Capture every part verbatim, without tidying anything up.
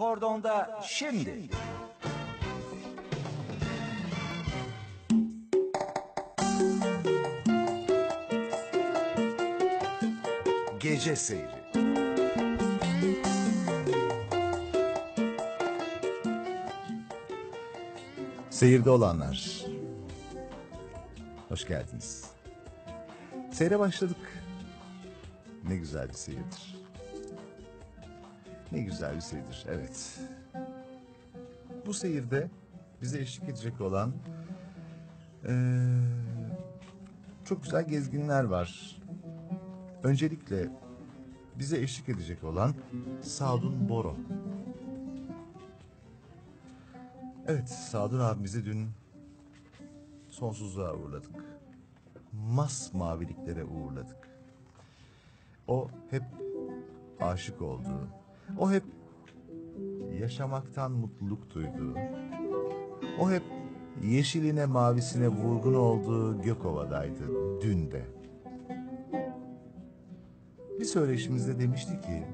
Kordonda şimdi. Gece Seyri. Seyirde olanlar, hoş geldiniz. Seyre başladık. Ne güzel bir seyirdir. Ne güzel bir seyirdir, evet. Bu seyirde bize eşlik edecek olan ee, çok güzel gezginler var. Öncelikle bize eşlik edecek olan Sadun Boro. Evet, Sadun abimizi dün sonsuzluğa uğurladık. Masmaviliklere uğurladık. O hep aşık olduğu, o hep yaşamaktan mutluluk duyduğu, o hep yeşiline mavisine vurgun olduğu Gökova'daydı dün de. Bir söyleşimizde demişti ki,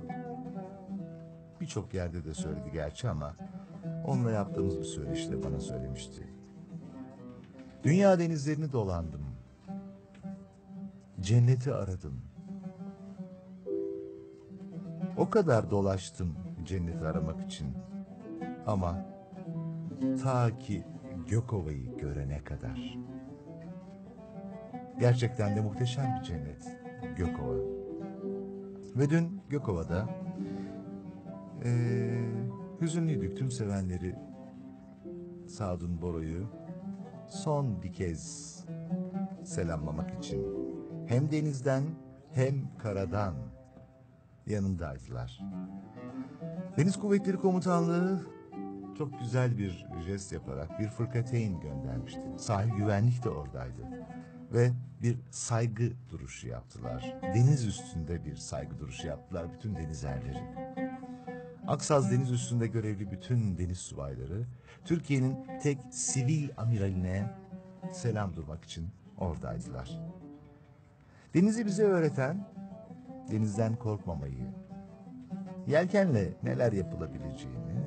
birçok yerde de söyledi gerçi ama onunla yaptığımız bir söyleşide bana söylemişti. Dünya denizlerini dolandım, cenneti aradım. O kadar dolaştım cenneti aramak için ama ta ki Gökova'yı görene kadar. Gerçekten de muhteşem bir cennet Gökova. Ve dün Gökova'da e, hüzünlüydük tüm sevenleri, Sadun Boro'yu son bir kez selamlamak için hem denizden hem karadan yanındaydılar. Deniz Kuvvetleri Komutanlığı çok güzel bir jest yaparak bir fırkateyn göndermişti. Sahil güvenlik de oradaydı ve bir saygı duruşu yaptılar. Deniz üstünde bir saygı duruşu yaptılar bütün deniz erleri. Aksaz Deniz Üssü'nde görevli bütün deniz subayları Türkiye'nin tek sivil amiraline selam durmak için oradaydılar. Denizi bize öğreten, denizden korkmamayı, yelkenle neler yapılabileceğini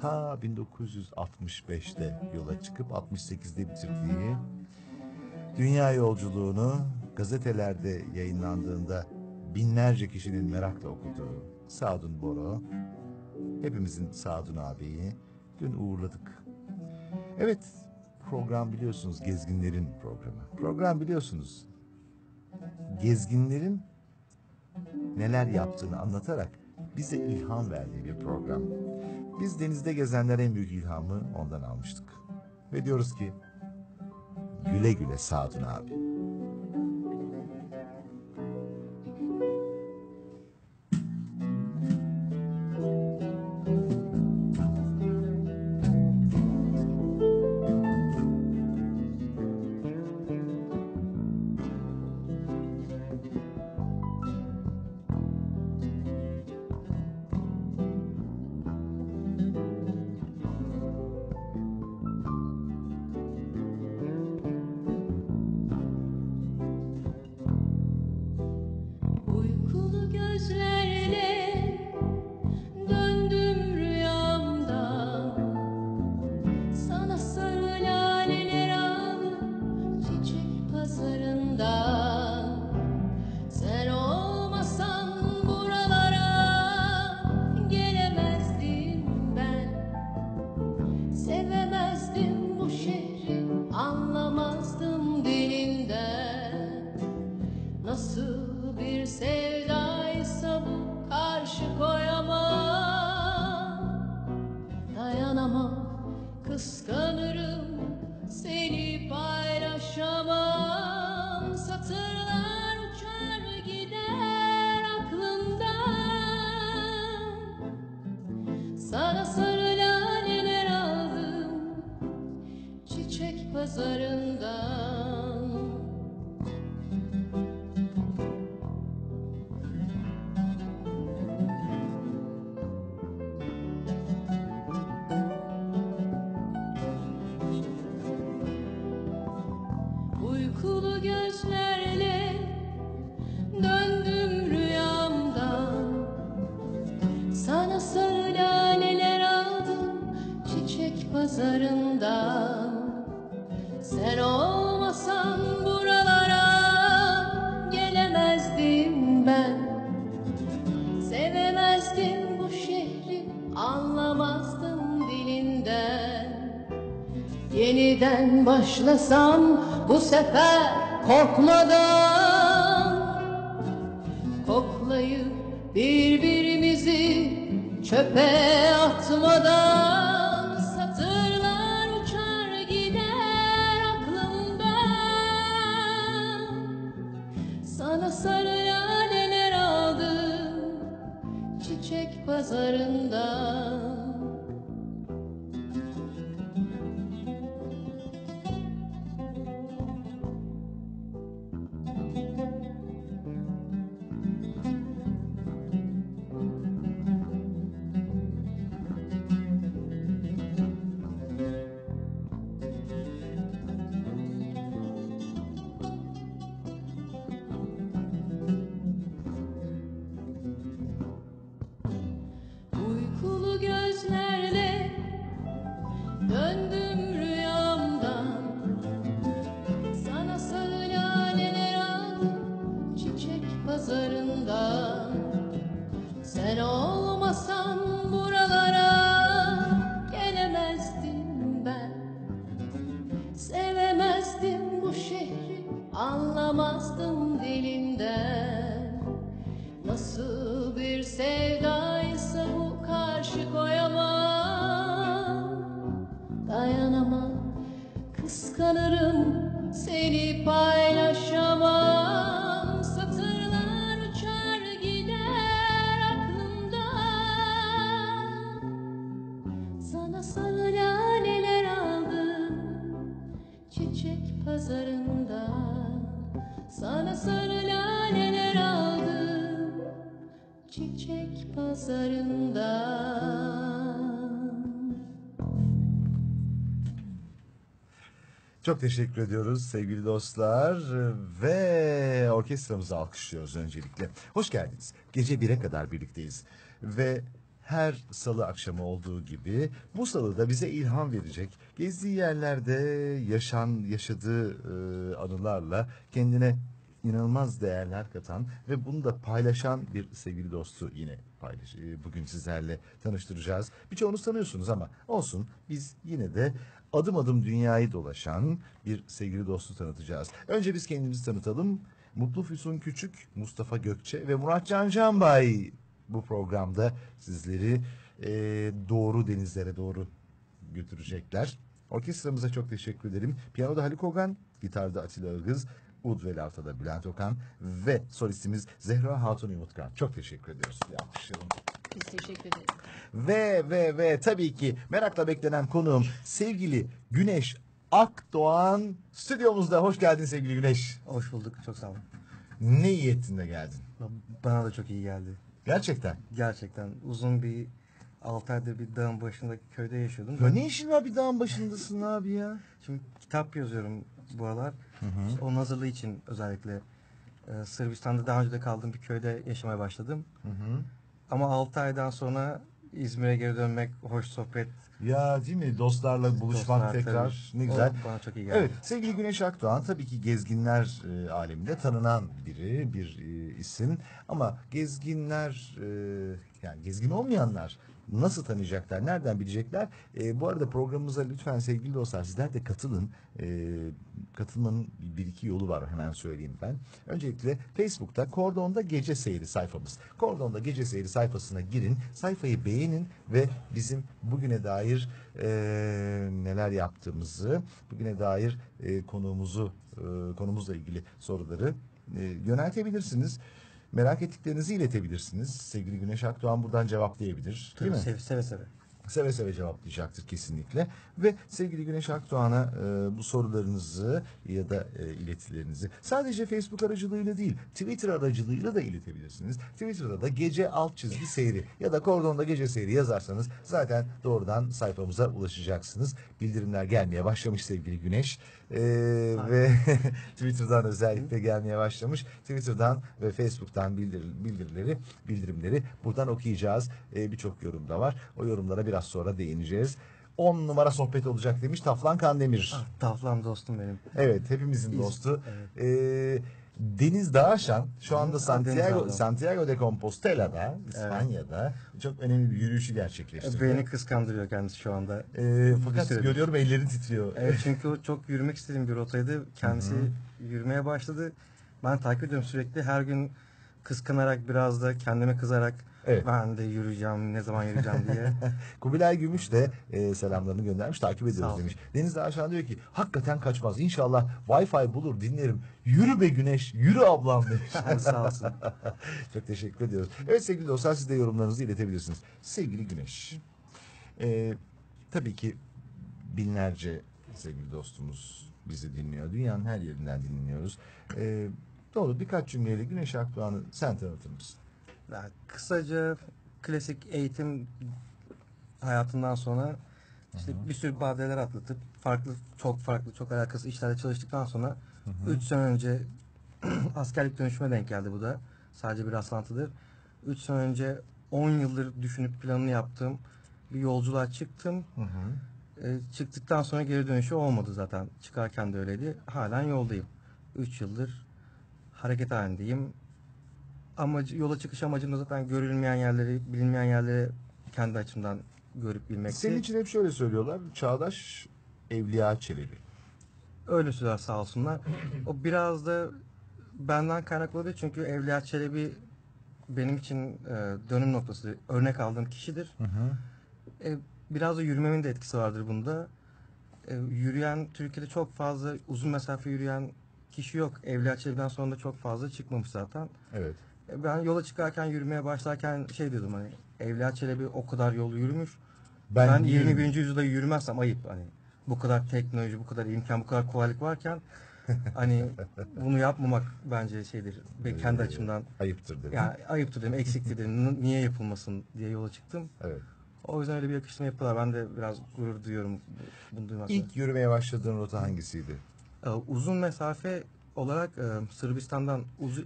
ta bin dokuz yüz altmış beş'te yola çıkıp altmış sekiz'de bitirdiği dünya yolculuğunu gazetelerde yayınlandığında binlerce kişinin merakla okuduğu Sadun Boro, hepimizin Sadun abiyi dün uğurladık. Evet, program biliyorsunuz gezginlerin programı. Program biliyorsunuz gezginlerin neler yaptığını anlatarak bize ilham verdiği bir program. Biz denizde gezenler en büyük ilhamı ondan almıştık. Ve diyoruz ki güle güle Sadun abi. Sana sarı laleler aldım çiçek pazarından. Sen olmasan buralara gelemezdim ben. Sevemezdim bu şehri, anlamazdım dilinden. Yeniden başlasam bu sefer korkmadan, koklayıp birbirimizi çöpe atmadan, satırlar uçar gider aklımdan. Sana sarı laleler aldım çiçek pazarından. Çok teşekkür ediyoruz sevgili dostlar ve orkestramızı alkışlıyoruz öncelikle. Hoş geldiniz. Gece bire kadar birlikteyiz ve her salı akşamı olduğu gibi bu salıda bize ilham verecek, gezdiği yerlerde yaşan yaşadığı e, anılarla kendine inanılmaz değerler katan ve bunu da paylaşan bir sevgili dostu yine paylaş bugün sizlerle tanıştıracağız. Birçoğunu tanıyorsunuz ama olsun, biz yine de adım adım dünyayı dolaşan bir sevgili dostu tanıtacağız. Önce biz kendimizi tanıtalım. Mutlu Füsun Küçük, Mustafa Gökçe ve Murat Can Canbay bu programda sizleri e, doğru denizlere doğru götürecekler. Orkestramıza çok teşekkür ederim. Piyanoda Haluk Ogan, gitarda Atilla Irgız, ud ve lavtada Bülent Okan ve solistimiz Zehra Hatun Umutkan. Çok teşekkür ediyoruz. Alkışlayalım. Biz teşekkür ederiz. Ve ve ve tabii ki merakla beklenen konuğum sevgili Güneş Akdoğan stüdyomuzda. Hoş geldin sevgili Güneş. Hoş bulduk. Çok sağ olun. Ne iyi ettin de geldin. Bana da çok iyi geldi. Gerçekten? Gerçekten. Uzun bir altı aydır bir dağın başındaki köyde yaşıyordum. Ya ne işin var bir dağın başındasın abi ya? Şimdi kitap yazıyorum bu aralar. Hı hı. İşte onun hazırlığı için özellikle e, Sırbistan'da daha önce de kaldığım bir köyde yaşamaya başladım. Hı hı. Ama altı aydan sonra İzmir'e geri dönmek, hoş sohbet. Ya değil mi? Dostlarla buluşmak, dostlar, tekrar tabii. Ne güzel. O, bana çok iyi geldi. Evet, sevgili Güneş Akdoğan tabii ki gezginler e, aleminde tanınan biri, bir e, isim. Ama gezginler, e, yani gezgin olmayanlar nasıl tanıyacaklar, nereden bilecekler? E, bu arada programımıza lütfen sevgili dostlar sizler de katılın. E, katılmanın bir iki yolu var, hemen söyleyeyim ben. Öncelikle Facebook'ta Kordon'da Gece Seyri sayfamız. Kordon'da Gece Seyri sayfasına girin, sayfayı beğenin ve bizim bugüne dair e, neler yaptığımızı, bugüne dair e, konuğumuzu, e, konumuzla ilgili soruları e, yöneltebilirsiniz. Merak ettiklerinizi iletebilirsiniz. Sevgili Güneş Akdoğan buradan cevaplayabilir. Değil mi? Seve seve. seve seve cevaplayacaktır kesinlikle. Ve sevgili Güneş Akdoğan'a e, bu sorularınızı ya da e, iletilerinizi sadece Facebook aracılığıyla değil, Twitter aracılığıyla da iletebilirsiniz. Twitter'da da gece alt çizgi seyri ya da kordonda gece seyri yazarsanız zaten doğrudan sayfamıza ulaşacaksınız. Bildirimler gelmeye başlamış sevgili Güneş. E, ve Twitter'dan özellikle gelmeye başlamış. Twitter'dan ve Facebook'tan bildir- bildirileri, bildirimleri buradan okuyacağız. E, Birçok yorum da var. O yorumlara bir biraz sonra değineceğiz. on numara sohbet olacak demiş Taflan Kandemir. Ah, Taflan dostum benim. Evet, hepimizin İzmir dostu. Evet. Ee, Deniz Dağaşan şu anda Santiago, Santiago de Compostela'da, İspanya'da evet, çok önemli bir yürüyüşü gerçekleştirdi. Beni kıskandırıyor kendisi şu anda. Ee, fakat görüyorum ellerin titriyor. Evet, çünkü çok yürümek istediğim bir rotaydı. Kendisi Hı-hı. yürümeye başladı. Ben takip ediyorum sürekli. Her gün kıskanarak, biraz da kendime kızarak evet, ben de yürüyeceğim, ne zaman yürüyeceğim diye. Kubilay Gümüş de e, selamlarını göndermiş, takip ediyoruz demiş. Deniz de aşağı diyor ki hakikaten kaçmaz, İnşallah Wi-Fi bulur dinlerim. Yürü be Güneş, yürü ablam demiş. Sağ olsun. Çok teşekkür ediyoruz. Evet sevgili dostlar, siz de yorumlarınızı iletebilirsiniz. Sevgili Güneş, e, tabii ki binlerce sevgili dostumuz bizi dinliyor. Dünyanın her yerinden dinliyoruz. E, Doğru, birkaç cümleyle Güneş Akdoğan'ı sen tanıtır mısın? Ya, kısaca klasik eğitim hayatından sonra işte hı hı. bir sürü badireler atlatıp farklı, çok farklı, çok alakasız işlerde çalıştıktan sonra üç sene önce askerlik dönüşüme denk geldi bu da. Sadece bir rastlantıdır. üç sene önce on yıldır düşünüp planını yaptığım bir yolculuğa çıktım. Hı hı. E, çıktıktan sonra geri dönüşü olmadı zaten. Çıkarken de öyleydi. Halen yoldayım. üç yıldır hareket halindeyim. Amacı, yola çıkış amacım da zaten görülmeyen yerleri, bilinmeyen yerleri kendi açımdan görüp bilmekti. Senin için hep şöyle söylüyorlar, çağdaş Evliya Çelebi. Öyle söyler sağ olsunlar. O biraz da benden kaynaklanıyor çünkü Evliya Çelebi benim için dönüm noktası, örnek aldığım kişidir. Hı hı. Biraz da yürümemin de etkisi vardır bunda. Yürüyen, Türkiye'de çok fazla uzun mesafe yürüyen kişi yok. Evliya Çelebi'den sonra da çok fazla çıkmamış zaten. Evet. Ben yola çıkarken, yürümeye başlarken şey diyordum, hani Evliya Çelebi o kadar yolu yürümüş. Ben, ben yirmi birinci yüzyılda yürümezsem ayıp. Hani bu kadar teknoloji, bu kadar imkan, bu kadar kolaylık varken hani bunu yapmamak bence şeydir. Ben kendi açımdan ayıptır dedim. Ya ayıptır dedim, eksiktir dedim. Niye yapılmasın diye yola çıktım. Evet. O yüzden öyle bir yakıştırma yaptılar. Ben de biraz gurur duyuyorum bunu duymakla. İlk yürümeye başladığın rota hangisiydi? Uzun mesafe olarak Sırbistan'dan uzun...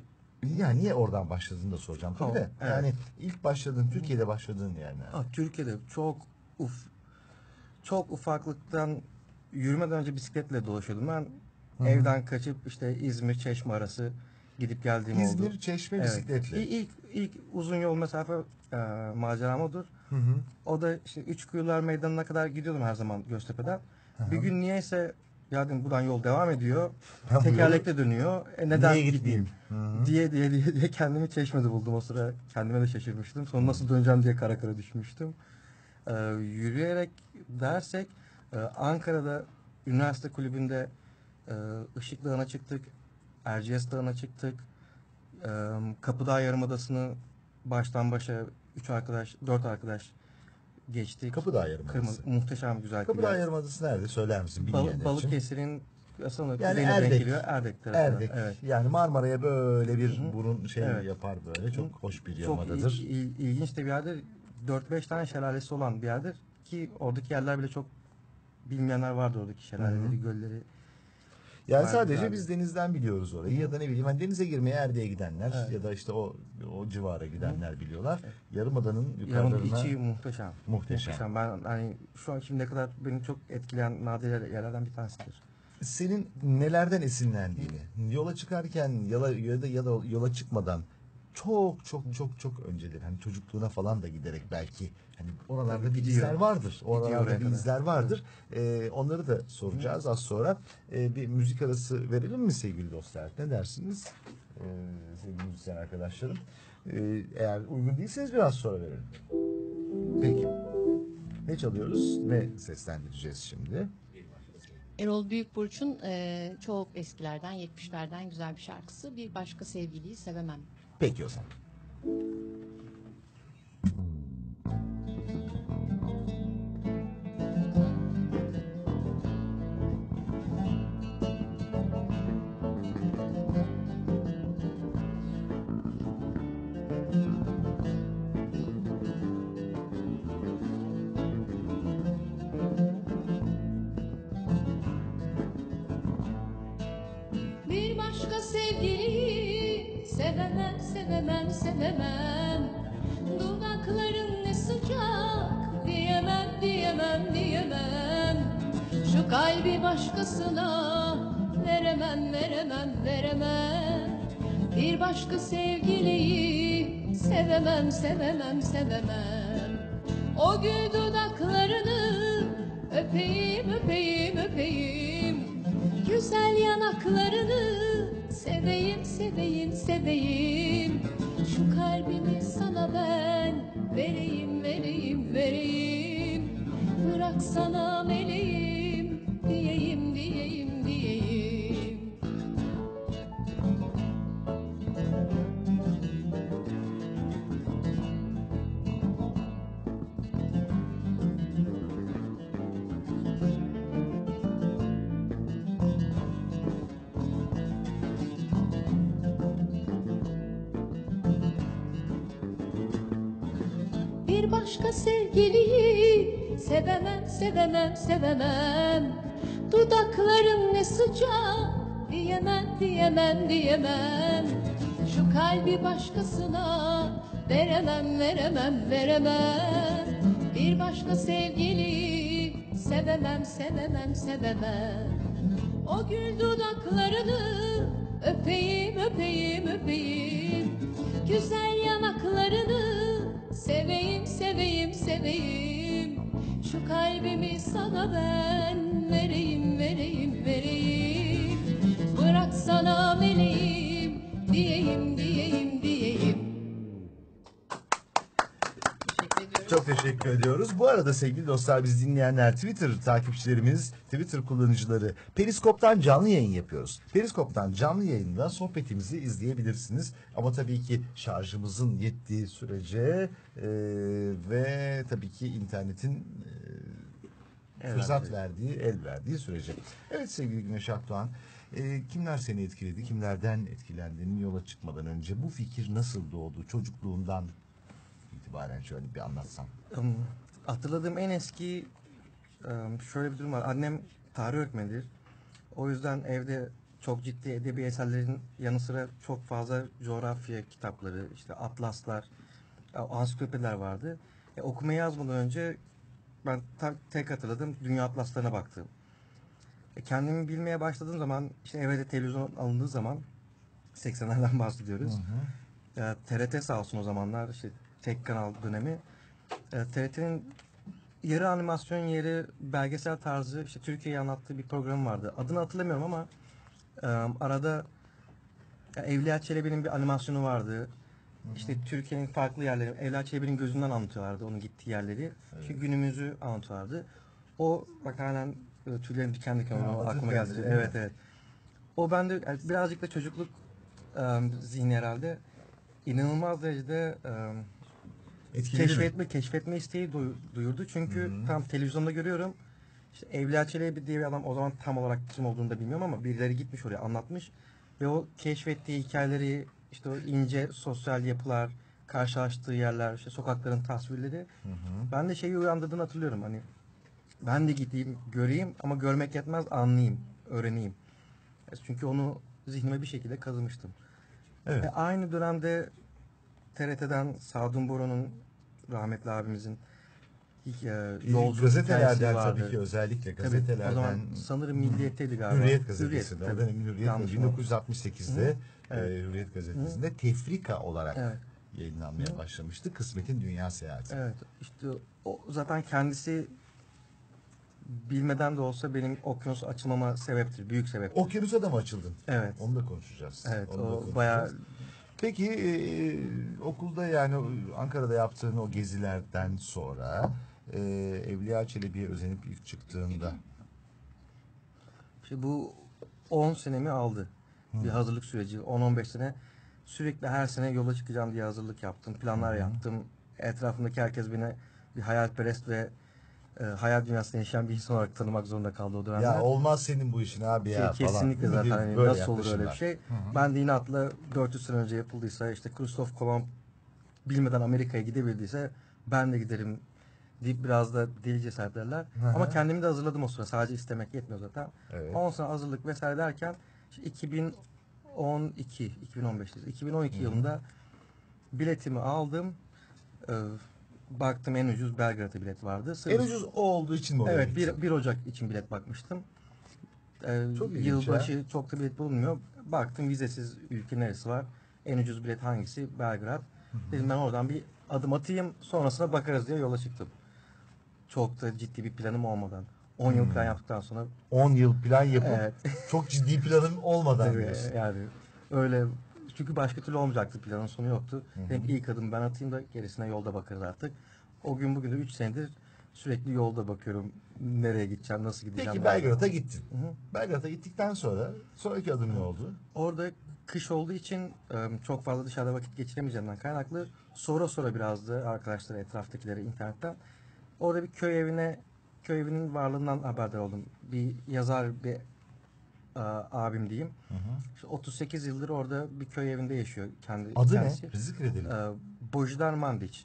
Ya niye oradan başladığını da soracağım tabii de. Evet. Yani ilk başladığın, Türkiye'de başladığın yerler. Yani. Türkiye'de çok uf, çok ufaklıktan yürümeden önce bisikletle dolaşıyordum. Ben Hı-hı. evden kaçıp işte İzmir, Çeşme arası gidip geldiğim İzmir, oldu. İzmir, Çeşme evet, bisikletle. İlk, ilk uzun yol mesafe e, maceram odur. Hı-hı. O da işte Üç Kuyular meydanına kadar gidiyordum her zaman Göztepe'den. Hı-hı. Bir gün niyeyse... Ya dedim, buradan yol devam ediyor, ben tekerlekle yol... dönüyor, e neden niye gitmeyeyim diye, diye diye diye kendimi Çeşme'de buldum. O sıra kendime de şaşırmıştım. Sonra nasıl döneceğim diye kara kara düşmüştüm. Ee, yürüyerek dersek, e, Ankara'da üniversite kulübünde e, Işık Dağı'na çıktık, Erciyes Dağı'na çıktık, e, Kapıdağ Yarımadası'nı baştan başa üç arkadaş, dört arkadaş geçtik. Kapıdağ Yarımadası. Kırmızı, muhteşem güzel. Kapıdağ Yarımadası nerede? Söyler misin bilmeyenler için? Balıkesir'in aslında yani Erdek, Erdek tarafından. Erdek. Evet. Yani Marmara'ya böyle bir Hı-hı. burun şey evet. yapar böyle. Çok Hı-hı. hoş bir yarımadadır. Çok il, il, ilginç de bir yerdir. dört beş tane şelalesi olan bir yerdir ki oradaki yerler bile çok bilmeyenler vardı, oradaki şelaleleri, Hı-hı. gölleri. Yani Var sadece yani. biz denizden biliyoruz orayı Hı. ya da ne bileyim hani denize girmeye Erdek'e gidenler evet. ya da işte o o civara gidenler Hı. biliyorlar. Evet. Yarımada'nın yukarılarına... İçi muhteşem. Muhteşem. muhteşem. Ben hani şu an şimdiye kadar beni çok etkileyen nadir yerlerden bir tanesidir. Senin nelerden esinlendiğini, Hı. yola çıkarken yola, ya da ya da yola çıkmadan çok çok çok çok öncedir. Hani çocukluğuna falan da giderek belki hani oralarda Tabii, bir gidiyor. izler vardır. Oralarda bir izler vardır. Ee, onları da soracağız Hı. az sonra. Ee, bir müzik arası verelim mi sevgili dostlar? Ne dersiniz? Ee, sevgili müzisyen arkadaşlarım. Ee, eğer uygun değilseniz biraz sonra verelim. Peki. Ne çalıyoruz? Ne seslendireceğiz şimdi? Erol Büyükburç'un e, çok eskilerden, yetmişlerden güzel bir şarkısı. Bir başka sevgiliyi sevemem. Peki o zaman. Sevemem, sevemem, sevemem. Dudakların ne sıcak. Diyemem, diyemem, diyemem. Şu kalbi başkasına veremem, veremem, veremem. Bir başka sevgiliyi sevemem, sevemem, sevemem. O gün dudaklarını öpeyim, öpeyim, öpeyim. Güzel yanaklarını seveyim, seveyim, seveyim. Şu kalbimi sana ben vereyim, vereyim, vereyim. Bırak sana meleğim diyeyim, diyeyim, diyeyim. Bir başka sevgiliyi sevemem, sevemem, sevemem. Dudakların ne sıcak. Diyemem, diyemem, diyemem. Şu kalbi başkasına veremem, veremem, veremem. Bir başka sevgiliyi sevemem, sevemem, sevemem. O gül dudaklarını öpeyim, öpeyim, öpeyim. Güzel yanaklarını seveyim, seveyim, seveyim. Şu kalbimi sana ben vereyim, vereyim, vereyim. Bırak sana meleğim diyeyim, diyeyim, diyeyim. Teşekkür Çok teşekkür ediyoruz. Bu arada sevgili dostlar, biz dinleyenler, Twitter takipçilerimiz, Twitter kullanıcıları, Periskop'tan canlı yayın yapıyoruz. Periskop'tan canlı yayında sohbetimizi izleyebilirsiniz. Ama tabii ki şarjımızın yettiği sürece Ee, ve tabii ki internetin e, evet, fırsat evet. verdiği, el verdiği sürece. Evet sevgili Güneş Akdoğan, e, kimler seni etkiledi, kimlerden etkilendin yola çıkmadan önce? Bu fikir nasıl doğdu? Çocukluğundan itibaren şöyle bir anlatsan. Um, hatırladığım en eski um, şöyle bir durum var. Annem tarih öğretmenidir. O yüzden evde çok ciddi edebi eserlerin yanı sıra çok fazla coğrafya kitapları, işte atlaslar, ansiklopediler vardı. E, okumayı yazmadan önce ben ta, tek hatırladım, dünya atlaslarına baktım. E, kendimi bilmeye başladığım zaman, işte evde televizyon alındığı zaman, seksenlerden bahsediyoruz. Hı hı. E, T R T sağ olsun o zamanlar, işte tek kanal dönemi. E, T R T'nin yarı animasyon, yarı belgesel tarzı, işte Türkiye'yi anlattığı bir program vardı. Adını hatırlamıyorum ama e, arada e, Evliya Çelebi'nin bir animasyonu vardı. İşte Türkiye'nin farklı yerleri, Evliya Çelebi'nin gözünden anlatıyorlardı onun gittiği yerleri. Evet. Çünkü günümüzü anlatıyorlardı. O bak halen tüylerim diken diken oldu, aklıma geldi. Evet evet, evet. O bende yani birazcık da çocukluk um, zihni herhalde inanılmaz derecede um, keşfetme, keşfetme isteği duyurdu. Çünkü Hı-hı. tam televizyonda görüyorum. İşte Evliya Çelebi diye bir adam, o zaman tam olarak kim olduğunu da bilmiyorum ama birileri gitmiş oraya anlatmış ve o keşfettiği hikayeleri, İşte o ince sosyal yapılar, karşılaştığı yerler, işte sokakların tasvirleri. Hı hı. Ben de şeyi uyandırdığını hatırlıyorum. Hani ben de gideyim, göreyim ama görmek yetmez, anlayayım, öğreneyim. Çünkü onu zihnime bir şekilde kazımıştım. Evet. E, aynı dönemde T R T'den Sadun Boro'nun, rahmetli abimizin yolculuk gazetelerden vardı. Tabii ki özellikle gazetelerden. Tabii, o zaman sanırım Milliyet'teydi galiba. Hürriyet gazetesinde. Hürriyet, bin dokuz yüz altmış sekiz'de. Hı hı. Evet. Hürriyet gazetesinde Hı. tefrika olarak evet. yayınlanmaya Hı. başlamıştı. Kısmet'in Dünya Seyahati. Evet. İşte o zaten kendisi bilmeden de olsa benim okyanus açılmama sebeptir. Büyük sebeptir. Okyanusa da mı açıldın? Evet. Onu da konuşacağız. Evet. Onu o konuşacağız. Bayağı... Peki e, okulda, yani Ankara'da yaptığın o gezilerden sonra e, Evliya Çelebi'ye özenip ilk çıktığında? İşte bu on senemi aldı. Hı. Bir hazırlık süreci, on on beş sene sürekli her sene yola çıkacağım diye hazırlık yaptım, planlar Hı. yaptım. Etrafındaki herkes beni bir hayalperest ve e, hayal dünyasında yaşayan bir insan olarak tanımak zorunda kaldı o dönemde. Ya olmaz senin bu işin abi ya şey, falan. Kesinlikle zaten hani nasıl olur öyle bir şey. Hı hı. Ben de inatla dört yüz sene önce yapıldıysa, işte Kristof Kolomb bilmeden Amerika'ya gidebildiyse ben de giderim deyip biraz da delice sahiplerler. Ama kendimi de hazırladım o sırada, sadece istemek yetmiyor zaten. Evet. on sene hazırlık vesaire derken, iki bin on iki, iki bin on beşteyiz. iki bin on iki hmm. yılında biletimi aldım. Ee, baktım en ucuz Belgrad'a bilet vardı. Sırbistan... En ucuz o olduğu için mi? Evet, bir Ocak için bilet bakmıştım. Ee, çok yılbaşı ya. Çok da bilet bulunmuyor. Baktım vizesiz ülke neresi var? En ucuz bilet hangisi? Belgrad. Hı hı. Dedim ben oradan bir adım atayım, sonrasına bakarız diye yola çıktım. Çok da ciddi bir planım olmadan. on hmm. yıl plan yaptıktan sonra. on yıl plan yapıp evet. çok ciddi planım olmadan diyorsun. Yani öyle, çünkü başka türlü olmayacaktı, planın sonu yoktu. Hı hı. Dedim ilk adım ben atayım da gerisine yolda bakarız artık. O gün bugün de üç senedir sürekli yolda bakıyorum. Nereye gideceğim, nasıl gideceğim. Peki Belgrad'a gittin. Belgrad'a gittikten sonra sonraki adım ne oldu? Orada kış olduğu için çok fazla dışarıda vakit geçiremeyeceğimden kaynaklı sonra sonra biraz da arkadaşlara, etraftakileri internetten. Orada bir köy evine, köy evinin varlığından haberdar oldum. Bir yazar, bir abim diyeyim. Hı hı. İşte otuz sekiz yıldır orada bir köy evinde yaşıyor. Kendi, adı kendisi. Ne? Rizik edelim. Bojdar Mandić.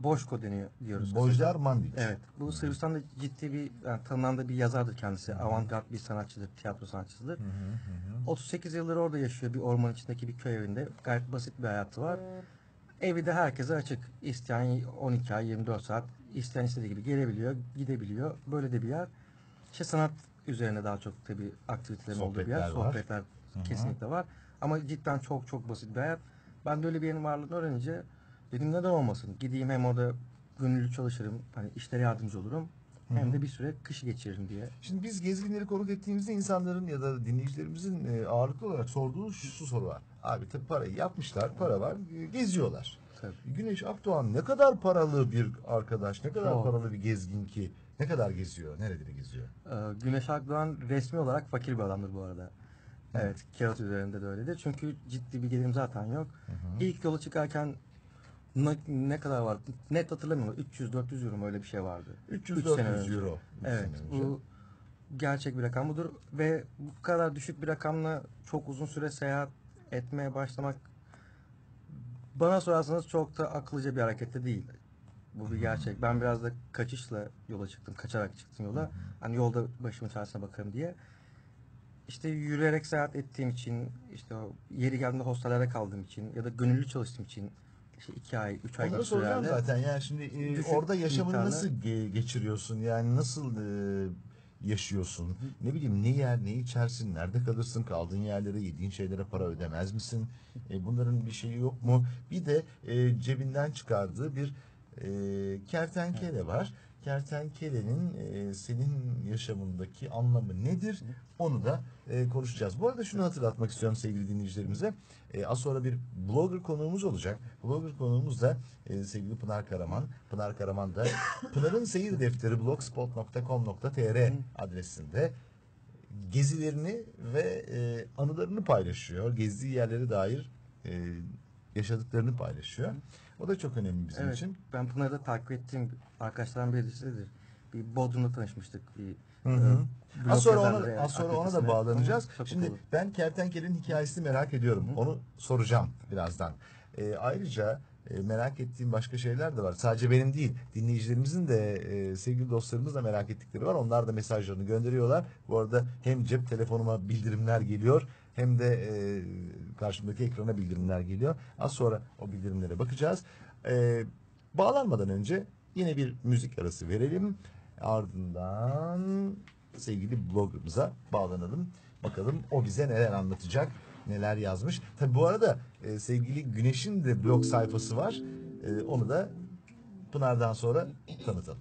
Boşko deniyor diyoruz. Bojdar Mandić. Evet. Bu hmm. Sırbistan'da ciddi bir, yani tanınan da bir yazardır kendisi. Hmm. Avantgard bir sanatçıdır, tiyatro sanatçıdır. Hmm. Hmm. otuz sekiz yıldır orada yaşıyor, bir orman içindeki bir köy evinde. Gayet basit bir hayatı var. Hmm. Evi de herkese açık. İsteyen on iki ay yirmi dört saat isteyen istediği gibi gelebiliyor, gidebiliyor. Böyle de bir yer. İşte sanat üzerine daha çok tabii aktivitelerin olduğu bir yer. Var. Sohbetler hmm. kesinlikle var. Ama cidden çok çok basit bir hayat. Ben böyle bir yerin varlığını öğrenince dedim neden olmasın? Gideyim, hem orada gönüllü çalışırım, hani işlere yardımcı olurum, Hı-hı. hem de bir süre kışı geçiririm diye. Şimdi biz gezginleri konuk ettiğimizde insanların ya da dinleyicilerimizin ağırlıklı olarak sorduğu şu soru var. Abi tabii parayı yapmışlar, para var, geziyorlar. Tabii. Güneş Akdoğan ne kadar paralı bir arkadaş, ne kadar Çok. paralı bir gezgin ki, ne kadar geziyor, nereleri geziyor? Ee, Güneş Akdoğan resmi olarak fakir bir adamdır bu arada. Hı-hı. Evet, kağıt üzerinde de öyledir. Çünkü ciddi bir gelirim zaten yok. Hı-hı. İlk yola çıkarken Ne, ne kadar vardı? Net hatırlamıyorum. üç yüz dört yüz euro mu öyle bir şey vardı. üç yüz dört yüz euro. Evet. Bu gerçek bir rakam budur. Ve bu kadar düşük bir rakamla çok uzun süre seyahat etmeye başlamak bana sorarsanız çok da akıllıca bir hareket de değil. Bu bir gerçek. Ben biraz da kaçışla yola çıktım. Kaçarak çıktım yola. Hani yolda başımın çaresine bakarım diye. İşte yürüyerek seyahat ettiğim için, işte yeri geldiğinde hostellerde kaldığım için ya da gönüllü çalıştığım için İşte iki ay, üç ay gibi sürelerde. Onları soracağım zaten. Yani şimdi e, orada yaşamını imkanı... nasıl ge- geçiriyorsun? Yani nasıl e, yaşıyorsun? Hı. Ne bileyim, ne yer, ne içersin? Nerede kalırsın? Kaldığın yerlere, yediğin şeylere para ödemez misin? E, bunların bir şeyi yok mu? Bir de e, cebinden çıkardığı bir e, kertenkele Hı. var. Kertenkelenin e, senin yaşamındaki anlamı nedir? Onu da e, konuşacağız. Bu arada şunu hatırlatmak istiyorum sevgili dinleyicilerimize. E, az sonra bir blogger konuğumuz olacak. Blogger konuğumuz da e, sevgili Pınar Karaman. Pınar Karaman da Pınar'ın seyir defteri blogspot nokta com nokta tr adresinde gezilerini ve e, anılarını paylaşıyor. Gezdiği yerlere dair e, yaşadıklarını paylaşıyor. O da çok önemli bizim evet, için. Ben Pınar'ı da takip ettiğim arkadaşlarım birisidir. Bir Bodrum'da tanışmıştık. Bir, hı hı. E, az sonra, ona, az sonra ona da bağlanacağız. Hı, Şimdi olur. ben Kertenkele'nin hikayesini merak ediyorum. Hı. Onu soracağım birazdan. E, ayrıca e, merak ettiğim başka şeyler de var. Sadece benim değil, dinleyicilerimizin de e, sevgili dostlarımız da merak ettikleri var. Onlar da mesajlarını gönderiyorlar. Bu arada hem cep telefonuma bildirimler geliyor, hem de e, karşımdaki ekrana bildirimler geliyor. Az sonra o bildirimlere bakacağız. E, bağlanmadan önce yine bir müzik arası verelim. Ardından sevgili bloggerımıza bağlanalım. Bakalım o bize neler anlatacak, neler yazmış. Tabii bu arada e, sevgili Güneş'in de blog sayfası var. E, onu da Pınar'dan sonra tanıtalım.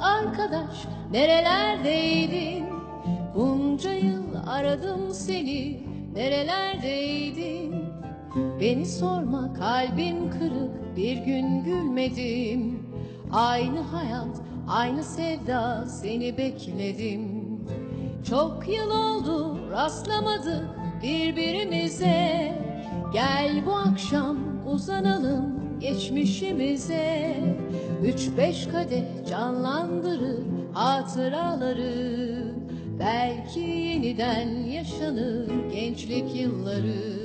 Arkadaş nerelerdeydin? Bunca yıl aradım seni, nerelerdeydin? Beni sorma kalbim kırık, bir gün gülmedim. Aynı hayat, aynı sevda, seni bekledim. Çok yıl oldu rastlamadık birbirimize. Gel bu akşam uzanalım geçmişimize. Üç beş kadeh canlandırır hatıraları. Belki yeniden yaşanır gençlik yılları.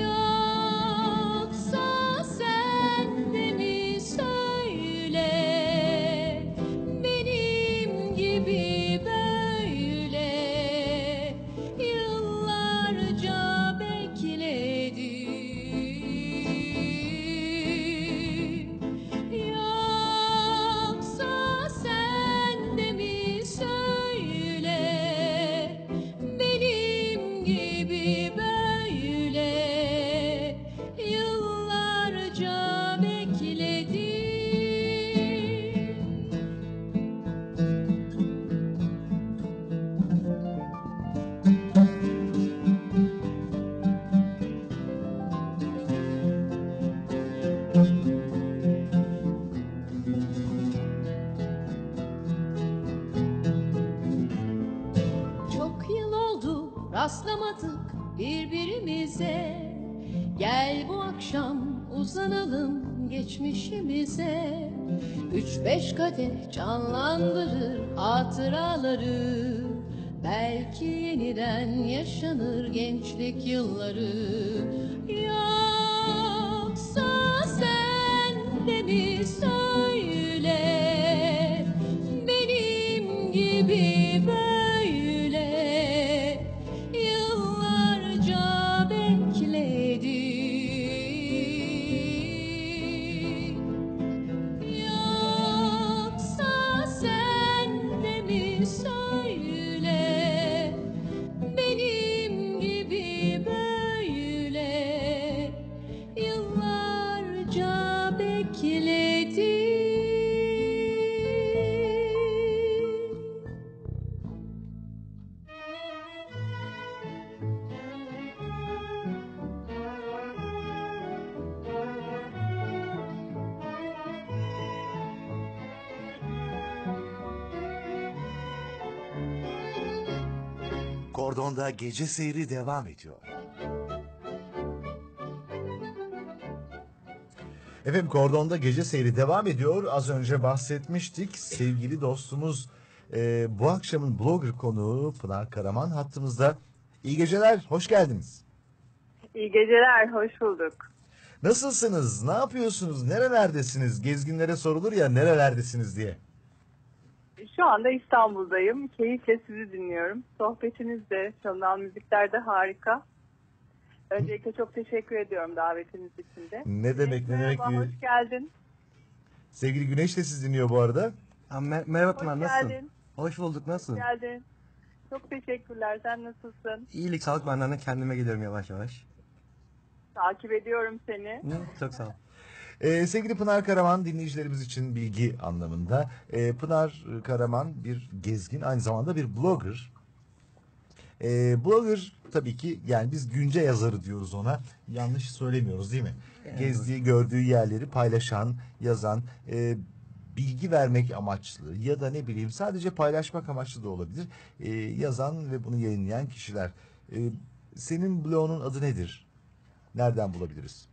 Yoksa sen de mi söyle, benim gibi böyle yıllarca bekledim. Yoksa sen de mi söyle, benim gibi böyle rastlamadık birbirimize. Gel bu akşam uzanalım geçmişimize. Üç beş kadeh canlandırır hatıraları. Belki yeniden yaşanır gençlik yılları. Yoksa sen de mi söyle, benim gibi ben Kordon'da gece seyri devam ediyor. Efendim, Kordon'da gece seyri devam ediyor. Az önce bahsetmiştik. Sevgili dostumuz, e, bu akşamın blogger konuğu Pınar Karaman hattımızda. İyi geceler, hoş geldiniz. İyi geceler, hoş bulduk. Nasılsınız, ne yapıyorsunuz, nerelerdesiniz? Gezginlere sorulur ya, nerelerdesiniz diye. Şu anda İstanbul'dayım. Keyifle sizi dinliyorum. Sohbetiniz de, çalınan müzikler de harika. Öncelikle çok teşekkür ediyorum davetiniz için de. Ne demek, ne demek. Merhaba, hoş geldin. Sevgili Güneş de sizi dinliyor bu arada. Ha, mer merhaba Pınar, nasılsın? Geldin. Hoş bulduk, nasılsın? Hoş geldin. Çok teşekkürler, sen nasılsın? İyilik, sağlık, benden de kendime geliyorum yavaş yavaş. Takip ediyorum seni. Çok sağ ol. Ee, sevgili Pınar Karaman, dinleyicilerimiz için bilgi anlamında. Ee, Pınar Karaman bir gezgin, aynı zamanda bir blogger. Ee, blogger tabii ki, yani biz günce yazarı diyoruz ona. Yanlış söylemiyoruz değil mi? Evet. Gezdiği, gördüğü yerleri paylaşan, yazan, e, bilgi vermek amaçlı ya da ne bileyim sadece paylaşmak amaçlı da olabilir. E, yazan ve bunu yayınlayan kişiler. E, senin blogunun adı nedir? Nereden bulabiliriz?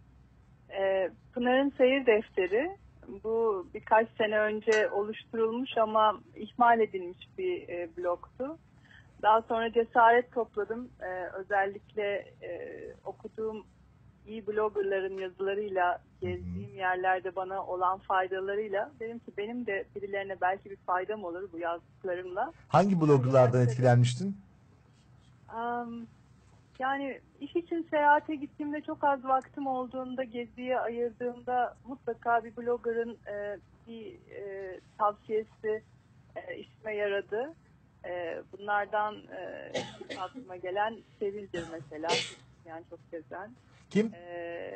Pınar'ın Seyir Defteri, bu birkaç sene önce oluşturulmuş ama ihmal edilmiş bir blogtu. Daha sonra cesaret topladım. Özellikle okuduğum iyi bloggerların yazılarıyla, gezdiğim yerlerde bana olan faydalarıyla dedim ki benim de birilerine belki bir faydam olur bu yazdıklarımla. Hangi bloggerlardan etkilenmiştin? Um, Yani iş için seyahate gittiğimde, çok az vaktim olduğunda, geziye ayırdığımda mutlaka bir blogger'ın e, bir e, tavsiyesi e, işime yaradı. E, bunlardan e, aklıma gelen Sevil'dir mesela. Yani çok gezen. Kim? E,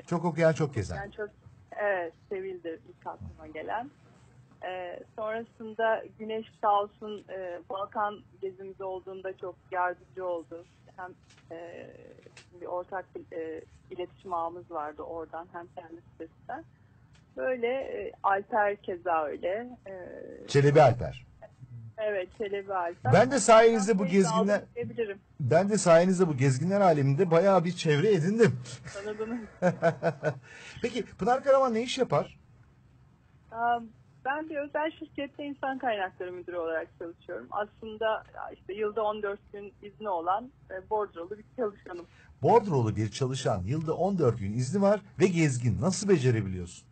çok okuyan, çok gezen. Yani çok, evet, Sevil'dir ilk aklıma gelen. E, sonrasında Güneş sağ olsun, e, Balkan gezimiz olduğunda çok yardımcı oldu. zaten e, bir ortak bir e, iletişim ağımız vardı oradan, hem kendi sitesinden. Böyle e, Alper keza öyle. E, Çelebi Alper. Evet, Çelebi Alper. Ben de sayenizde ben bu gezginler Ben de sayenizde bu gezginler aleminde bayağı bir çevre edindim. Tanıdınız. Peki Pınar Karaman ne iş yapar? Um, Ben bir özel şirkette insan kaynakları müdürü olarak çalışıyorum. Aslında işte yılda on dört gün izni olan bordrolu bir çalışanım. Bordrolu bir çalışan yılda on dört gün izni var ve gezgin. Nasıl becerebiliyorsun?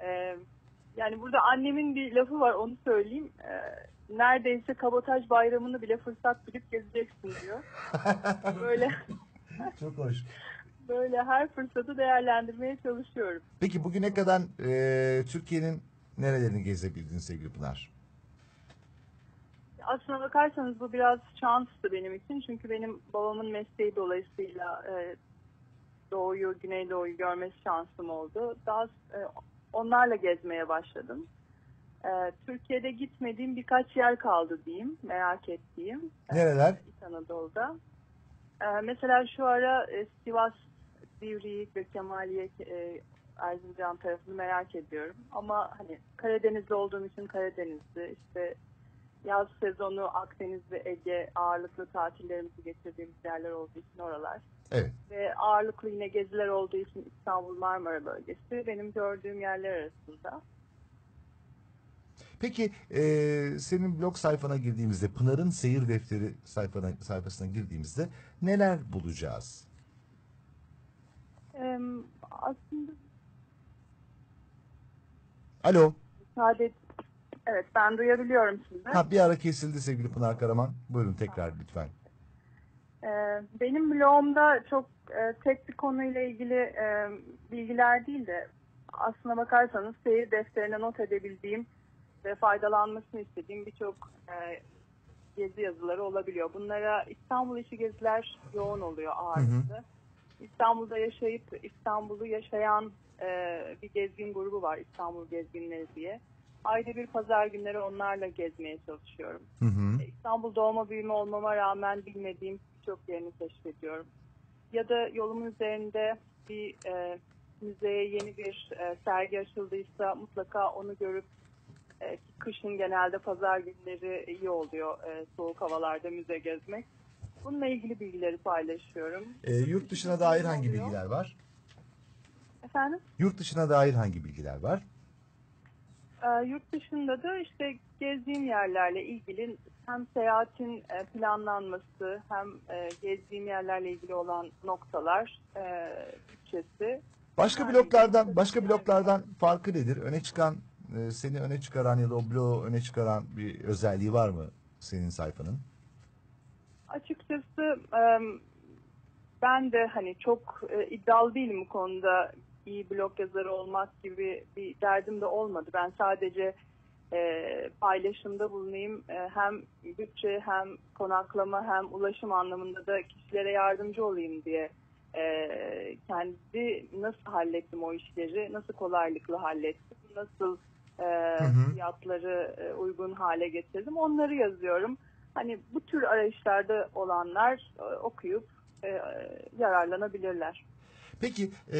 Ee, yani burada annemin bir lafı var, onu söyleyeyim. Ee, neredeyse kabotaj bayramını bile fırsat bilip gezeceksin diyor. Böyle. Çok hoş. Böyle her fırsatı değerlendirmeye çalışıyorum. Peki bugüne kadar e, Türkiye'nin nerelerini gezebildin sevgili Pınar? Aslına bakarsanız bu biraz şanstı benim için. Çünkü benim babamın mesleği dolayısıyla e, Doğu'yu, Güneydoğu'yu görmesi şansım oldu. Daha e, onlarla gezmeye başladım. E, Türkiye'de gitmediğim birkaç yer kaldı diyeyim, merak ettiğim. Nereler? İç Anadolu'da. Mesela şu ara Sivas, Divriği ve Kemaliye, Erzincan tarafını merak ediyorum. Ama hani Karadenizli olduğum için Karadenizli, işte yaz sezonu Akdeniz ve Ege ağırlıklı tatillerimizi geçirdiğimiz yerler olduğu için oralar. Evet. Ve ağırlıklı yine geziler olduğu için İstanbul Marmara bölgesi benim gördüğüm yerler arasında. Peki e, senin blog sayfana girdiğimizde, Pınar'ın seyir defteri sayfana, sayfasına girdiğimizde neler bulacağız? Ee, aslında... Alo. Sadece... Evet, ben duyabiliyorum sizi. Ha, bir ara kesildi sevgili Pınar Karaman. Buyurun tekrar ha. lütfen. Ee, benim blogumda çok e, tek bir konuyla ilgili e, bilgiler değil de aslına bakarsanız seyir defterine not edebildiğim ve faydalanmasını istediğim birçok e, gezi yazıları olabiliyor. Bunlara İstanbul içi geziler yoğun oluyor ağırlıklı. Hı hı. İstanbul'da yaşayıp İstanbul'u yaşayan e, bir gezgin grubu var, İstanbul gezginleri diye. Ayda bir pazar günleri onlarla gezmeye çalışıyorum. Hı hı. İstanbul doğma büyüme olmama rağmen bilmediğim birçok yerini keşfediyorum. Ya da yolumun üzerinde bir e, müzeye yeni bir e, sergi açıldıysa mutlaka onu görüp, kışın genelde pazar günleri iyi oluyor soğuk havalarda müze gezmek. Bununla ilgili bilgileri paylaşıyorum. E, yurt dışına dair hangi bilgiler var? Efendim? Yurt dışına dair hangi bilgiler var? E, yurt dışında da işte gezdiğim yerlerle ilgili hem seyahatin planlanması hem gezdiğim yerlerle ilgili olan noktalar, e, bütçesi. Başka yani, bloglardan, başka bloglardan farkı nedir? Öne çıkan, seni öne çıkaran ya da o blogu öne çıkaran bir özelliği var mı senin sayfanın? Açıkçası ben de hani çok iddialı değilim bu konuda. İyi blog yazarı olmak gibi bir derdim de olmadı. Ben sadece paylaşımda bulunayım. Hem bütçe hem konaklama hem ulaşım anlamında da kişilere yardımcı olayım diye kendi nasıl hallettim o işleri, nasıl kolaylıkla hallettim, nasıl E, hı hı. fiyatları e, uygun hale getirdim. Onları yazıyorum. Hani bu tür arayışlarda olanlar e, okuyup e, yararlanabilirler. Peki e,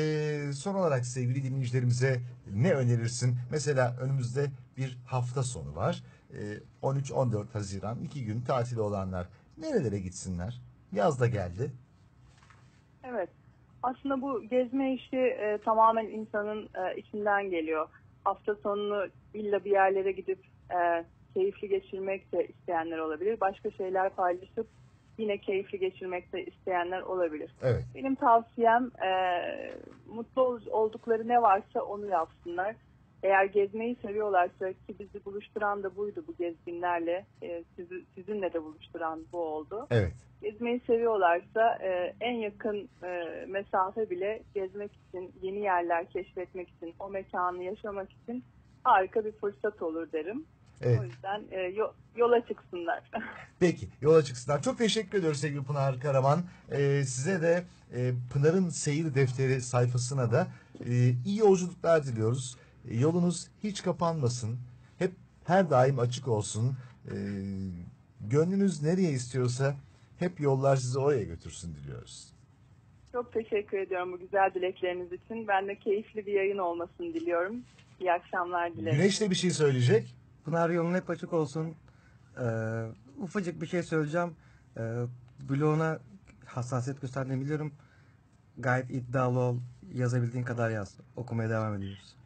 son olarak sevgili dinleyicilerimize ne önerirsin? Mesela önümüzde bir hafta sonu var. E, on üç on dört Haziran iki gün tatili olanlar nerelere gitsinler? Yaz da geldi. Evet. Aslında bu gezme işi e, tamamen insanın e, içinden geliyor. Hafta sonunu illa bir yerlere gidip e, keyifli geçirmek de isteyenler olabilir. Başka şeyler paylaşıp yine keyifli geçirmek de isteyenler olabilir. Evet. Benim tavsiyem e, mutlu oldukları ne varsa onu yapsınlar. Eğer gezmeyi seviyorlarsa, ki bizi buluşturan da buydu bu gezginlerle, e, sizi, sizinle de buluşturan bu oldu. Evet. Gezmeyi seviyorlarsa e, en yakın e, mesafe bile gezmek için, yeni yerler keşfetmek için, o mekanı yaşamak için harika bir fırsat olur derim. Evet. O yüzden e, yo, yola çıksınlar. Peki, yola çıksınlar. Çok teşekkür ediyoruz sevgili Pınar Karaman. E, size de e, Pınar'ın Seyir Defteri sayfasına da e, iyi yolculuklar diliyoruz. E, yolunuz hiç kapanmasın. Hep her daim açık olsun. E, gönlünüz nereye istiyorsa Hep yollar sizi oraya götürsün diliyoruz. Çok teşekkür ediyorum bu güzel dilekleriniz için. Ben de keyifli bir yayın olmasını diliyorum. İyi akşamlar dilerim. Güneş de bir şey söyleyecek. Pınar, yolun hep açık olsun. Ee, ufacık bir şey söyleyeceğim. Ee, bloğuna hassasiyet gösterdiğini biliyorum. Gayet iddialı ol. Yazabildiğin kadar yaz. Okumaya devam ediyoruz.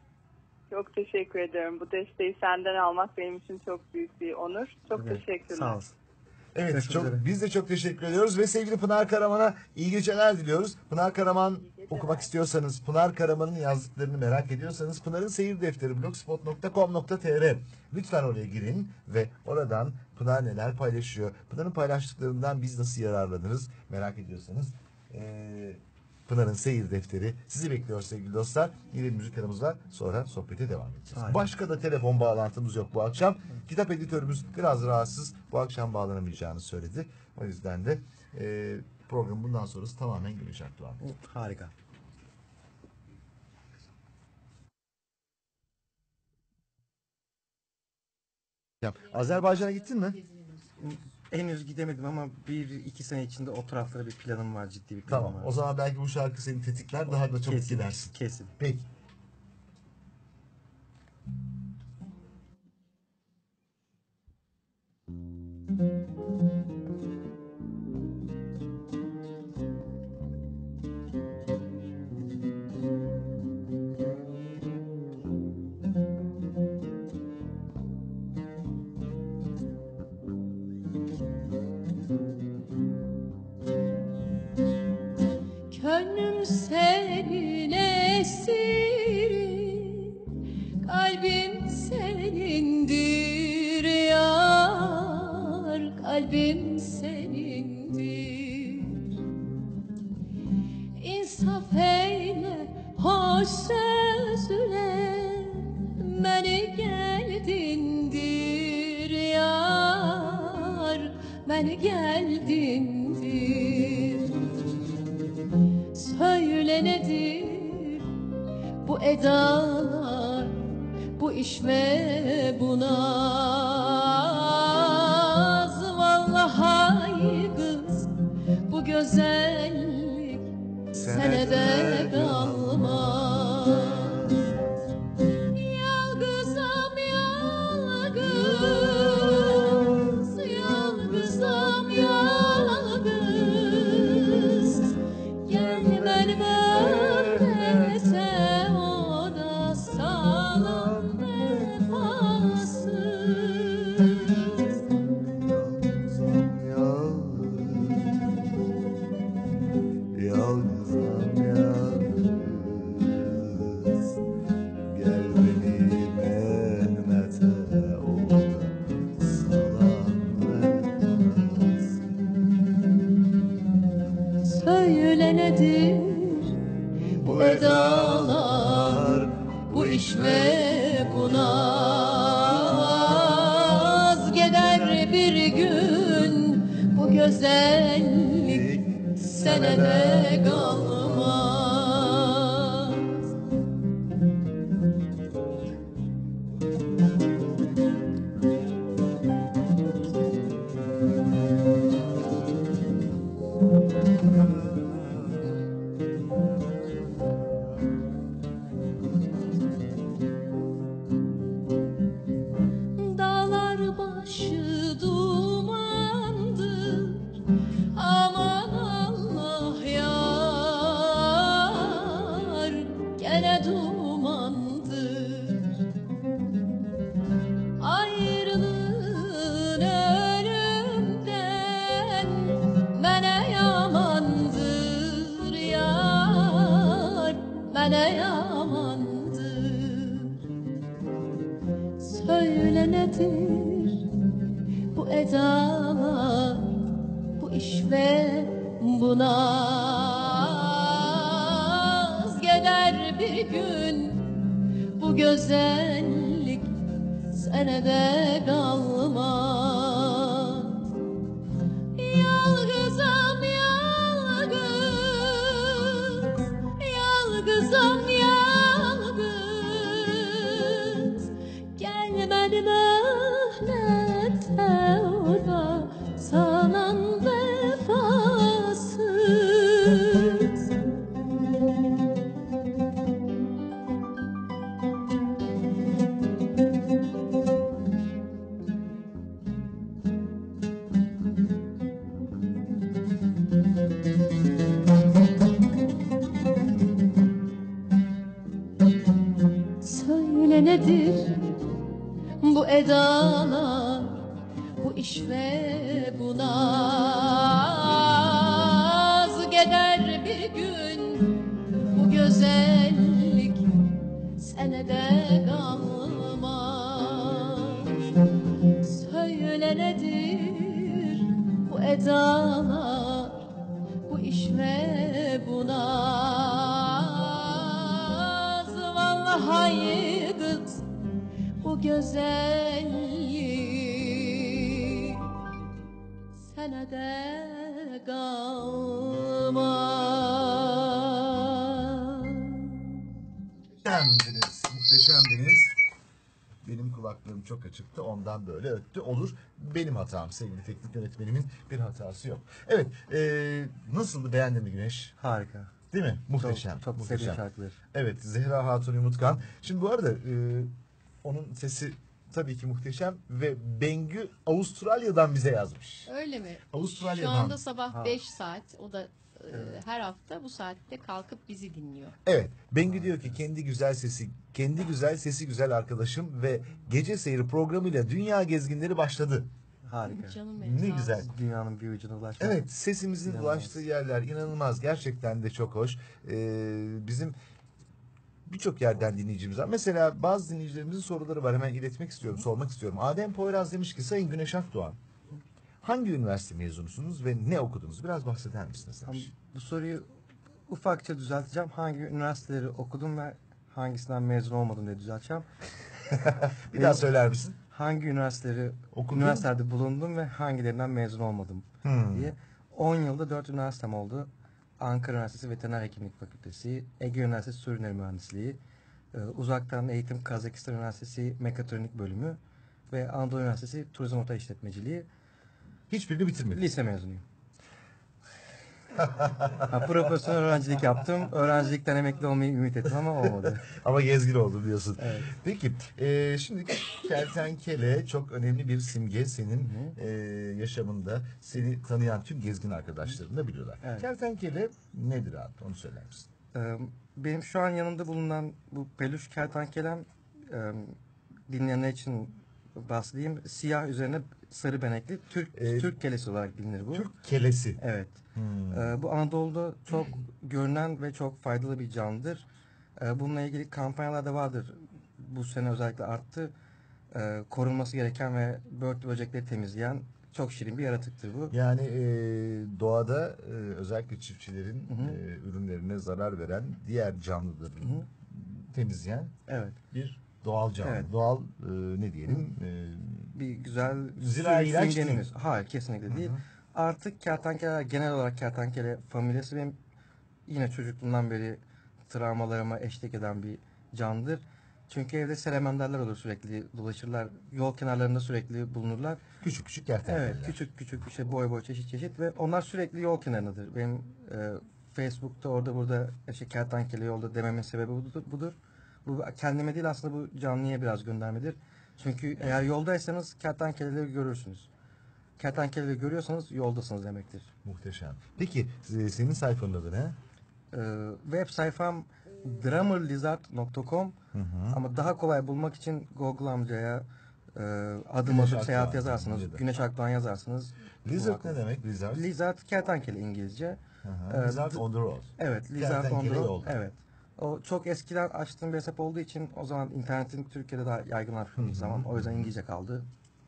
Çok teşekkür ederim. Bu desteği senden almak benim için çok büyük bir onur. Çok evet, teşekkürler. Sağ olasın. Evet, çok, biz de çok teşekkür ediyoruz ve sevgili Pınar Karaman'a iyi geceler diliyoruz. Pınar Karaman okumak istiyorsanız, Pınar Karaman'ın yazdıklarını merak ediyorsanız Pınar'ın seyir defteri blogspot nokta com nokta tr lütfen oraya girin ve oradan Pınar neler paylaşıyor, Pınar'ın paylaştıklarından biz nasıl yararlanırız merak ediyorsanız ee, Pınar'ın seyir defteri sizi bekliyor sevgili dostlar. Yeni bir müzik aramız var. Sonra sohbete devam edeceğiz. Aynen. Başka da telefon bağlantımız yok bu akşam. Evet. Kitap editörümüz biraz rahatsız. Bu akşam bağlanamayacağını söyledi. O yüzden de e, program bundan sonrası tamamen Güneş Akdoğan. Harika. Azerbaycan'a gittin mi? Henüz gidemedim ama bir iki sene içinde o taraflara bir planım var, ciddi bir planım tamam, var. O zaman belki bu şarkı seni tetikler, daha da çabuk gidersin. Kesin. Peki. Sana işte bu naz geder bir gün bu güzellik senede kalmaz. Söyle nedir bu edalar, bu işte bu naz, vallahi gıt bu güzellik senede kalmaz. Muhteşemdiniz, muhteşemdiniz. Benim kulaklığım çok açıktı, ondan böyle öttü. Olur, benim hatam, sevgili teknik yönetmenimin bir hatası yok. Evet, ee, nasıldı, beğendin mi Güneş? Harika. Değil mi? Muhteşem. Çok, çok muhteşem şarkılar. Evet, Zehra Hatun Umutkan. Şimdi bu arada... Ee, onun sesi tabii ki muhteşem ve Bengü Avustralya'dan bize yazmış. Öyle mi? Avustralya'dan. Şu anda sabah ha. beş saat, o da evet. e, her hafta bu saatte kalkıp bizi dinliyor. Evet, Bengü ha. diyor ki kendi güzel sesi, kendi güzel sesi güzel arkadaşım ve gece seyri programıyla dünya gezginleri başladı. Harika. Canım benim, ne güzel. Dünyanın bir ucuna ulaştık. Evet, sesimizin inanılmaz. Ulaştığı yerler inanılmaz, gerçekten de çok hoş. Ee, bizim birçok yerden dinleyicimiz var. Mesela bazı dinleyicilerimizin soruları var. Hemen iletmek istiyorum, sormak istiyorum. Adem Poyraz demiş ki, Sayın Güneş Akdoğan, hangi üniversite mezunusunuz ve ne okudunuz? Biraz bahseder misiniz? Demiş. Bu soruyu ufakça düzelteceğim. Hangi üniversiteleri okudum ve hangisinden mezun olmadım diye düzelteceğim. Bir daha söyler misin? Hangi üniversiteleri okudum, üniversitelerde bulundum ve hangilerinden mezun olmadım hmm. diye. on yılda dört üniversitem oldu. Ankara Üniversitesi Veteriner Hekimlik Fakültesi, Ege Üniversitesi Su Ürünleri Mühendisliği, e, Uzaktan Eğitim Kazakistan Üniversitesi Mekatronik Bölümü ve Anadolu Üniversitesi Turizm Otel İşletmeciliği. Hiçbirini bitirmedim. Lise mezunuyum. Ha, profesyonel öğrencilik yaptım. Öğrencilikten emekli olmayı ümit ettim ama olmadı. Ama gezgin oldu biliyorsun. Evet. Peki, e, şimdi kertenkele çok önemli bir simge senin e, yaşamında. Seni tanıyan tüm gezgin arkadaşların da biliyorlar. Evet. Kertenkele nedir abi? Onu söyler misin? E, benim şu an yanımda bulunan bu peluş kertenkelem, e, dinleyenler için bahsedeyim. Siyah üzerine sarı benekli. Türk ee, Türk kelesi olarak bilinir bu. Türk kelesi. Evet. Hmm. Ee, bu Anadolu'da çok görünen ve çok faydalı bir canlıdır. Ee, bununla ilgili kampanyalar da vardır. Bu sene özellikle arttı. Ee, korunması gereken ve börtü böcekleri temizleyen çok şirin bir yaratıktır bu. Yani e, doğada e, özellikle çiftçilerin e, ürünlerine zarar veren diğer canlıları Hı-hı. temizleyen evet. bir doğal canlı, evet. doğal e, ne diyelim? E, bir güzel zirai ilaç değil mi? Hayır, kesinlikle değil. Hı-hı. Artık kertenkeleler, genel olarak kertenkele familyası benim yine çocukluğumdan beri travmalarıma eşlik eden bir canlıdır. Çünkü evde selemenderler olur, sürekli dolaşırlar. Yol kenarlarında sürekli bulunurlar. Küçük küçük kertenkeleler. Evet, küçük küçük işte boy boy çeşit çeşit ve onlar sürekli yol kenarındadır. Benim e, Facebook'ta orada burada işte kertenkele yolda dememin sebebi budur. budur. Bu kendime değil aslında, bu canlıya biraz göndermedir. Çünkü eğer yoldaysanız kertenkeleleri görürsünüz. Kertenkeleleri görüyorsanız yoldasınız demektir. Muhteşem. Peki senin sayfanın adı ne? Ee, web sayfam drummer lizard nokta com ama daha kolay bulmak için Google amcaya e, adım adım seyahat yazarsınız. Amcada. Güneş Akdoğan yazarsınız. Lizard ne demek? Lizard, Lizard kertenkele İngilizce. Hı hı. Ee, Lizard on the road. Evet. Lizard on the road. Evet. O çok eskiden açtığım bir hesap olduğu için o zaman internetin Türkiye'de daha yaygınlaştığı zaman o yüzden İngilizce kaldı.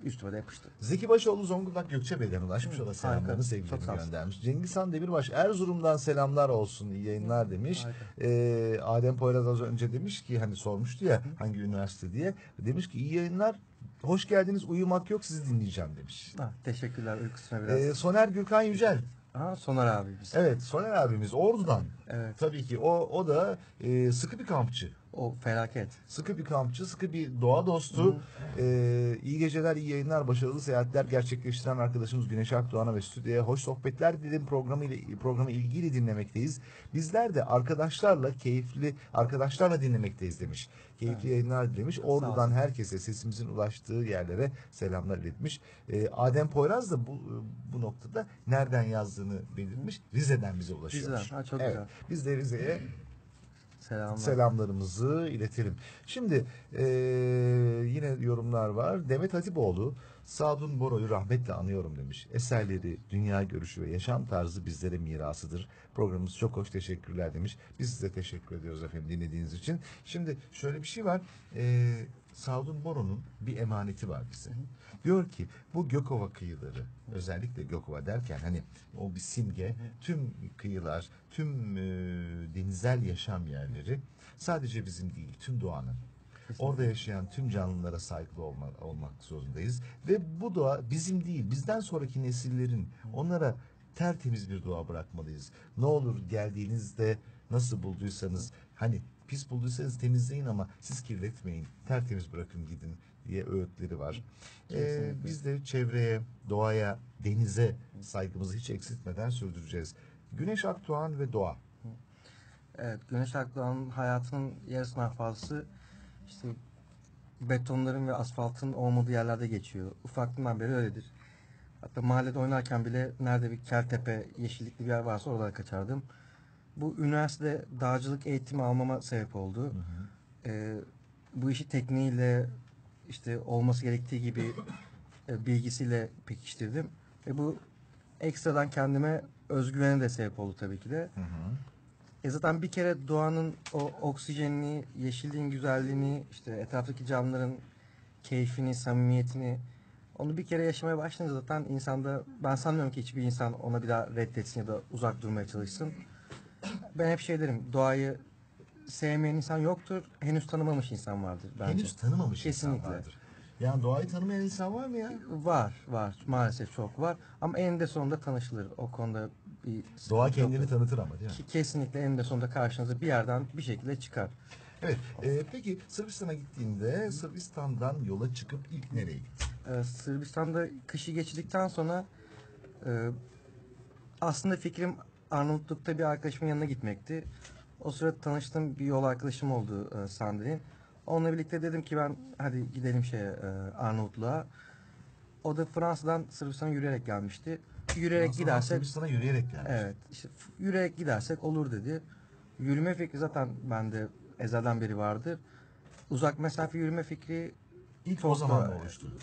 Üstüme de yapıştı. Zeki Başoğlu Zonguldak Gökçebe'den ulaşmış. O da selamlarını, sevgilerini göndermiş. Cengiz Han Demirbaş Erzurum'dan selamlar olsun, iyi yayınlar demiş. Ee, Adem Poyraz az önce demiş ki, hani sormuştu ya hangi üniversite diye. Demiş ki iyi yayınlar, hoş geldiniz, uyumak yok, sizi dinleyeceğim demiş. Ha, teşekkürler, uykusuna biraz. Ee, Soner Gürkan Yücel. Aha, Soner abimiz. Evet, Soner abimiz Ordu'dan. Evet. Tabii ki o o da e, sıkı bir kampçı. O felaket. Sıkı bir kampçı, sıkı bir doğa dostu. Ee, iyi geceler, iyi yayınlar, başarılı seyahatler gerçekleştiren arkadaşımız Güneş Akdoğan'a ve stüdyoya hoş sohbetler dilerim. Programı ile, programı ilgiyle dinlemekteyiz. Bizler de arkadaşlarla, keyifli arkadaşlarla dinlemekteyiz demiş. Keyifli evet. yayınlar dilemiş. Ordu'dan herkese, sesimizin ulaştığı yerlere selamlar iletmiş. Ee, Adem Poyraz da bu, bu noktada nereden yazdığını belirtmiş. Rize'den bize ulaşıyormuş. Rize'den. Ha, çok evet. güzel. Biz de Rize'ye Selamlar. Selamlarımızı iletelim. Şimdi e, yine yorumlar var. Demet Hatipoğlu, Sadun Boro'yu rahmetle anıyorum demiş. Eserleri, dünya görüşü ve yaşam tarzı bizlere mirasıdır. Programımız çok hoş, teşekkürler demiş. Biz size teşekkür ediyoruz efendim dinlediğiniz için. Şimdi şöyle bir şey var. E, Sadun Boro'nun bir emaneti var bize. Diyor ki bu Gökova kıyıları, özellikle Gökova derken hani o bir simge, tüm kıyılar, tüm e, denizel yaşam yerleri sadece bizim değil, tüm doğanın. Orada yaşayan tüm canlılara saygılı olmak, olmak zorundayız. Ve bu doğa bizim değil, bizden sonraki nesillerin, onlara tertemiz bir doğa bırakmalıyız. Ne olur geldiğinizde nasıl bulduysanız, hani pis bulduysanız temizleyin ama siz kirletmeyin, tertemiz bırakın gidin diye öğütleri var. Ee, biz de çevreye, doğaya, denize saygımızı hiç eksiltmeden sürdüreceğiz. Güneş Akdoğan ve doğa. Evet, Güneş Akdoğan'ın hayatının yarısından fazlası İşte betonların ve asfaltın olmadığı yerlerde geçiyor. Ufaklığından beri öyledir. Hatta mahallede oynarken bile nerede bir keltepe, yeşillikli bir yer varsa oralara kaçardım. Bu üniversitede dağcılık eğitimi almama sebep oldu. Hı hı. Ee, bu işi tekniğiyle, işte olması gerektiği gibi e, bilgisiyle pekiştirdim. Ve bu ekstradan kendime özgüvene de sebep oldu tabii ki de. Hı hı. E zaten bir kere doğanın o oksijenini, yeşilliğin güzelliğini, işte etraftaki canlıların keyfini, samimiyetini, onu bir kere yaşamaya başlayınca zaten insanda, ben sanmıyorum ki hiçbir insan ona bir daha reddetsin ya da uzak durmaya çalışsın. Ben hep şey derim, doğayı sevmeyen insan yoktur, henüz tanımamış insan vardır bence. Henüz tanımamış Kesinlikle. insan vardır. Yani doğayı tanımayan insan var mı ya? Var, var. Maalesef çok var. Ama eninde sonunda tanışılır. O konuda bir... Doğa kendini yok. tanıtır ama değil mi? Kesinlikle eninde sonunda karşınıza bir yerden bir şekilde çıkar. Evet. E, peki Sırbistan'a gittiğinde Sırbistan'dan yola çıkıp ilk nereye gittin? Ee, Sırbistan'da kışı geçirdikten sonra e, aslında fikrim Arnavutluk'ta bir arkadaşımın yanına gitmekti. O sırada tanıştığım bir yol arkadaşım oldu e, Sandri'nin. Onunla birlikte dedim ki ben hadi gidelim şeye Arnavutluğa. O da Fransa'dan Sırbistan'a yürüyerek gelmişti. Yürüyerek Fransa'dan gidersek... Sırbistan'a yürüyerek gelmişti. Evet. Işte, yürüyerek gidersek olur dedi. Yürüme fikri zaten bende ezelden beri vardır. Uzak mesafe yürüme fikri... İlk o zaman da oluştu.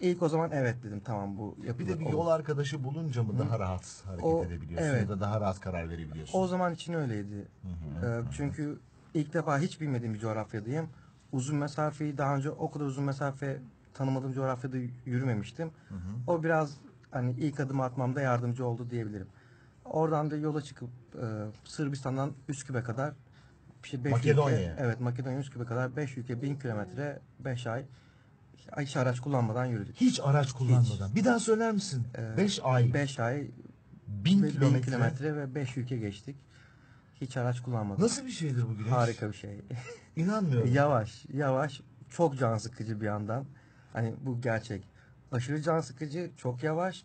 İlk o zaman evet dedim, tamam bu yapılır. Bir de bir yol arkadaşı bulunca mı daha rahat hareket o, edebiliyorsun evet. ya da daha rahat karar verebiliyorsun? O zaman için öyleydi. Hı hı. Çünkü ilk defa hiç bilmediğim bir coğrafyadayım. Uzun mesafeyi daha önce o kadar uzun mesafe tanımadığım coğrafyada yürümemiştim. Hı hı. O biraz hani ilk adım atmamda yardımcı oldu diyebilirim. Oradan da yola çıkıp e, Sırbistan'dan Üsküp'e kadar işte Makedonya. Evet, Makedonya Üsküp'e kadar beş ülke bin kilometre beş ay hiç araç kullanmadan yürüdük. Hiç araç kullanmadan. Hiç. Bir daha söyler misin? beş ay. beş ay bin kilometre ve beş ülke geçtik. Hiç araç kullanmadım. Nasıl bir şeydir bu Güneş? Harika bir şey. İnanmıyorum. Yavaş, yavaş. Çok can sıkıcı bir yandan. Hani bu gerçek. Aşırı can sıkıcı, çok yavaş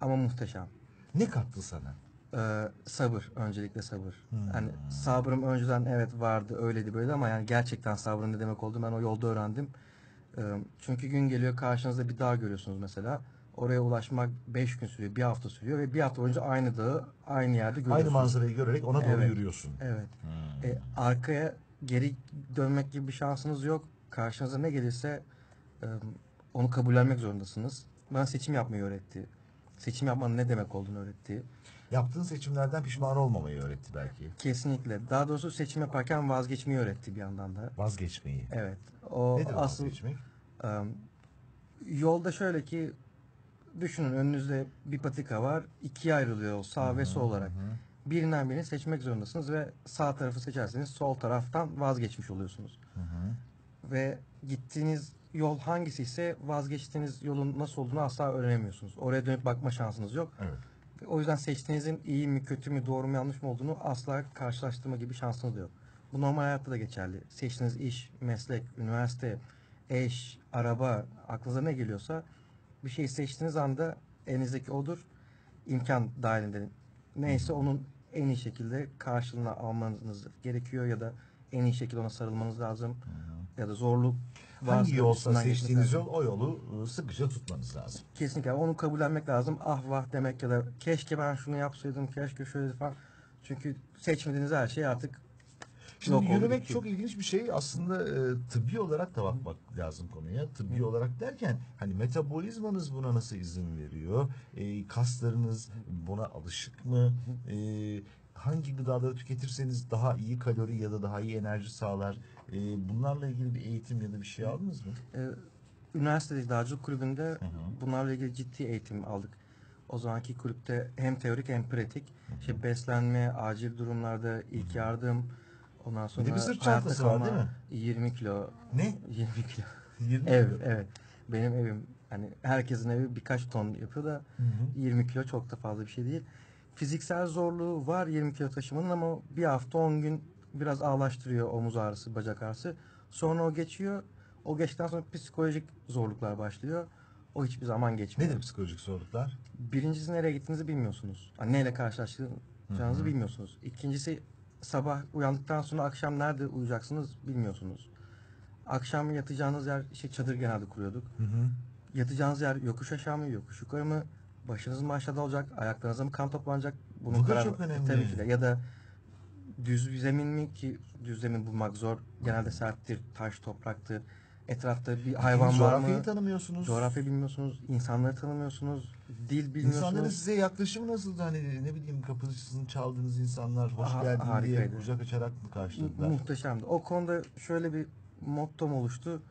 ama muhteşem. Ne kattı sana? Ee, sabır. Öncelikle sabır. Hmm. Yani sabrım önceden evet vardı, öyleydi böyle ama yani gerçekten sabrın ne demek olduğunu ben o yolda öğrendim. Ee, çünkü gün geliyor karşınızda bir dağ görüyorsunuz mesela. Oraya ulaşmak beş gün sürüyor, bir hafta sürüyor ve bir hafta boyunca aynı dağı, aynı yerde görüyorsun. Aynı manzarayı görerek ona doğru evet. yürüyorsun. Evet. Hmm. E, arkaya geri dönmek gibi bir şansınız yok. Karşınıza ne gelirse e, onu kabullenmek zorundasınız. Bana seçim yapmayı öğretti. Seçim yapmanın ne demek olduğunu öğretti. Yaptığın seçimlerden pişman olmamayı öğretti belki. Kesinlikle. Daha doğrusu seçim yaparken vazgeçmeyi öğretti bir yandan da. Vazgeçmeyi. Evet. O Nedir asıl, vazgeçmek? E, yolda şöyle ki düşünün, önünüzde bir patika var, ikiye ayrılıyor sağ hı, ve sol olarak. Hı. Birinden birini seçmek zorundasınız ve sağ tarafı seçerseniz sol taraftan vazgeçmiş oluyorsunuz. Hı hı. Ve gittiğiniz yol hangisi ise vazgeçtiğiniz yolun nasıl olduğunu asla öğrenemiyorsunuz. Oraya dönüp bakma şansınız yok. Evet. O yüzden seçtiğinizin iyi mi, kötü mü, doğru mu, yanlış mı olduğunu asla karşılaştırma gibi şansınız yok. Bu normal hayatta da geçerli. Seçtiğiniz iş, meslek, üniversite, eş, araba, aklınıza ne geliyorsa bir şey seçtiğiniz anda elinizdeki odur, imkan dahilinde neyse onun en iyi şekilde karşılığını almanız gerekiyor ya da en iyi şekilde ona sarılmanız lazım ya da zorluk varsa hangi yolsa seçtiğiniz yol, o yolu sıkıca tutmanız lazım. Kesinlikle onu kabullenmek lazım. Ah vah demek ya da keşke ben şunu yapsaydım, keşke şöyle falan. Çünkü seçmediğiniz her şey artık Şimdi çok yürümek çok ilginç bir şey. Aslında e, tıbbi olarak da bakmak Hı. lazım konuya. Tıbbi Hı. olarak derken hani metabolizmanız buna nasıl izin veriyor? E, kaslarınız buna alışık mı? E, hangi gıdaları tüketirseniz daha iyi kalori ya da daha iyi enerji sağlar? E, bunlarla ilgili bir eğitim ya da bir şey aldınız mı? E, Üniversitede Dağcılık Kulübü'nde Hı -hı. bunlarla ilgili ciddi eğitim aldık. O zamanki kulüpte hem teorik hem pratik. Hı -hı. İşte beslenme, acil durumlarda ilk yardım, ondan sonra bir de bir sırt çantası var değil mi? yirmi kilo. Ne? yirmi kilo. yirmi Ev, kilo. Evet. Benim evim, hani herkesin evi birkaç ton yapıyor da Hı -hı. yirmi kilo çok da fazla bir şey değil. Fiziksel zorluğu var yirmi kilo taşımanın ama bir hafta on gün biraz ağlaştırıyor omuz ağrısı, bacak ağrısı. Sonra o geçiyor. O geçtikten sonra psikolojik zorluklar başlıyor. O hiçbir zaman geçmiyor. Nedir psikolojik zorluklar? Birincisi nereye gittiğinizi bilmiyorsunuz. Yani neyle karşılaşacağınızı Hı -hı. bilmiyorsunuz. İkincisi sabah uyandıktan sonra akşam nerede uyuyacaksınız bilmiyorsunuz. Akşam yatacağınız yer, şey, çadır genelde kuruyorduk. Hı -hı. Yatacağınız yer yokuş aşağı mı, yokuş yukarı mı? Başınız mı aşağıda olacak? Ayaklarınıza mı kan toplanacak? Bunun Bu da çok önemli. Tabii ki de. Ya da düz zemin mi, ki düz zemin bulmak zor. Genelde serttir, taş, topraktır. Etrafta bir hayvan var mı? Coğrafyayı tanımıyorsunuz. Coğrafyayı bilmiyorsunuz. İnsanları tanımıyorsunuz. Dil bilmiyorsunuz. İnsanların size yaklaşımı nasıldı? Hani ne bileyim, kapısını çaldığınız insanlar hoş Aha, geldin harikaydı. diye kucak açarak mı karşıladılar? Muhteşemdi. O konuda şöyle bir mottom oluştu.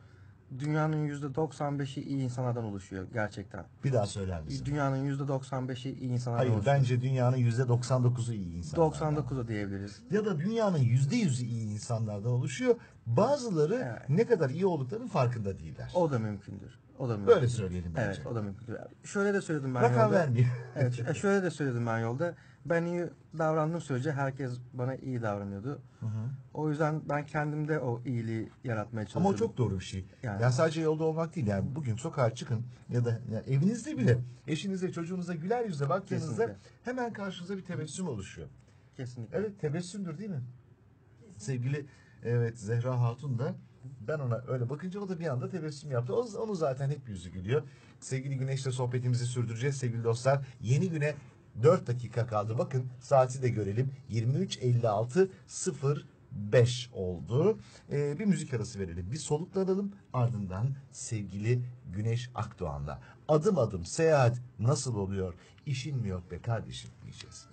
Dünyanın yüzde doksan beşi iyi insanlardan oluşuyor gerçekten. Bir daha söyler misin? Dünyanın yüzde doksan beşi iyi insanlardan Hayır, oluşuyor. Hayır, bence dünyanın yüzde doksan dokuzu iyi insanlardan. doksan dokuzu diyebiliriz. Ya da dünyanın yüzde yüzü iyi insanlardan oluşuyor. Bazıları evet. ne kadar iyi olduklarının farkında değiller. O da mümkündür. O da mümkündür. Böyle söyleyelim bence. Evet, o da mümkündür. Şöyle de söyledim ben Rakam yolda. Rakam vermeyeyim. Evet, şöyle de söyledim ben yolda. Ben iyi davrandım sürece herkes bana iyi davranıyordu. Hı hı. O yüzden ben kendimde o iyiliği yaratmaya çalışıyorum. Ama o çok doğru bir şey. Yani, yani sadece yolda olmak değil. Yani bugün sokağa çıkın ya da yani evinizde bile eşinize, çocuğunuza güler yüzle baktığınızda Kesinlikle. hemen karşınıza bir tebessüm oluşuyor. Kesinlikle. Evet, tebessümdür değil mi? Kesinlikle. Sevgili evet Zehra Hatun da ben ona öyle bakınca o da bir anda tebessüm yaptı. O, onu zaten hep yüzü gülüyor. Sevgili Güneş'le sohbetimizi sürdüreceğiz sevgili dostlar. Yeni güne dört dakika kaldı. Bakın saati de görelim. yirmi üç elli altı sıfır beş oldu. Ee, bir müzik arası verelim. Bir soluklanalım. Ardından sevgili Güneş Akdoğan'la adım adım seyahat nasıl oluyor? İşin mi yok be kardeşim diyeceğiz.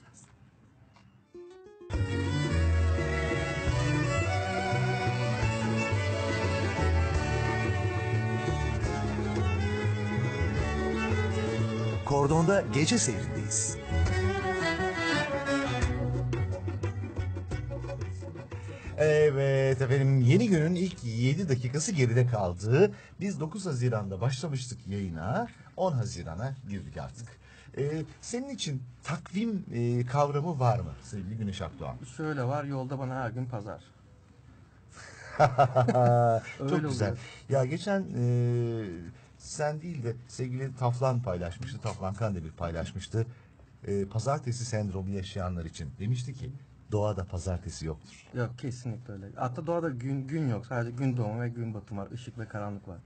Kordon'da gece seyrindeyiz. Evet efendim, yeni günün ilk yedi dakikası geride kaldı. Biz dokuz Haziran'da başlamıştık yayına, on Haziran'a girdik artık. Ee, senin için takvim e, kavramı var mı sevgili Güneş Akdoğan? Şöyle var, yolda bana her gün pazar. Çok güzel. Oluyor. Ya geçen... E, Sen değil de sevgili Taflan paylaşmıştı, Taflan Kandemir paylaşmıştı. Ee, pazartesi sendromu yaşayanlar için demişti ki doğada pazartesi yoktur. Yok, kesinlikle öyle. Hatta doğada gün gün yok, sadece gün doğumu ve gün batımı var, ışık ve karanlık var.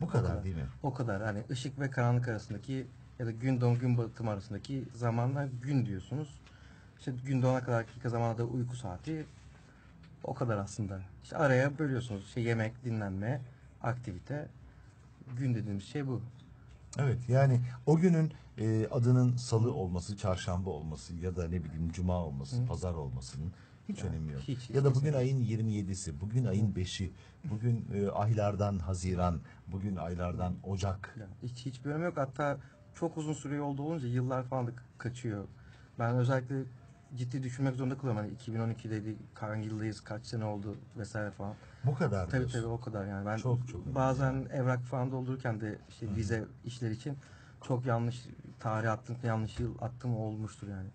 Bu kadar, kadar değil mi? O kadar, hani ışık ve karanlık arasındaki ya da gün doğum gün batımı arasındaki zamanla gün diyorsunuz. İşte gün doğana kadarki zamanda uyku saati, o kadar aslında. İşte araya bölüyorsunuz, şey, yemek, dinlenme, aktivite. Gün dediğimiz şey bu. Evet, yani o günün e, adının salı olması, çarşamba olması ya da ne bileyim cuma olması, Hı. pazar olmasının hiç yani, önemi yok. Hiç, hiç, ya da bugün ayın yirmi yedisi, bugün Hı. ayın beşi, bugün e, aylardan Haziran, bugün aylardan Hı. Ocak. Yani hiç hiçbir önemi yok. Hatta çok uzun süre yolda olunca yıllar falan da kaçıyor. Ben özellikle ciddi düşünmek zorunda kalıyorum. Hani iki bin on iki'deydi, hangi yıldayız, kaç sene oldu vesaire falan. Bu kadar Tabii diyorsun. tabii o kadar yani. Ben çok, çok bazen yani. evrak falan doldururken de işte Hı. vize işleri için çok yanlış tarih attım, yanlış yıl attım olmuştur yani.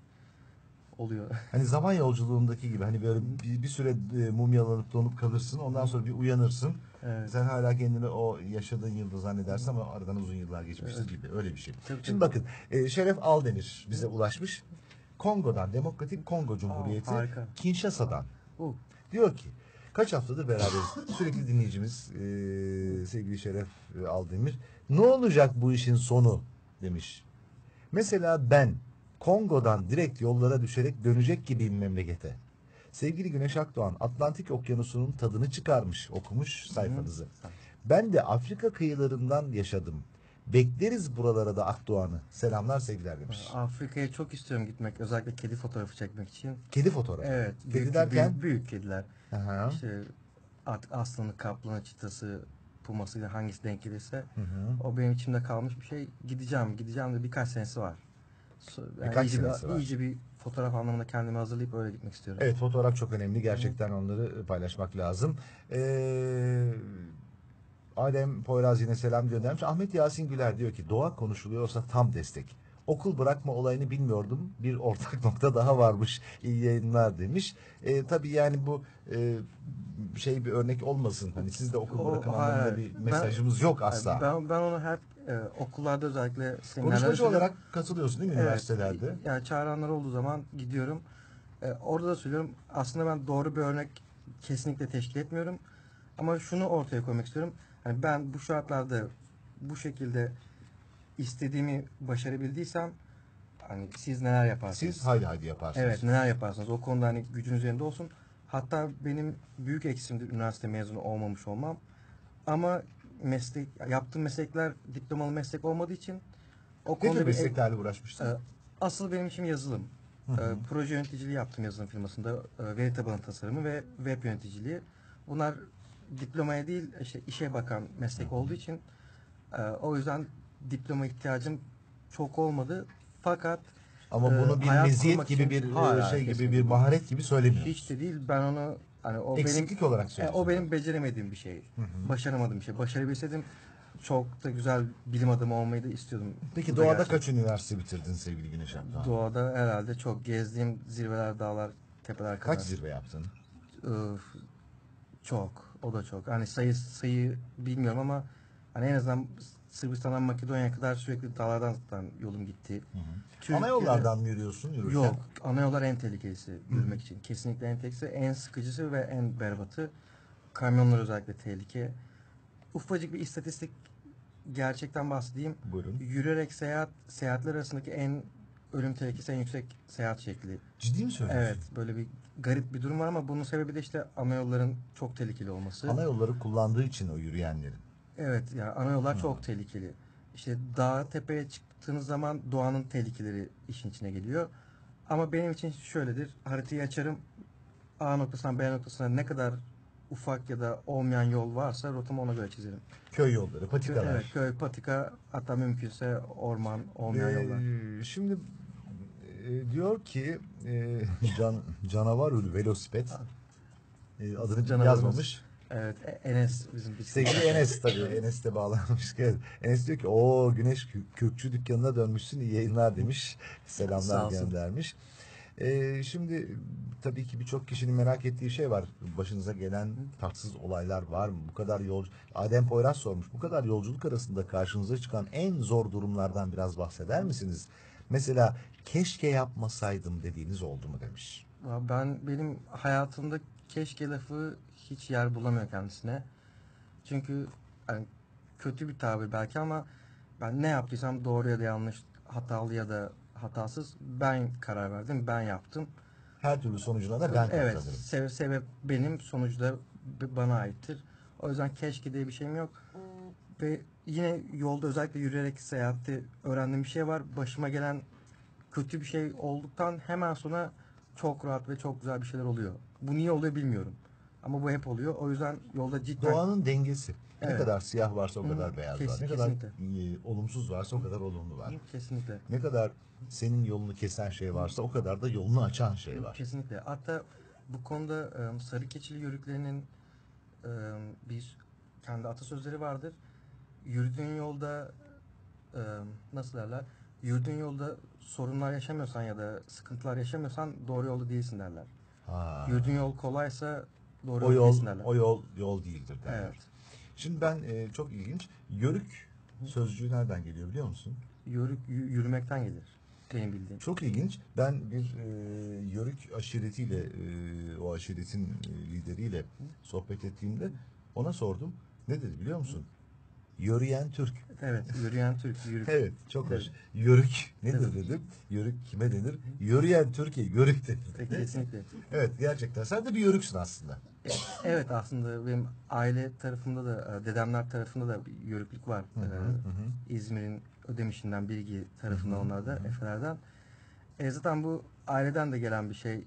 Oluyor. Hani zaman yolculuğundaki gibi hani böyle bir, bir süre mumyalanıp donup kalırsın, ondan sonra bir uyanırsın. Evet. Sen hala kendini o yaşadığın yılda zannedersin ama aradan uzun yıllar geçmiştir evet. gibi, öyle bir şey. Tabii, Şimdi tabii. bakın Şeref Aldemir bize ulaşmış. Kongo'dan, Demokratik Kongo Cumhuriyeti, Aa, Kinshasa'dan. Uh. Diyor ki, kaç haftadır beraberiz. Sürekli dinleyicimiz e, sevgili Şeref Aldemir, ne olacak bu işin sonu demiş. Mesela ben Kongo'dan direkt yollara düşerek dönecek gibiyim memlekete. Sevgili Güneş Akdoğan, Atlantik Okyanusu'nun tadını çıkarmış, okumuş sayfanızı. Ben de Afrika kıyılarından yaşadım. Bekleriz buralara da Akdoğan'ı. Selamlar, sevgiler demiş. Afrika'ya çok istiyorum gitmek. Özellikle kedi fotoğrafı çekmek için. Kedi fotoğrafı? Evet. Kedi büyük, derken? Büyük, büyük kediler. Aha. İşte aslanı, kaplanı, çitası, puması, hangisi denk gelirse. Hı hı. O benim içimde kalmış bir şey. Gideceğim, gideceğim de birkaç senesi var. Yani birkaç iyice senesi bir, var. İyice bir fotoğraf anlamında kendimi hazırlayıp öyle gitmek istiyorum. Evet, fotoğraf çok önemli. Gerçekten hı. onları paylaşmak lazım. Eee... Adem Poyraz yine selam göndermiş. Ahmet Yasin Güler diyor ki doğa konuşuluyorsa tam destek. Okul bırakma olayını bilmiyordum. Bir ortak nokta daha varmış. İyi yayınlar demiş. E, tabii yani bu e, şey bir örnek olmasın. Hani siz de okul bırakın anlamında bir mesajımız ben, yok asla. Ben, ben onu hep e, okullarda özellikle konuşmacı olarak katılıyorsun değil mi evet, üniversitelerde? Yani çağıranlar olduğu zaman gidiyorum. E, orada da söylüyorum. Aslında ben doğru bir örnek kesinlikle teşkil etmiyorum. Ama şunu ortaya koymak istiyorum. Yani ben bu şartlarda bu şekilde istediğimi başarabildiysem hani siz neler yaparsınız? Siz haydi haydi yaparsınız. Evet, neler yaparsınız? O konuda hani gücün üzerinde olsun. Hatta benim büyük eksimdir üniversite mezunu olmamış olmam. Ama meslek yaptığım meslekler diplomalı meslek olmadığı için o konuda bir mesleklerle uğraşmıştım. Asıl benim işim yazılım. Hı hı. Proje yöneticiliği yaptım yazılım firmasında. Veri tabanı tasarımı ve web yöneticiliği. Bunlar diplomaya değil, işte işe bakan meslek olduğu için e, o yüzden diploma ihtiyacım çok olmadı. Fakat ama bunu e, bir meziyet gibi bir hala, şey kesinlikle. gibi bir maharet gibi söylemiyorum. Hiç de değil. Ben onu hani o eksiklik benim, olarak söylüyorum. E, o benim beceremediğim bir şey. Hı hı. Başaramadığım bir şey. Başarabilseydim çok da güzel bilim adamı olmayı da istiyordum. Peki doğada gerçekten. Kaç üniversite bitirdin sevgili Güneş Akdoğan? Doğada herhalde çok gezdiğim zirveler, dağlar, tepeler kadar. Kaç zirve yaptın? E, çok. O da çok. Hani sayı sayı bilmiyorum ama hani en azından Sırbistan'dan Makedonya'ya kadar sürekli dağlardan yolum gitti. Hı hı. Türkiye'de, ana yollardan mı yürüyorsun? Yürürken? Yok. Ana yollar en tehlikelisi yürümek hı. için. Kesinlikle en tehlikelisi, en sıkıcısı ve en berbatı. Kamyonlar özellikle tehlike. Ufacık bir istatistik gerçekten bahsedeyim. Buyurun. Yürüyerek seyahat, seyahatler arasındaki en ölüm tehlikesi en yüksek seyahat şekli. Ciddi mi söylüyorsun? Evet. Böyle bir garip bir durum var ama bunun sebebi de işte ana yolların çok tehlikeli olması. Ana yolları kullandığı için o yürüyenlerin. Evet. Yani ana yollar hmm. çok tehlikeli. İşte dağa tepeye çıktığınız zaman doğanın tehlikeleri işin içine geliyor. Ama benim için şöyledir. Haritayı açarım. A noktasından B noktasına ne kadar ufak ya da olmayan yol varsa rotamı ona göre çizerim. Köy yolları, patikalar. Evet, köy, patika, hatta mümkünse orman, olmayan ee, yollar. Şimdi e, diyor ki e, can, canavar ölü velosiped e, adını canavar yazmamış. Evet, Enes bizim bir sevgili Enes tabii. Enes de bağlanmış. Enes diyor ki o Güneş Kökçü dükkanına dönmüşsün, iyi yayınlar demiş. Selamlar göndermiş. Ee, şimdi tabii ki birçok kişinin merak ettiği şey var. Başınıza gelen tatsız olaylar var mı? Bu kadar yol Adem Poyraz sormuş. Bu kadar yolculuk arasında karşınıza çıkan en zor durumlardan biraz bahseder misiniz? Mesela keşke yapmasaydım dediğiniz oldu mu demiş. Ben benim hayatımda keşke lafı hiç yer bulamıyor kendisine. Çünkü yani kötü bir tabir belki ama ben ne yaptıysam doğru ya da yanlış, hatalı ya da hatasız ben karar verdim, ben yaptım. Her türlü sonucuna da ben evet, katlanırım. Evet, sebep benim, sonucu da bana aittir. O yüzden keşke diye bir şeyim yok. Ve yine yolda özellikle yürüyerek seyahatte öğrendiğim bir şey var. Başıma gelen kötü bir şey olduktan hemen sonra çok rahat ve çok güzel bir şeyler oluyor. Bu niye oluyor bilmiyorum. Ama bu hep oluyor. O yüzden yolda cidden... Doğanın dengesi. Evet. Ne kadar siyah varsa o kadar Hı, beyaz kesin, var. Ne kesinlikle. kadar e, olumsuz varsa o kadar olumlu var. Hı, kesinlikle. Ne kadar senin yolunu kesen şey varsa o kadar da yolunu açan şey var. Hı, kesinlikle. Hatta bu konuda e, sarı keçili yörüklerinin e, bir kendi atasözleri vardır. Yürüdüğün yolda e, nasıl derler? Yürüdüğün yolda sorunlar yaşamıyorsan ya da sıkıntılar yaşamıyorsan doğru yolda değilsin derler. Ha. Yürüdüğün yol kolaysa doğru o yol, değilsin derler. O yol yol değildir derler. Evet. Şimdi ben e, çok ilginç. Yörük sözcüğü nereden geliyor biliyor musun? Yörük yürümekten gelir. Benim bildiğim. Çok ilginç. Ben bir e, yörük aşiretiyle e, o aşiretin e, lideriyle sohbet ettiğimde ona sordum. Ne dedi biliyor musun? Yürüyen Türk. Evet, yürüyen Türk. Yürük. Evet, çok hoş. Evet. Yörük nedir evet. dedim. Yörük kime denir? Yürüyen Türkiye, yörük denir. Kesinlikle. Evet, gerçekten. Sen de bir yörüksün aslında. Evet, aslında benim aile tarafında da, dedemler tarafında da bir yörüklük var. Hı hı, ee, hı. İzmir'in Ödemiş'inden, Bilgi tarafında, onlarda, Efeler'den. E, zaten bu aileden de gelen bir şey.